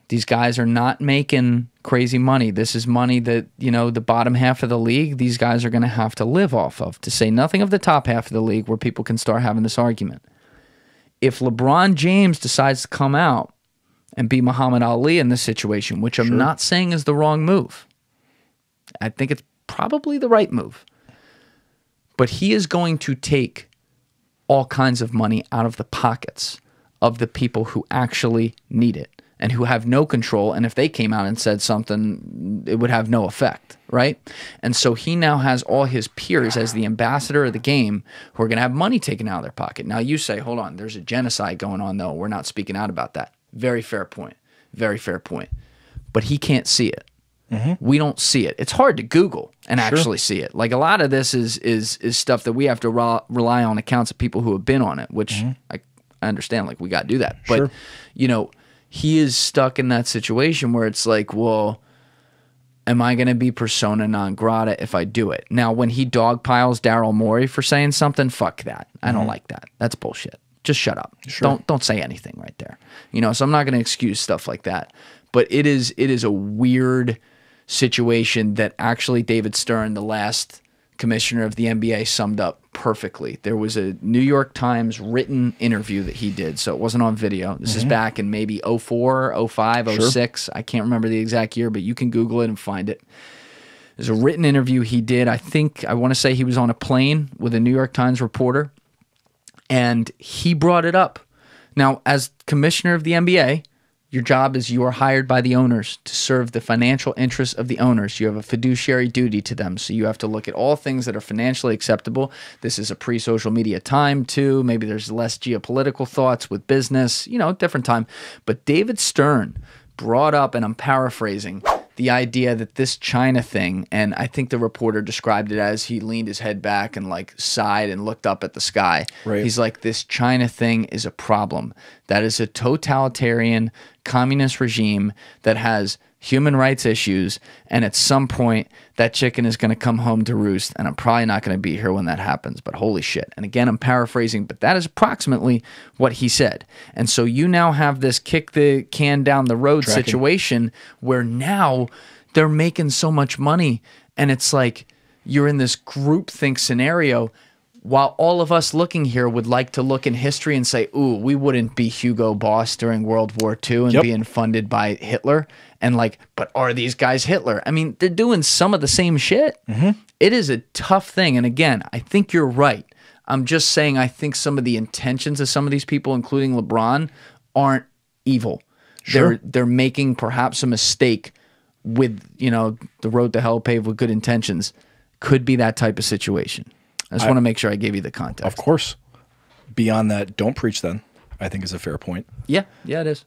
These guys are not making crazy money. This is money that, you know, the bottom half of the league, these guys are going to have to live off of, to say nothing of the top half of the league where people can start having this argument. If LeBron James decides to come out and be Muhammad Ali in this situation, which I'm not saying is the wrong move, I think it's probably the right move, but he is going to take all kinds of money out of the pockets of the people who actually need it. and who have no control, and if they came out and said something, it would have no effect, right? And so he now has all his peers as the ambassador of the game who are going to have money taken out of their pocket. Now you say, hold on, there's a genocide going on though. We're not speaking out about that. Very fair point. Very fair point. But he can't see it. Mm-hmm. We don't see it. It's hard to Google and actually see it. Like a lot of this is stuff that we have to rely on accounts of people who have been on it, which I understand, like we got to do that. But, you know, he is stuck in that situation where it's like, well, am I going to be persona non grata if I do it? Now, when he dogpiles Daryl Morey for saying something, fuck that. I don't like that. That's bullshit. Just shut up. Don't say anything right there. You know, so I'm not going to excuse stuff like that. But it is a weird situation that actually David Stern, the last commissioner of the NBA, summed up perfectly. There was a New York Times written interview that he did, so it wasn't on video. This is back in maybe 04, 05, 06. I can't remember the exact year, but you can Google it and find it. There's a written interview he did. I think, I want to say he was on a plane with a New York Times reporter, and he brought it up. Now, as commissioner of the NBA, your job is you are hired by the owners to serve the financial interests of the owners. You have a fiduciary duty to them, so you have to look at all things that are financially acceptable. This is a pre-social media time, too. Maybe there's less geopolitical thoughts with business, you know, different time. But David Stern brought up, and I'm paraphrasing, the idea that this China thing, and I think the reporter described it as he leaned his head back and like sighed and looked up at the sky. He's like, this China thing is a problem. That is a totalitarian communist regime that has human rights issues, and at some point that chicken is going to come home to roost, and I'm probably not going to be here when that happens, but holy shit. And again, I'm paraphrasing, but that is approximately what he said. And so you now have this kick the can down the road situation where now they're making so much money, and it's like you're in this groupthink scenario. While all of us looking here would like to look in history and say, ooh, we wouldn't be Hugo Boss during World War II and being funded by Hitler. And like, but are these guys Hitler? I mean, they're doing some of the same shit. It is a tough thing. And again, I think you're right. I'm just saying I think some of the intentions of some of these people, including LeBron, aren't evil. They're making perhaps a mistake with, you know, the road to hell paved with good intentions. Could be that type of situation. I just want to make sure I gave you the context. Of course. Beyond that, don't preach then, I think is a fair point. Yeah. Yeah, it is.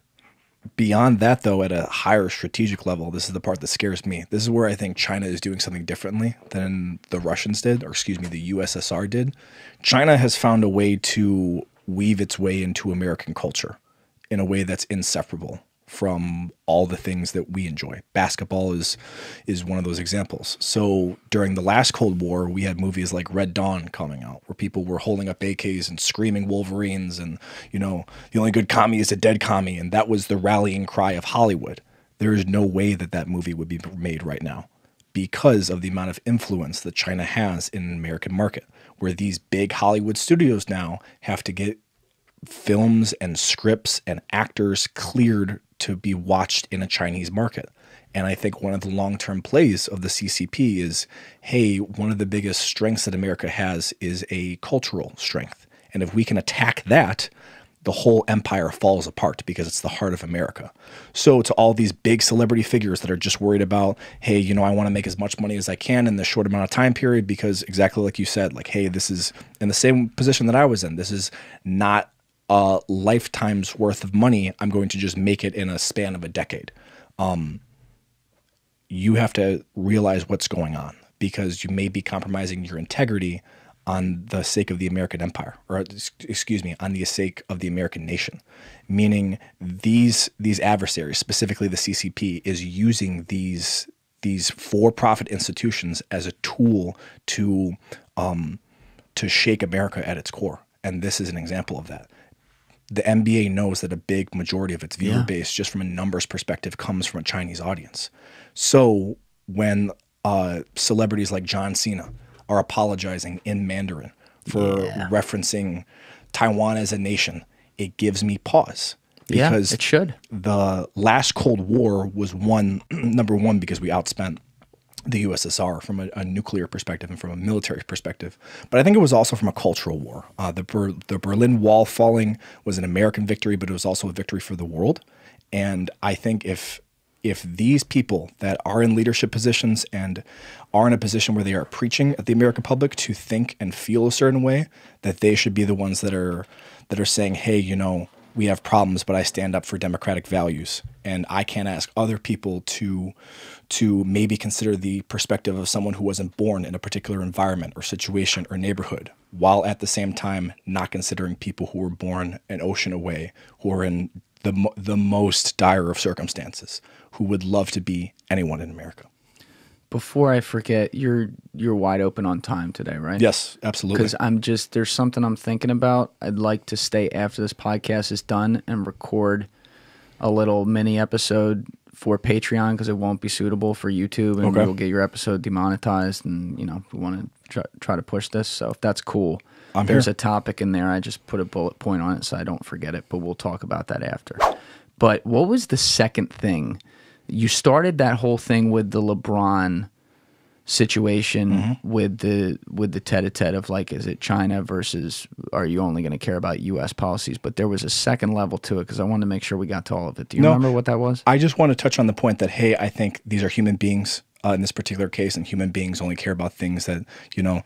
Beyond that, though, at a higher strategic level, this is the part that scares me. This is where I think China is doing something differently than the Russians did, or excuse me, the USSR did. China has found a way to weave its way into American culture in a way that's inseparable from all the things that we enjoy. Basketball is one of those examples. So during the last Cold War, we had movies like Red Dawn coming out where people were holding up AKs and screaming Wolverines and, you know, the only good commie is a dead commie. And that was the rallying cry of Hollywood. There is no way that that movie would be made right now because of the amount of influence that China has in an American market, where these big Hollywood studios now have to get films and scripts and actors cleared to be watched in a Chinese market. And I think one of the long-term plays of the CCP is, hey, one of the biggest strengths that America has is a cultural strength. And if we can attack that, the whole empire falls apart because it's the heart of America. So to all these big celebrity figures that are just worried about, hey, you know, I want to make as much money as I can in the short amount of time period, because exactly like you said, like, hey, this is in the same position that I was in. This is not a lifetime's worth of money. I'm going to just make it in a span of a decade. You have to realize what's going on, because you may be compromising your integrity on the sake of the American empire, or excuse me, on the sake of the American nation. Meaning these adversaries, specifically the CCP, is using these for-profit institutions as a tool to shake America at its core. And this is an example of that. The NBA knows that a big majority of its viewer base, just from a numbers perspective, comes from a Chinese audience. So when celebrities like John Cena are apologizing in Mandarin for referencing Taiwan as a nation, it gives me pause. Because it should. The last Cold War was won, number one, because we outspent the USSR from a nuclear perspective and from a military perspective. But I think it was also from a cultural war. The Berlin Wall falling was an American victory, but it was also a victory for the world. And I think if these people that are in leadership positions and are in a position where they are preaching at the American public to think and feel a certain way, that they should be the ones that are saying, hey, you know, we have problems, but I stand up for democratic values. And I can't ask other people to maybe consider the perspective of someone who wasn't born in a particular environment or situation or neighborhood, while at the same time not considering people who were born an ocean away, who are in the most dire of circumstances, who would love to be anyone in America. Before I forget, you're wide open on time today, right? Yes, absolutely. Because there's something I'm thinking about. I'd like to stay after this podcast is done and record a little mini episode for Patreon, because it won't be suitable for YouTube, and we'll get your episode demonetized. And you know, we want to try to push this. So if that's cool, there's a topic in there. I just put a bullet point on it so I don't forget it. But we'll talk about that after. But what was the second thing? You started that whole thing with the LeBron situation, with the tete-a-tete of, like, is it China versus are you only going to care about U.S. policies? But there was a second level to it, because I wanted to make sure we got to all of it. Do you remember what that was? I just want to touch on the point that, hey, I think these are human beings in this particular case, and human beings only care about things that, you know,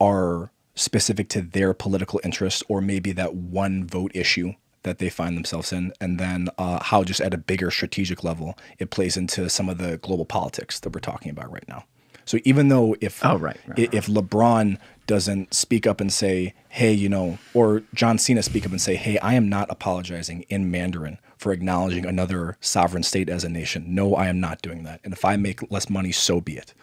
are specific to their political interests, or maybe that one vote issue that they find themselves in, and then how just at a bigger strategic level it plays into some of the global politics that we're talking about right now. So even though if LeBron doesn't speak up and say, hey, you know, or John Cena speak up and say, hey, I am not apologizing in Mandarin for acknowledging another sovereign state as a nation. No, I am not doing that. And if I make less money, so be it.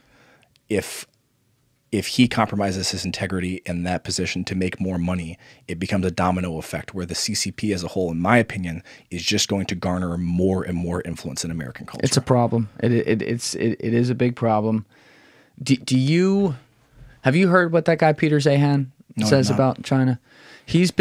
If he compromises his integrity in that position to make more money, it becomes a domino effect where the CCP as a whole, in my opinion, is just going to garner more and more influence in American culture. It's a problem. It is a big problem. Have you heard what that guy Peter Zeihan says about China? He's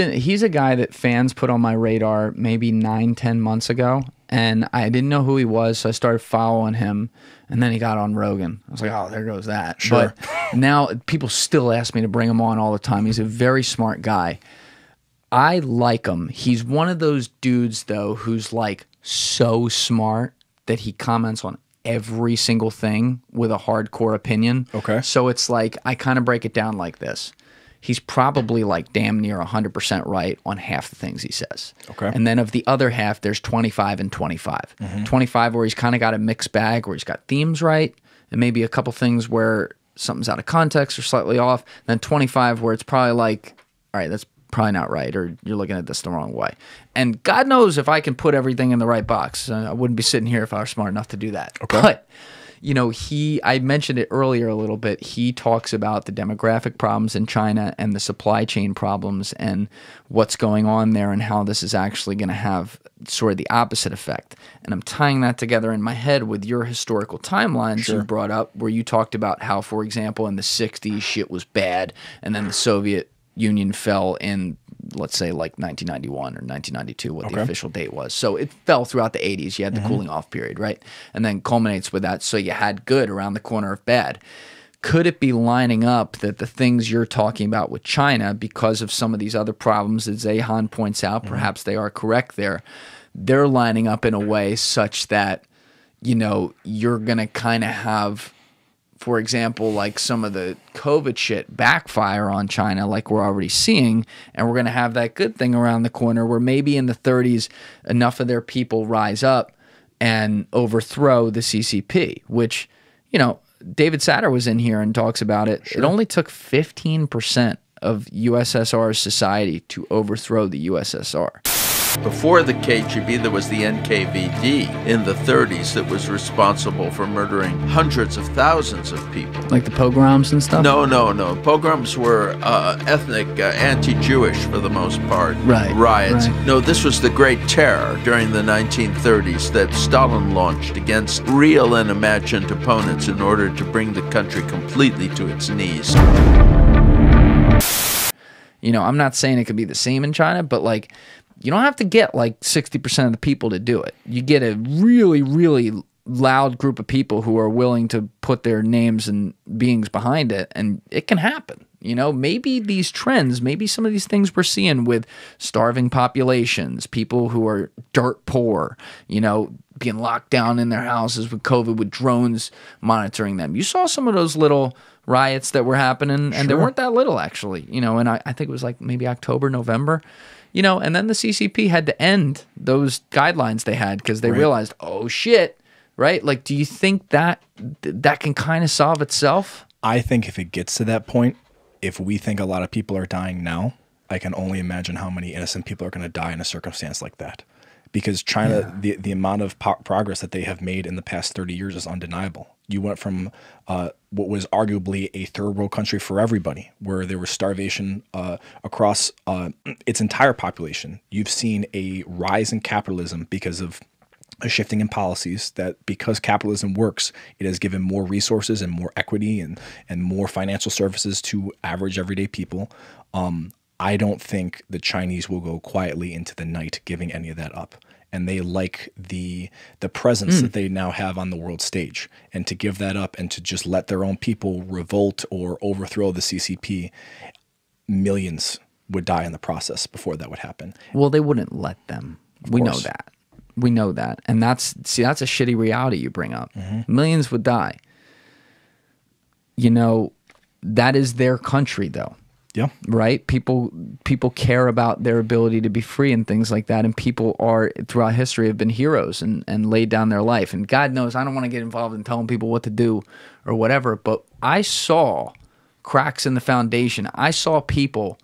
a guy that fans put on my radar maybe 9-10 months ago, and I didn't know who he was, so I started following him, and then he got on Rogan. I was like, oh, there goes that. Sure. But now people still ask me to bring him on all the time. He's a very smart guy. I like him. He's one of those dudes, though, who's, like, so smart that he comments on every single thing with a hardcore opinion. Okay. So it's like, I kind of break it down like this. He's probably, like, damn near 100% right on half the things he says. Okay. And then of the other half, there's 25 and 25. Mm-hmm. 25 where he's kind of got a mixed bag, where he's got themes right, and maybe a couple things where something's out of context or slightly off. Then 25 where it's probably like, all right, that's probably not right, or you're looking at this the wrong way. And God knows if I can put everything in the right box. I wouldn't be sitting here if I were smart enough to do that. Okay. But you know, I mentioned it earlier a little bit. He talks about the demographic problems in China and the supply chain problems and what's going on there and how this is actually going to have sort of the opposite effect. And I'm tying that together in my head with your historical timelines you brought up, where you talked about how, for example, in the 60s, shit was bad, and then the Soviet Union fell in, let's say, like 1991 or 1992, what the official date was. So it fell throughout the 80s. You had the cooling off period, right? And then culminates with that. So you had good around the corner of bad. Could it be lining up that the things you're talking about with China, because of some of these other problems that Zeihan points out, perhaps they are correct there, they're lining up in a way such that, you know, you're going to kind of have, for example, like some of the COVID shit backfire on China, like we're already seeing, and we're going to have that good thing around the corner where maybe in the 30s enough of their people rise up and overthrow the CCP, which, you know, David Satter was in here and talks about it. It only took 15% of USSR society to overthrow the USSR. Before the KGB, there was the NKVD in the 30s that was responsible for murdering hundreds of thousands of people. Like the pogroms and stuff? No, no, no. Pogroms were ethnic, anti-Jewish for the most part, riots. Right. No, this was the Great Terror during the 1930s that Stalin launched against real and imagined opponents in order to bring the country completely to its knees. You know, I'm not saying it could be the same in China, but like, you don't have to get like 60% of the people to do it. You get a really, really loud group of people who are willing to put their names and beings behind it, and it can happen. You know, maybe these trends, maybe some of these things we're seeing with starving populations, people who are dirt poor, you know, being locked down in their houses with COVID, with drones monitoring them. You saw some of those little riots that were happening, and they weren't that little, actually, you know, and I think it was like maybe October, November, you know, and then the CCP had to end those guidelines they had because they realized, oh, shit, right? Like, do you think that that can kind of solve itself? I think if it gets to that point, if we think a lot of people are dying now, I can only imagine how many innocent people are going to die in a circumstance like that. Because China, the amount of progress that they have made in the past 30 years is undeniable. You went from what was arguably a third world country for everybody, where there was starvation across its entire population. You've seen a rise in capitalism because of a shifting in policies that, because capitalism works, it has given more resources and more equity and more financial services to average everyday people. I don't think the Chinese will go quietly into the night giving any of that up. And they like the presence that they now have on the world stage. And to give that up and to just let their own people revolt or overthrow the CCP, millions would die in the process before that would happen. Well, they wouldn't let them. We know that. We know that. And that's, see, that's a shitty reality you bring up. Millions would die. You know, that is their country, though. Yeah. Right? People care about their ability to be free and things like that. And people are, throughout history, have been heroes and laid down their life. And God knows, I don't want to get involved in telling people what to do or whatever, but I saw cracks in the foundation. I saw people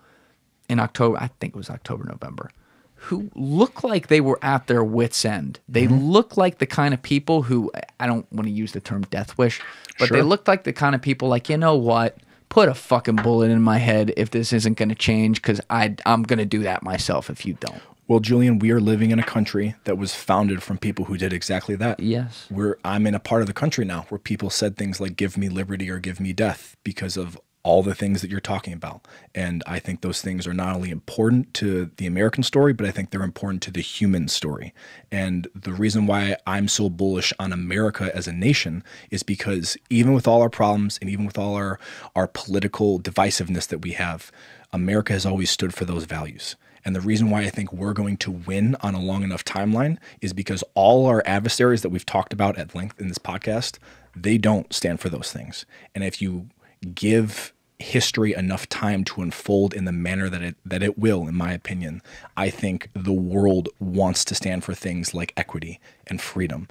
in October, I think it was October, November, who look like they were at their wits' end. They look like the kind of people who, I don't want to use the term death wish, but they looked like the kind of people like, you know what, put a fucking bullet in my head if this isn't going to change, because I'm going to do that myself if you don't. Well, Julian, we are living in a country that was founded from people who did exactly that. Yes. I'm in a part of the country now where people said things like, give me liberty or give me death, because of all the things that you're talking about. And I think those things are not only important to the American story, but I think they're important to the human story. And the reason why I'm so bullish on America as a nation is because even with all our problems and even with all our political divisiveness that we have, America has always stood for those values. And the reason why I think we're going to win on a long enough timeline is because all our adversaries that we've talked about at length in this podcast, they don't stand for those things. And if you give history enough time to unfold in the manner that it will, in my opinion, I think the world wants to stand for things like equity and freedom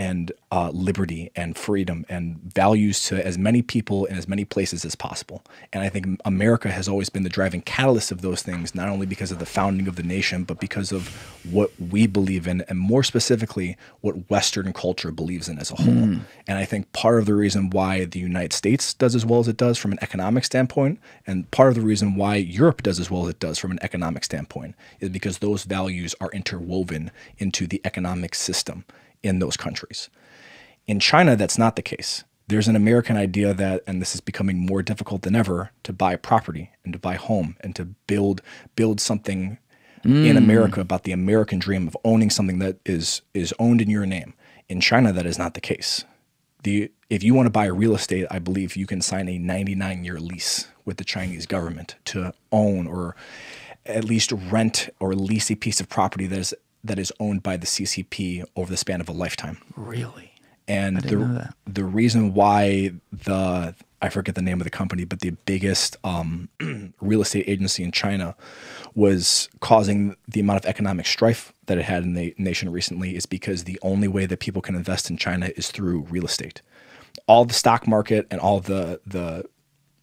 and liberty and freedom and values to as many people in as many places as possible. And I think America has always been the driving catalyst of those things, not only because of the founding of the nation, but because of what we believe in, and more specifically what Western culture believes in as a whole. And I think part of the reason why the United States does as well as it does from an economic standpoint, and part of the reason why Europe does as well as it does from an economic standpoint, is because those values are interwoven into the economic system in those countries. In China, that's not the case. There's an American idea that, and this is becoming more difficult than ever, to buy property and to buy home and to build something in America, about the American dream of owning something that is owned in your name. In China, that is not the case. If you want to buy real estate, I believe you can sign a 99-year lease with the Chinese government to own or at least rent or lease a piece of property that is owned by the CCP over the span of a lifetime. Really? And the reason why I forget the name of the company, but the biggest real estate agency in China was causing the amount of economic strife that it had in the nation recently is because the only way that people can invest in China is through real estate. All the stock market and all the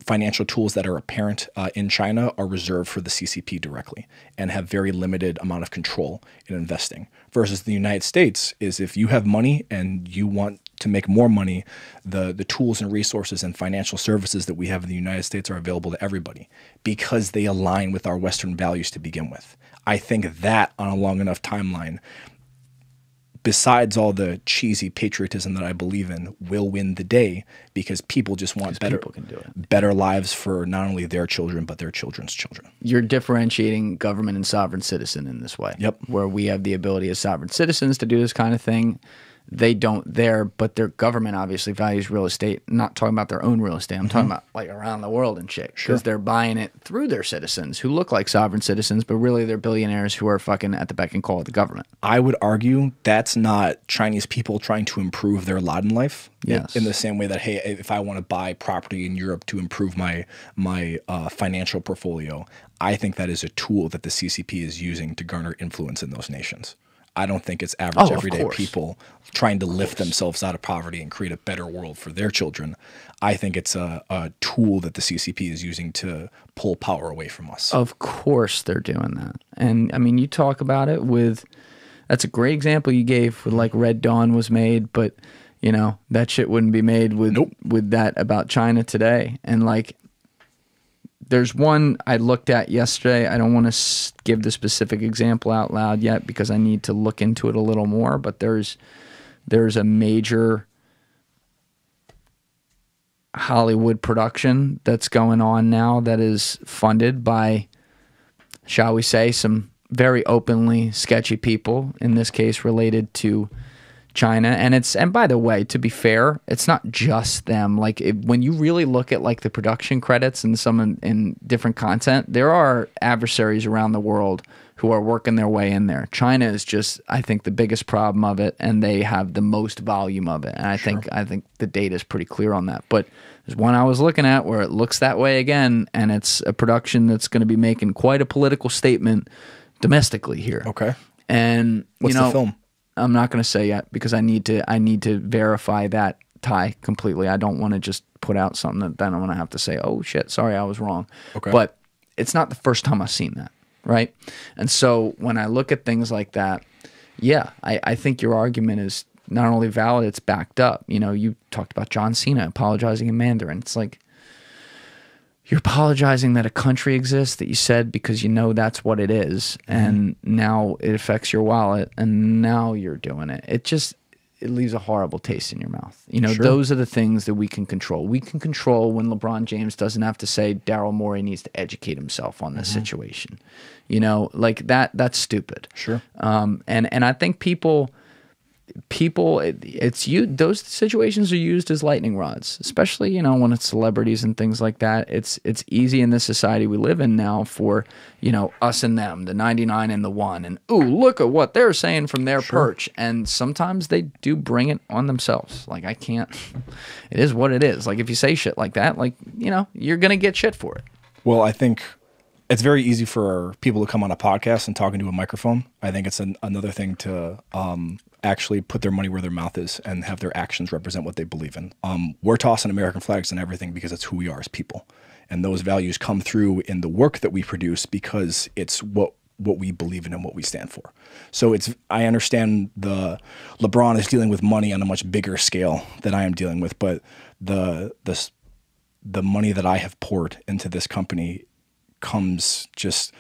financial tools that are apparent in China are reserved for the CCP directly and have very limited amount of control in investing. Versus the United States is, if you have money and you want to make more money, the tools and resources and financial services that we have in the United States are available to everybody because they align with our Western values to begin with. I think that on a long enough timeline, besides all the cheesy patriotism that I believe in, will win the day, because people just want better lives for not only their children, but their children's children. You're differentiating government and sovereign citizen in this way. Yep. Where we have the ability as sovereign citizens to do this kind of thing, they don't there, but their government obviously values real estate. I'm not talking about their own real estate. I'm talking about like around the world and shit. Because they're buying it through their citizens who look like sovereign citizens, but really they're billionaires who are fucking at the beck and call of the government. I would argue that's not Chinese people trying to improve their lot in life. Yes. In the same way that, hey, if I want to buy property in Europe to improve my financial portfolio, I think that is a tool that the CCP is using to garner influence in those nations. I don't think it's average everyday people trying to lift themselves out of poverty and create a better world for their children. I think it's a tool that the CCP is using to pull power away from us. Of course they're doing that. And I mean, you talk about it with, that's a great example you gave with like Red Dawn was made, but you know, that shit wouldn't be made with, with that about China today. And like, there's one I looked at yesterday. I don't want to give the specific example out loud yet because I need to look into it a little more, but there's a major Hollywood production that's going on now that is funded by, shall we say, some very openly sketchy people, in this case related to China. And by the way, to be fair, it's not just them. Like when you really look at like the production credits and some in different content, there are adversaries around the world who are working their way in there. China is just, I think, the biggest problem of it, and they have the most volume of it. And I think the data is pretty clear on that. But there's one I was looking at where it looks that way again, and it's a production that's going to be making quite a political statement domestically here. Okay. And what's the film? I'm not going to say yet because I need to verify that tie completely. I don't want to just put out something that then I'm going to have to say, oh shit, sorry, I was wrong. Okay. But it's not the first time I've seen that, right? And so when I look at things like that, yeah, I think your argument is not only valid, it's backed up. You know, you talked about John Cena apologizing in Mandarin. It's like, you're apologizing that a country exists that you said because you know that's what it is, and now it affects your wallet, and now you're doing it. It just, it leaves a horrible taste in your mouth. You know, those are the things that we can control. We can control when LeBron James doesn't have to say Daryl Morey needs to educate himself on this situation. You know, like that's stupid. Sure. And I think people it's you, those situations are used as lightning rods, especially, you know, when it's celebrities and things like that. It's easy in this society we live in now for, you know, us and them, the 99 and the one, and ooh, look at what they're saying from their perch. And sometimes they do bring it on themselves. Like, I can't, it is what it is. Like, if you say shit like that, like, you know, you're gonna get shit for it. Well, I think it's very easy for people to come on a podcast and talk into a microphone. I think it's another thing to actually put their money where their mouth is and have their actions represent what they believe in. We're tossing American flags and everything because it's who we are as people. And those values come through in the work that we produce because it's what we believe in and what we stand for. So it's, I understand the LeBron is dealing with money on a much bigger scale than I am dealing with, but the money that I have poured into this company comes just,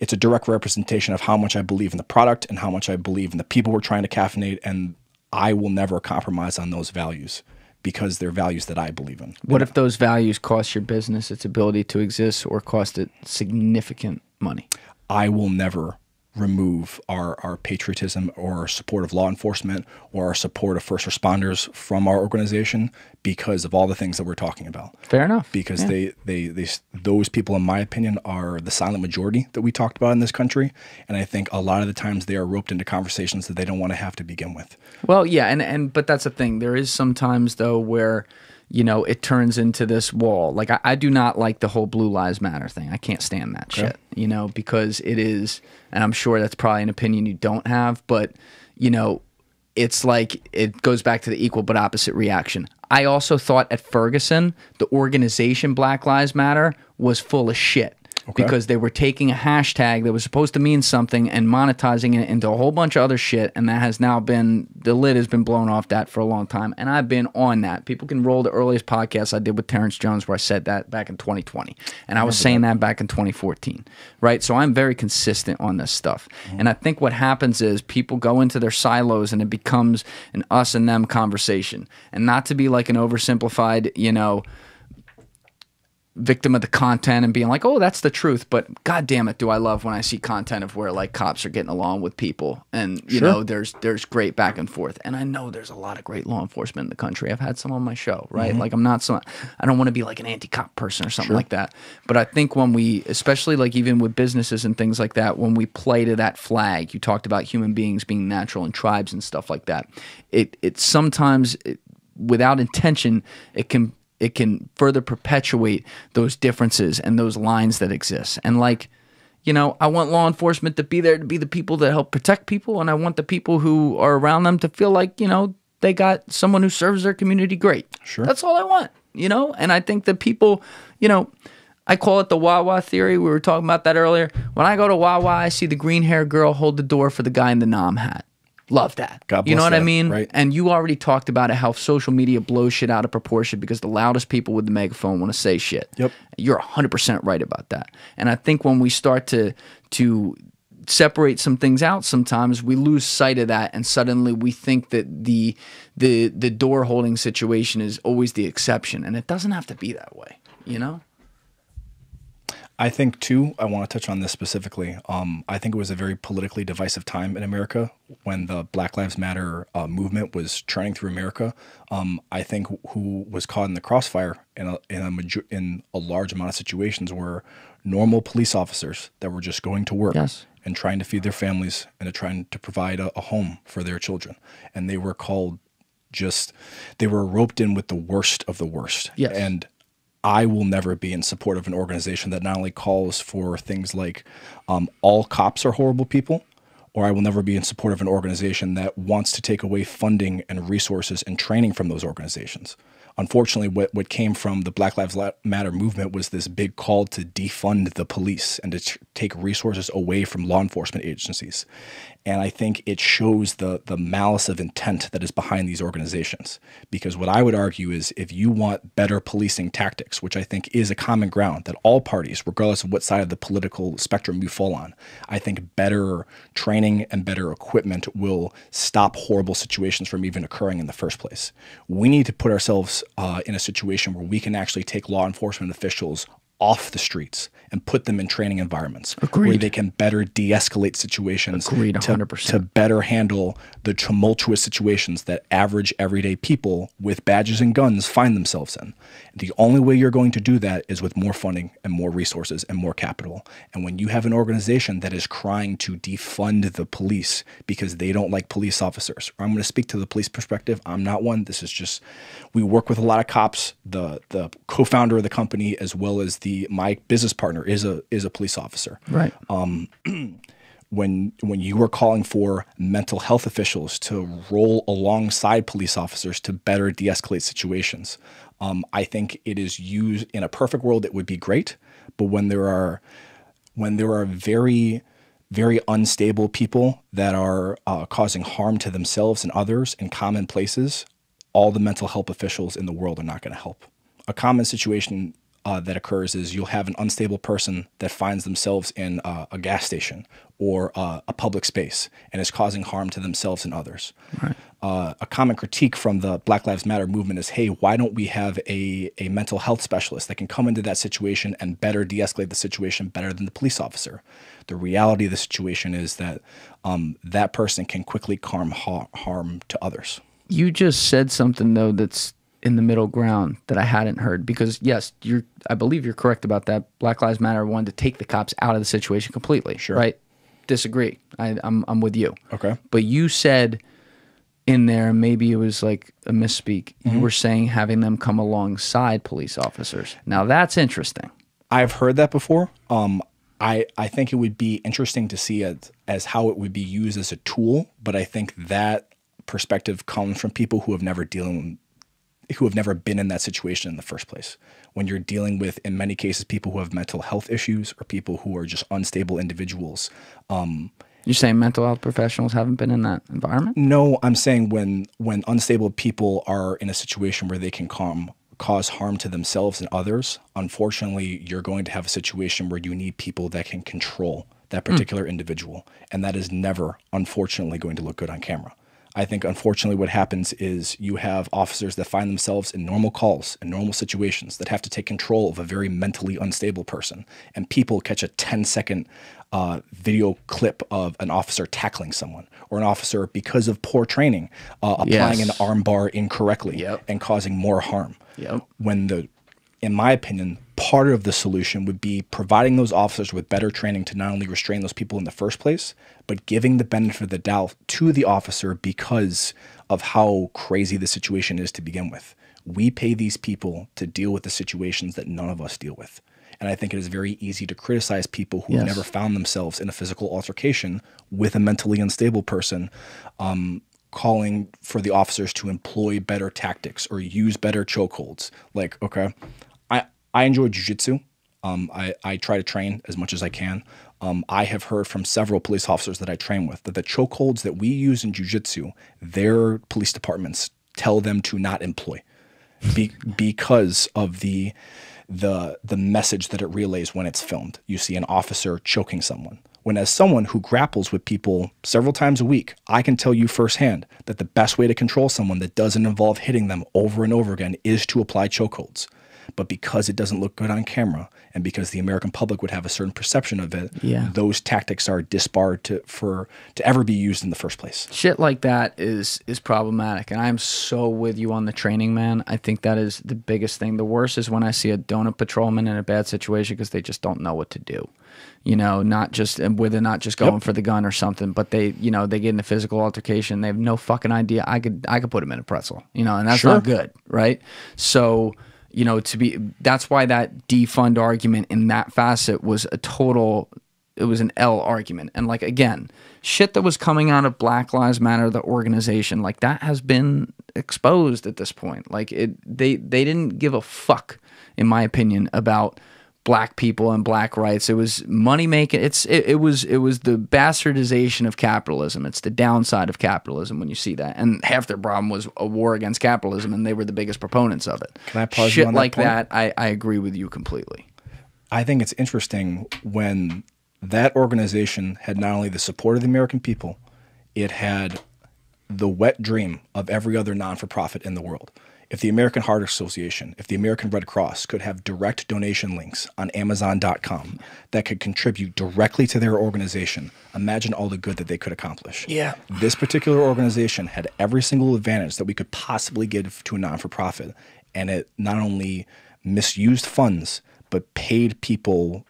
it's a direct representation of how much I believe in the product and how much I believe in the people we're trying to caffeinate. And I will never compromise on those values because they're values that I believe in. What if those values cost your business its ability to exist or cost it significant money? I will never remove our patriotism or our support of law enforcement or our support of first responders from our organization because of all the things that we're talking about. Fair enough. Because those people, in my opinion, are the silent majority that we talked about in this country. And I think a lot of the times they are roped into conversations that they don't want to have to begin with. Well, yeah, but that's the thing. There is sometimes though where, you know, it turns into this wall. Like I do not like the whole Blue Lives Matter thing. I can't stand that shit, you know, because it is, and I'm sure that's probably an opinion you don't have, but, you know, it's like it goes back to the equal but opposite reaction. I also thought at Ferguson, the organization Black Lives Matter was full of shit. Okay. Because they were taking a hashtag that was supposed to mean something and monetizing it into a whole bunch of other shit, and that has now been, the lid has been blown off that for a long time, and I've been on that. People can roll the earliest podcast I did with Terrence Jones where I said that back in 2020, and I was saying that back in 2014, right? So I'm very consistent on this stuff, and I think what happens is people go into their silos, and it becomes an us and them conversation, and not to be like an oversimplified, you know, victim of the content and being like, oh, that's the truth. But God damn it, do I love when I see content of where like cops are getting along with people. And, you know, there's great back and forth. And I know there's a lot of great law enforcement in the country. I've had some on my show, right? Like I'm not so, I don't want to be like an anti-cop person or something like that. But I think when we, especially like even with businesses and things like that, when we play to that flag, you talked about human beings being natural and tribes and stuff like that. It sometimes, without intention, it can further perpetuate those differences and those lines that exist. And like, you know, I want law enforcement to be there to be the people that help protect people. And I want the people who are around them to feel like, you know, they got someone who serves their community great. That's all I want, you know? And I think that people, you know, I call it the Wawa theory. We were talking about that earlier. When I go to Wawa, I see the green-haired girl hold the door for the guy in the nom hat. Love that. God bless you know what that, I mean? Right. And you already talked about it, how social media blows shit out of proportion because the loudest people with the megaphone want to say shit. Yep. You're 100% right about that. And I think when we start to separate some things out sometimes, we lose sight of that, and suddenly we think that the door holding situation is always the exception, and it doesn't have to be that way, you know? I think, too, I want to touch on this specifically. I think it was a very politically divisive time in America when the Black Lives Matter movement was churning through America. I think who was caught in the crossfire in a large amount of situations were normal police officers that were just going to work and trying to feed their families and trying to provide a home for their children. And they were called just – they were roped in with the worst of the worst. And I will never be in support of an organization that not only calls for things like all cops are horrible people, or I will never be in support of an organization that wants to take away funding and resources and training from those organizations. Unfortunately, what came from the Black Lives Matter movement was this big call to defund the police and to take resources away from law enforcement agencies. And I think it shows the malice of intent that is behind these organizations. Because what I would argue is if you want better policing tactics, which I think is a common ground that all parties, regardless of what side of the political spectrum you fall on, I think better training and better equipment will stop horrible situations from even occurring in the first place. We need to put ourselves in a situation where we can actually take law enforcement officials off the streets and put them in training environments where they can better de-escalate situations to better handle the tumultuous situations that average everyday people with badges and guns find themselves in. The only way you're going to do that is with more funding and more resources and more capital. And when you have an organization that is crying to defund the police because they don't like police officers, or I'm going to speak to the police perspective. I'm not one. This is just, we work with a lot of cops. The co-founder of the company, as well as my business partner, is a police officer. When you are calling for mental health officials to roll alongside police officers to better de-escalate situations, I think it is used in a perfect world. It would be great, but when there are very, very unstable people that are causing harm to themselves and others in common places, all the mental health officials in the world are not going to help. A common situation that occurs is you'll have an unstable person that finds themselves in a gas station or a public space and is causing harm to themselves and others. A common critique from the Black Lives Matter movement is, hey, why don't we have a mental health specialist that can come into that situation and better de-escalate the situation better than the police officer? The reality of the situation is that that person can quickly cause harm to others. You just said something, though, that's in the middle ground that I hadn't heard, because yes, I believe you're correct about that. Black Lives Matter wanted to take the cops out of the situation completely, right? Disagree. I'm with you. Okay. But you said in there, maybe it was like a misspeak, you were saying having them come alongside police officers. Now that's interesting. I've heard that before. I think it would be interesting to see it as how it would be used as a tool, but I think that perspective comes from people who have never been in that situation in the first place. When you're dealing with, in many cases, people who have mental health issues or people who are just unstable individuals. You're saying mental health professionals haven't been in that environment? No, I'm saying when unstable people are in a situation where they can cause harm to themselves and others, unfortunately, you're going to have a situation where you need people that can control that particular individual. And that is never, unfortunately, going to look good on camera. I think, unfortunately, what happens is you have officers that find themselves in normal calls, in normal situations, that have to take control of a very mentally unstable person. And people catch a 10-second video clip of an officer tackling someone, or an officer, because of poor training, applying an armbar incorrectly and causing more harm. When the, in my opinion, part of the solution would be providing those officers with better training to not only restrain those people in the first place, but giving the benefit of the doubt to the officer because of how crazy the situation is to begin with. We pay these people to deal with the situations that none of us deal with. And I think it is very easy to criticize people who never found themselves in a physical altercation with a mentally unstable person, calling for the officers to employ better tactics or use better chokeholds. Like, okay, I enjoy jiu-jitsu. I try to train as much as I can. I have heard from several police officers that I train with that the chokeholds that we use in jiu-jitsu, their police departments tell them to not employ because of the message that it relays when it's filmed. You see an officer choking someone. When, as someone who grapples with people several times a week, I can tell you firsthand that the best way to control someone that doesn't involve hitting them over and over again is to apply chokeholds. But because it doesn't look good on camera, and because the American public would have a certain perception of it, those tactics are disbarred to ever be used in the first place. Shit like that is problematic, and I'm so with you on the training, man. I think that is the biggest thing. The worst is when I see a donut patrolman in a bad situation because they just don't know what to do. You know, not just whether not just going for the gun or something, but they, you know, they get in a physical altercation. They have no fucking idea. I could put them in a pretzel, you know, and that's not good, right? So, you know, that's why that defund argument in that facet was a total, it was an L argument. And like, again, shit that was coming out of Black Lives Matter, the organization, like that has been exposed at this point. Like they didn't give a fuck, in my opinion, about black people and black rights. It was money making. It was the bastardization of capitalism. It's the downside of capitalism when you see that. And half their problem was a war against capitalism, and they were the biggest proponents of it. Can I pause you on that point? Shit like that, I agree with you completely. I think it's interesting when that organization had not only the support of the American people, it had the wet dream of every other non-for-profit in the world. If the American Heart Association, if the American Red Cross could have direct donation links on Amazon.com that could contribute directly to their organization, imagine all the good that they could accomplish. Yeah. This particular organization had every single advantage that we could possibly give to a non-for-profit, and it not only misused funds, but paid people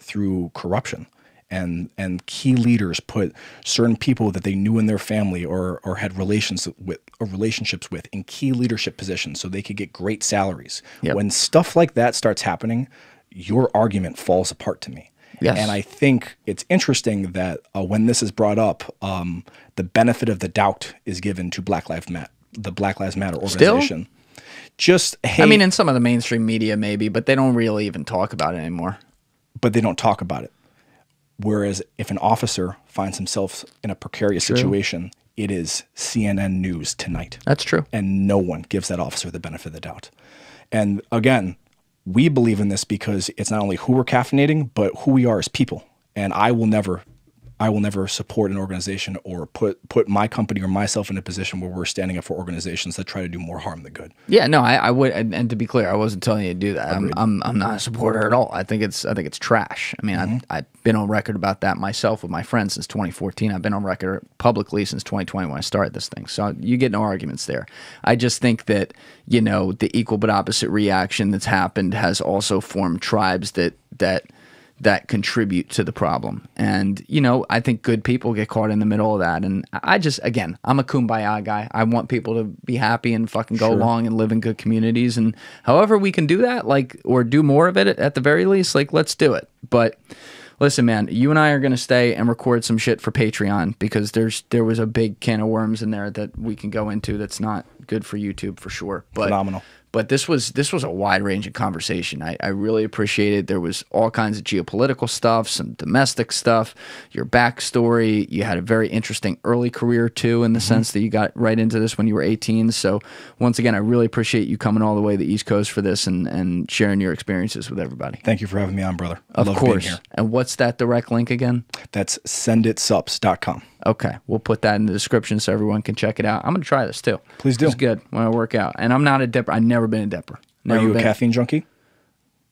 through corruption. And key leaders put certain people that they knew in their family or had relations with or relationships with in key leadership positions so they could get great salaries. When stuff like that starts happening, your argument falls apart to me. And I think it's interesting that when this is brought up, the benefit of the doubt is given to the Black Lives Matter organization. Still? Just hey, I mean, in some of the mainstream media maybe, but they don't really even talk about it anymore. But they don't talk about it. Whereas if an officer finds himself in a precarious situation, it is CNN News tonight. That's true. And no one gives that officer the benefit of the doubt. And again, we believe in this because it's not only who we're caffeinating, but who we are as people. And I will never support an organization or put my company or myself in a position where we're standing up for organizations that try to do more harm than good. Yeah, no, I would, and to be clear, I wasn't telling you to do that. I'm not a supporter at all. I think it's trash. I mean, I've been on record about that myself with my friends since 2014. I've been on record publicly since 2020 when I started this thing. So you get no arguments there. I just think that, you know, the equal but opposite reaction that's happened has also formed tribes that contribute to the problem. And, you know, I think good people get caught in the middle of that. And I just, again, I'm a kumbaya guy. I want people to be happy and fucking go along and live in good communities. And however we can do that, like, or do more of it at the very least, like, let's do it. But listen, man, you and I are going to stay and record some shit for Patreon because there was a big can of worms in there that we can go into that's not good for YouTube for sure. But, phenomenal. But this was a wide-ranging conversation. I really appreciate it. There was all kinds of geopolitical stuff, some domestic stuff, your backstory. You had a very interesting early career, too, in the sense that you got right into this when you were 18. So once again, I really appreciate you coming all the way to the East Coast for this and sharing your experiences with everybody. Thank you for having me on, brother. Of course. Love being here. And what's that direct link again? That's senditsups.com. Okay, we'll put that in the description so everyone can check it out. I'm going to try this too. Please do. It's good when I work out. And I'm not a dipper. I've never been a dipper. Never. Are you a caffeine junkie?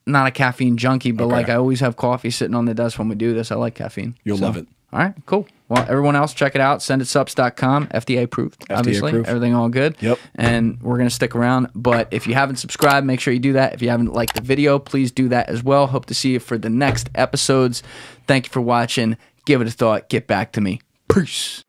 Not a caffeine junkie, but like I always have coffee sitting on the desk when we do this. I like caffeine. You'll love it. All right, cool. Well, everyone else, check it out. SendItSups.com. FDA approved, obviously. Approved. Everything all good. Yep. And we're going to stick around. But if you haven't subscribed, make sure you do that. If you haven't liked the video, please do that as well. Hope to see you for the next episodes. Thank you for watching. Give it a thought. Get back to me. Peace.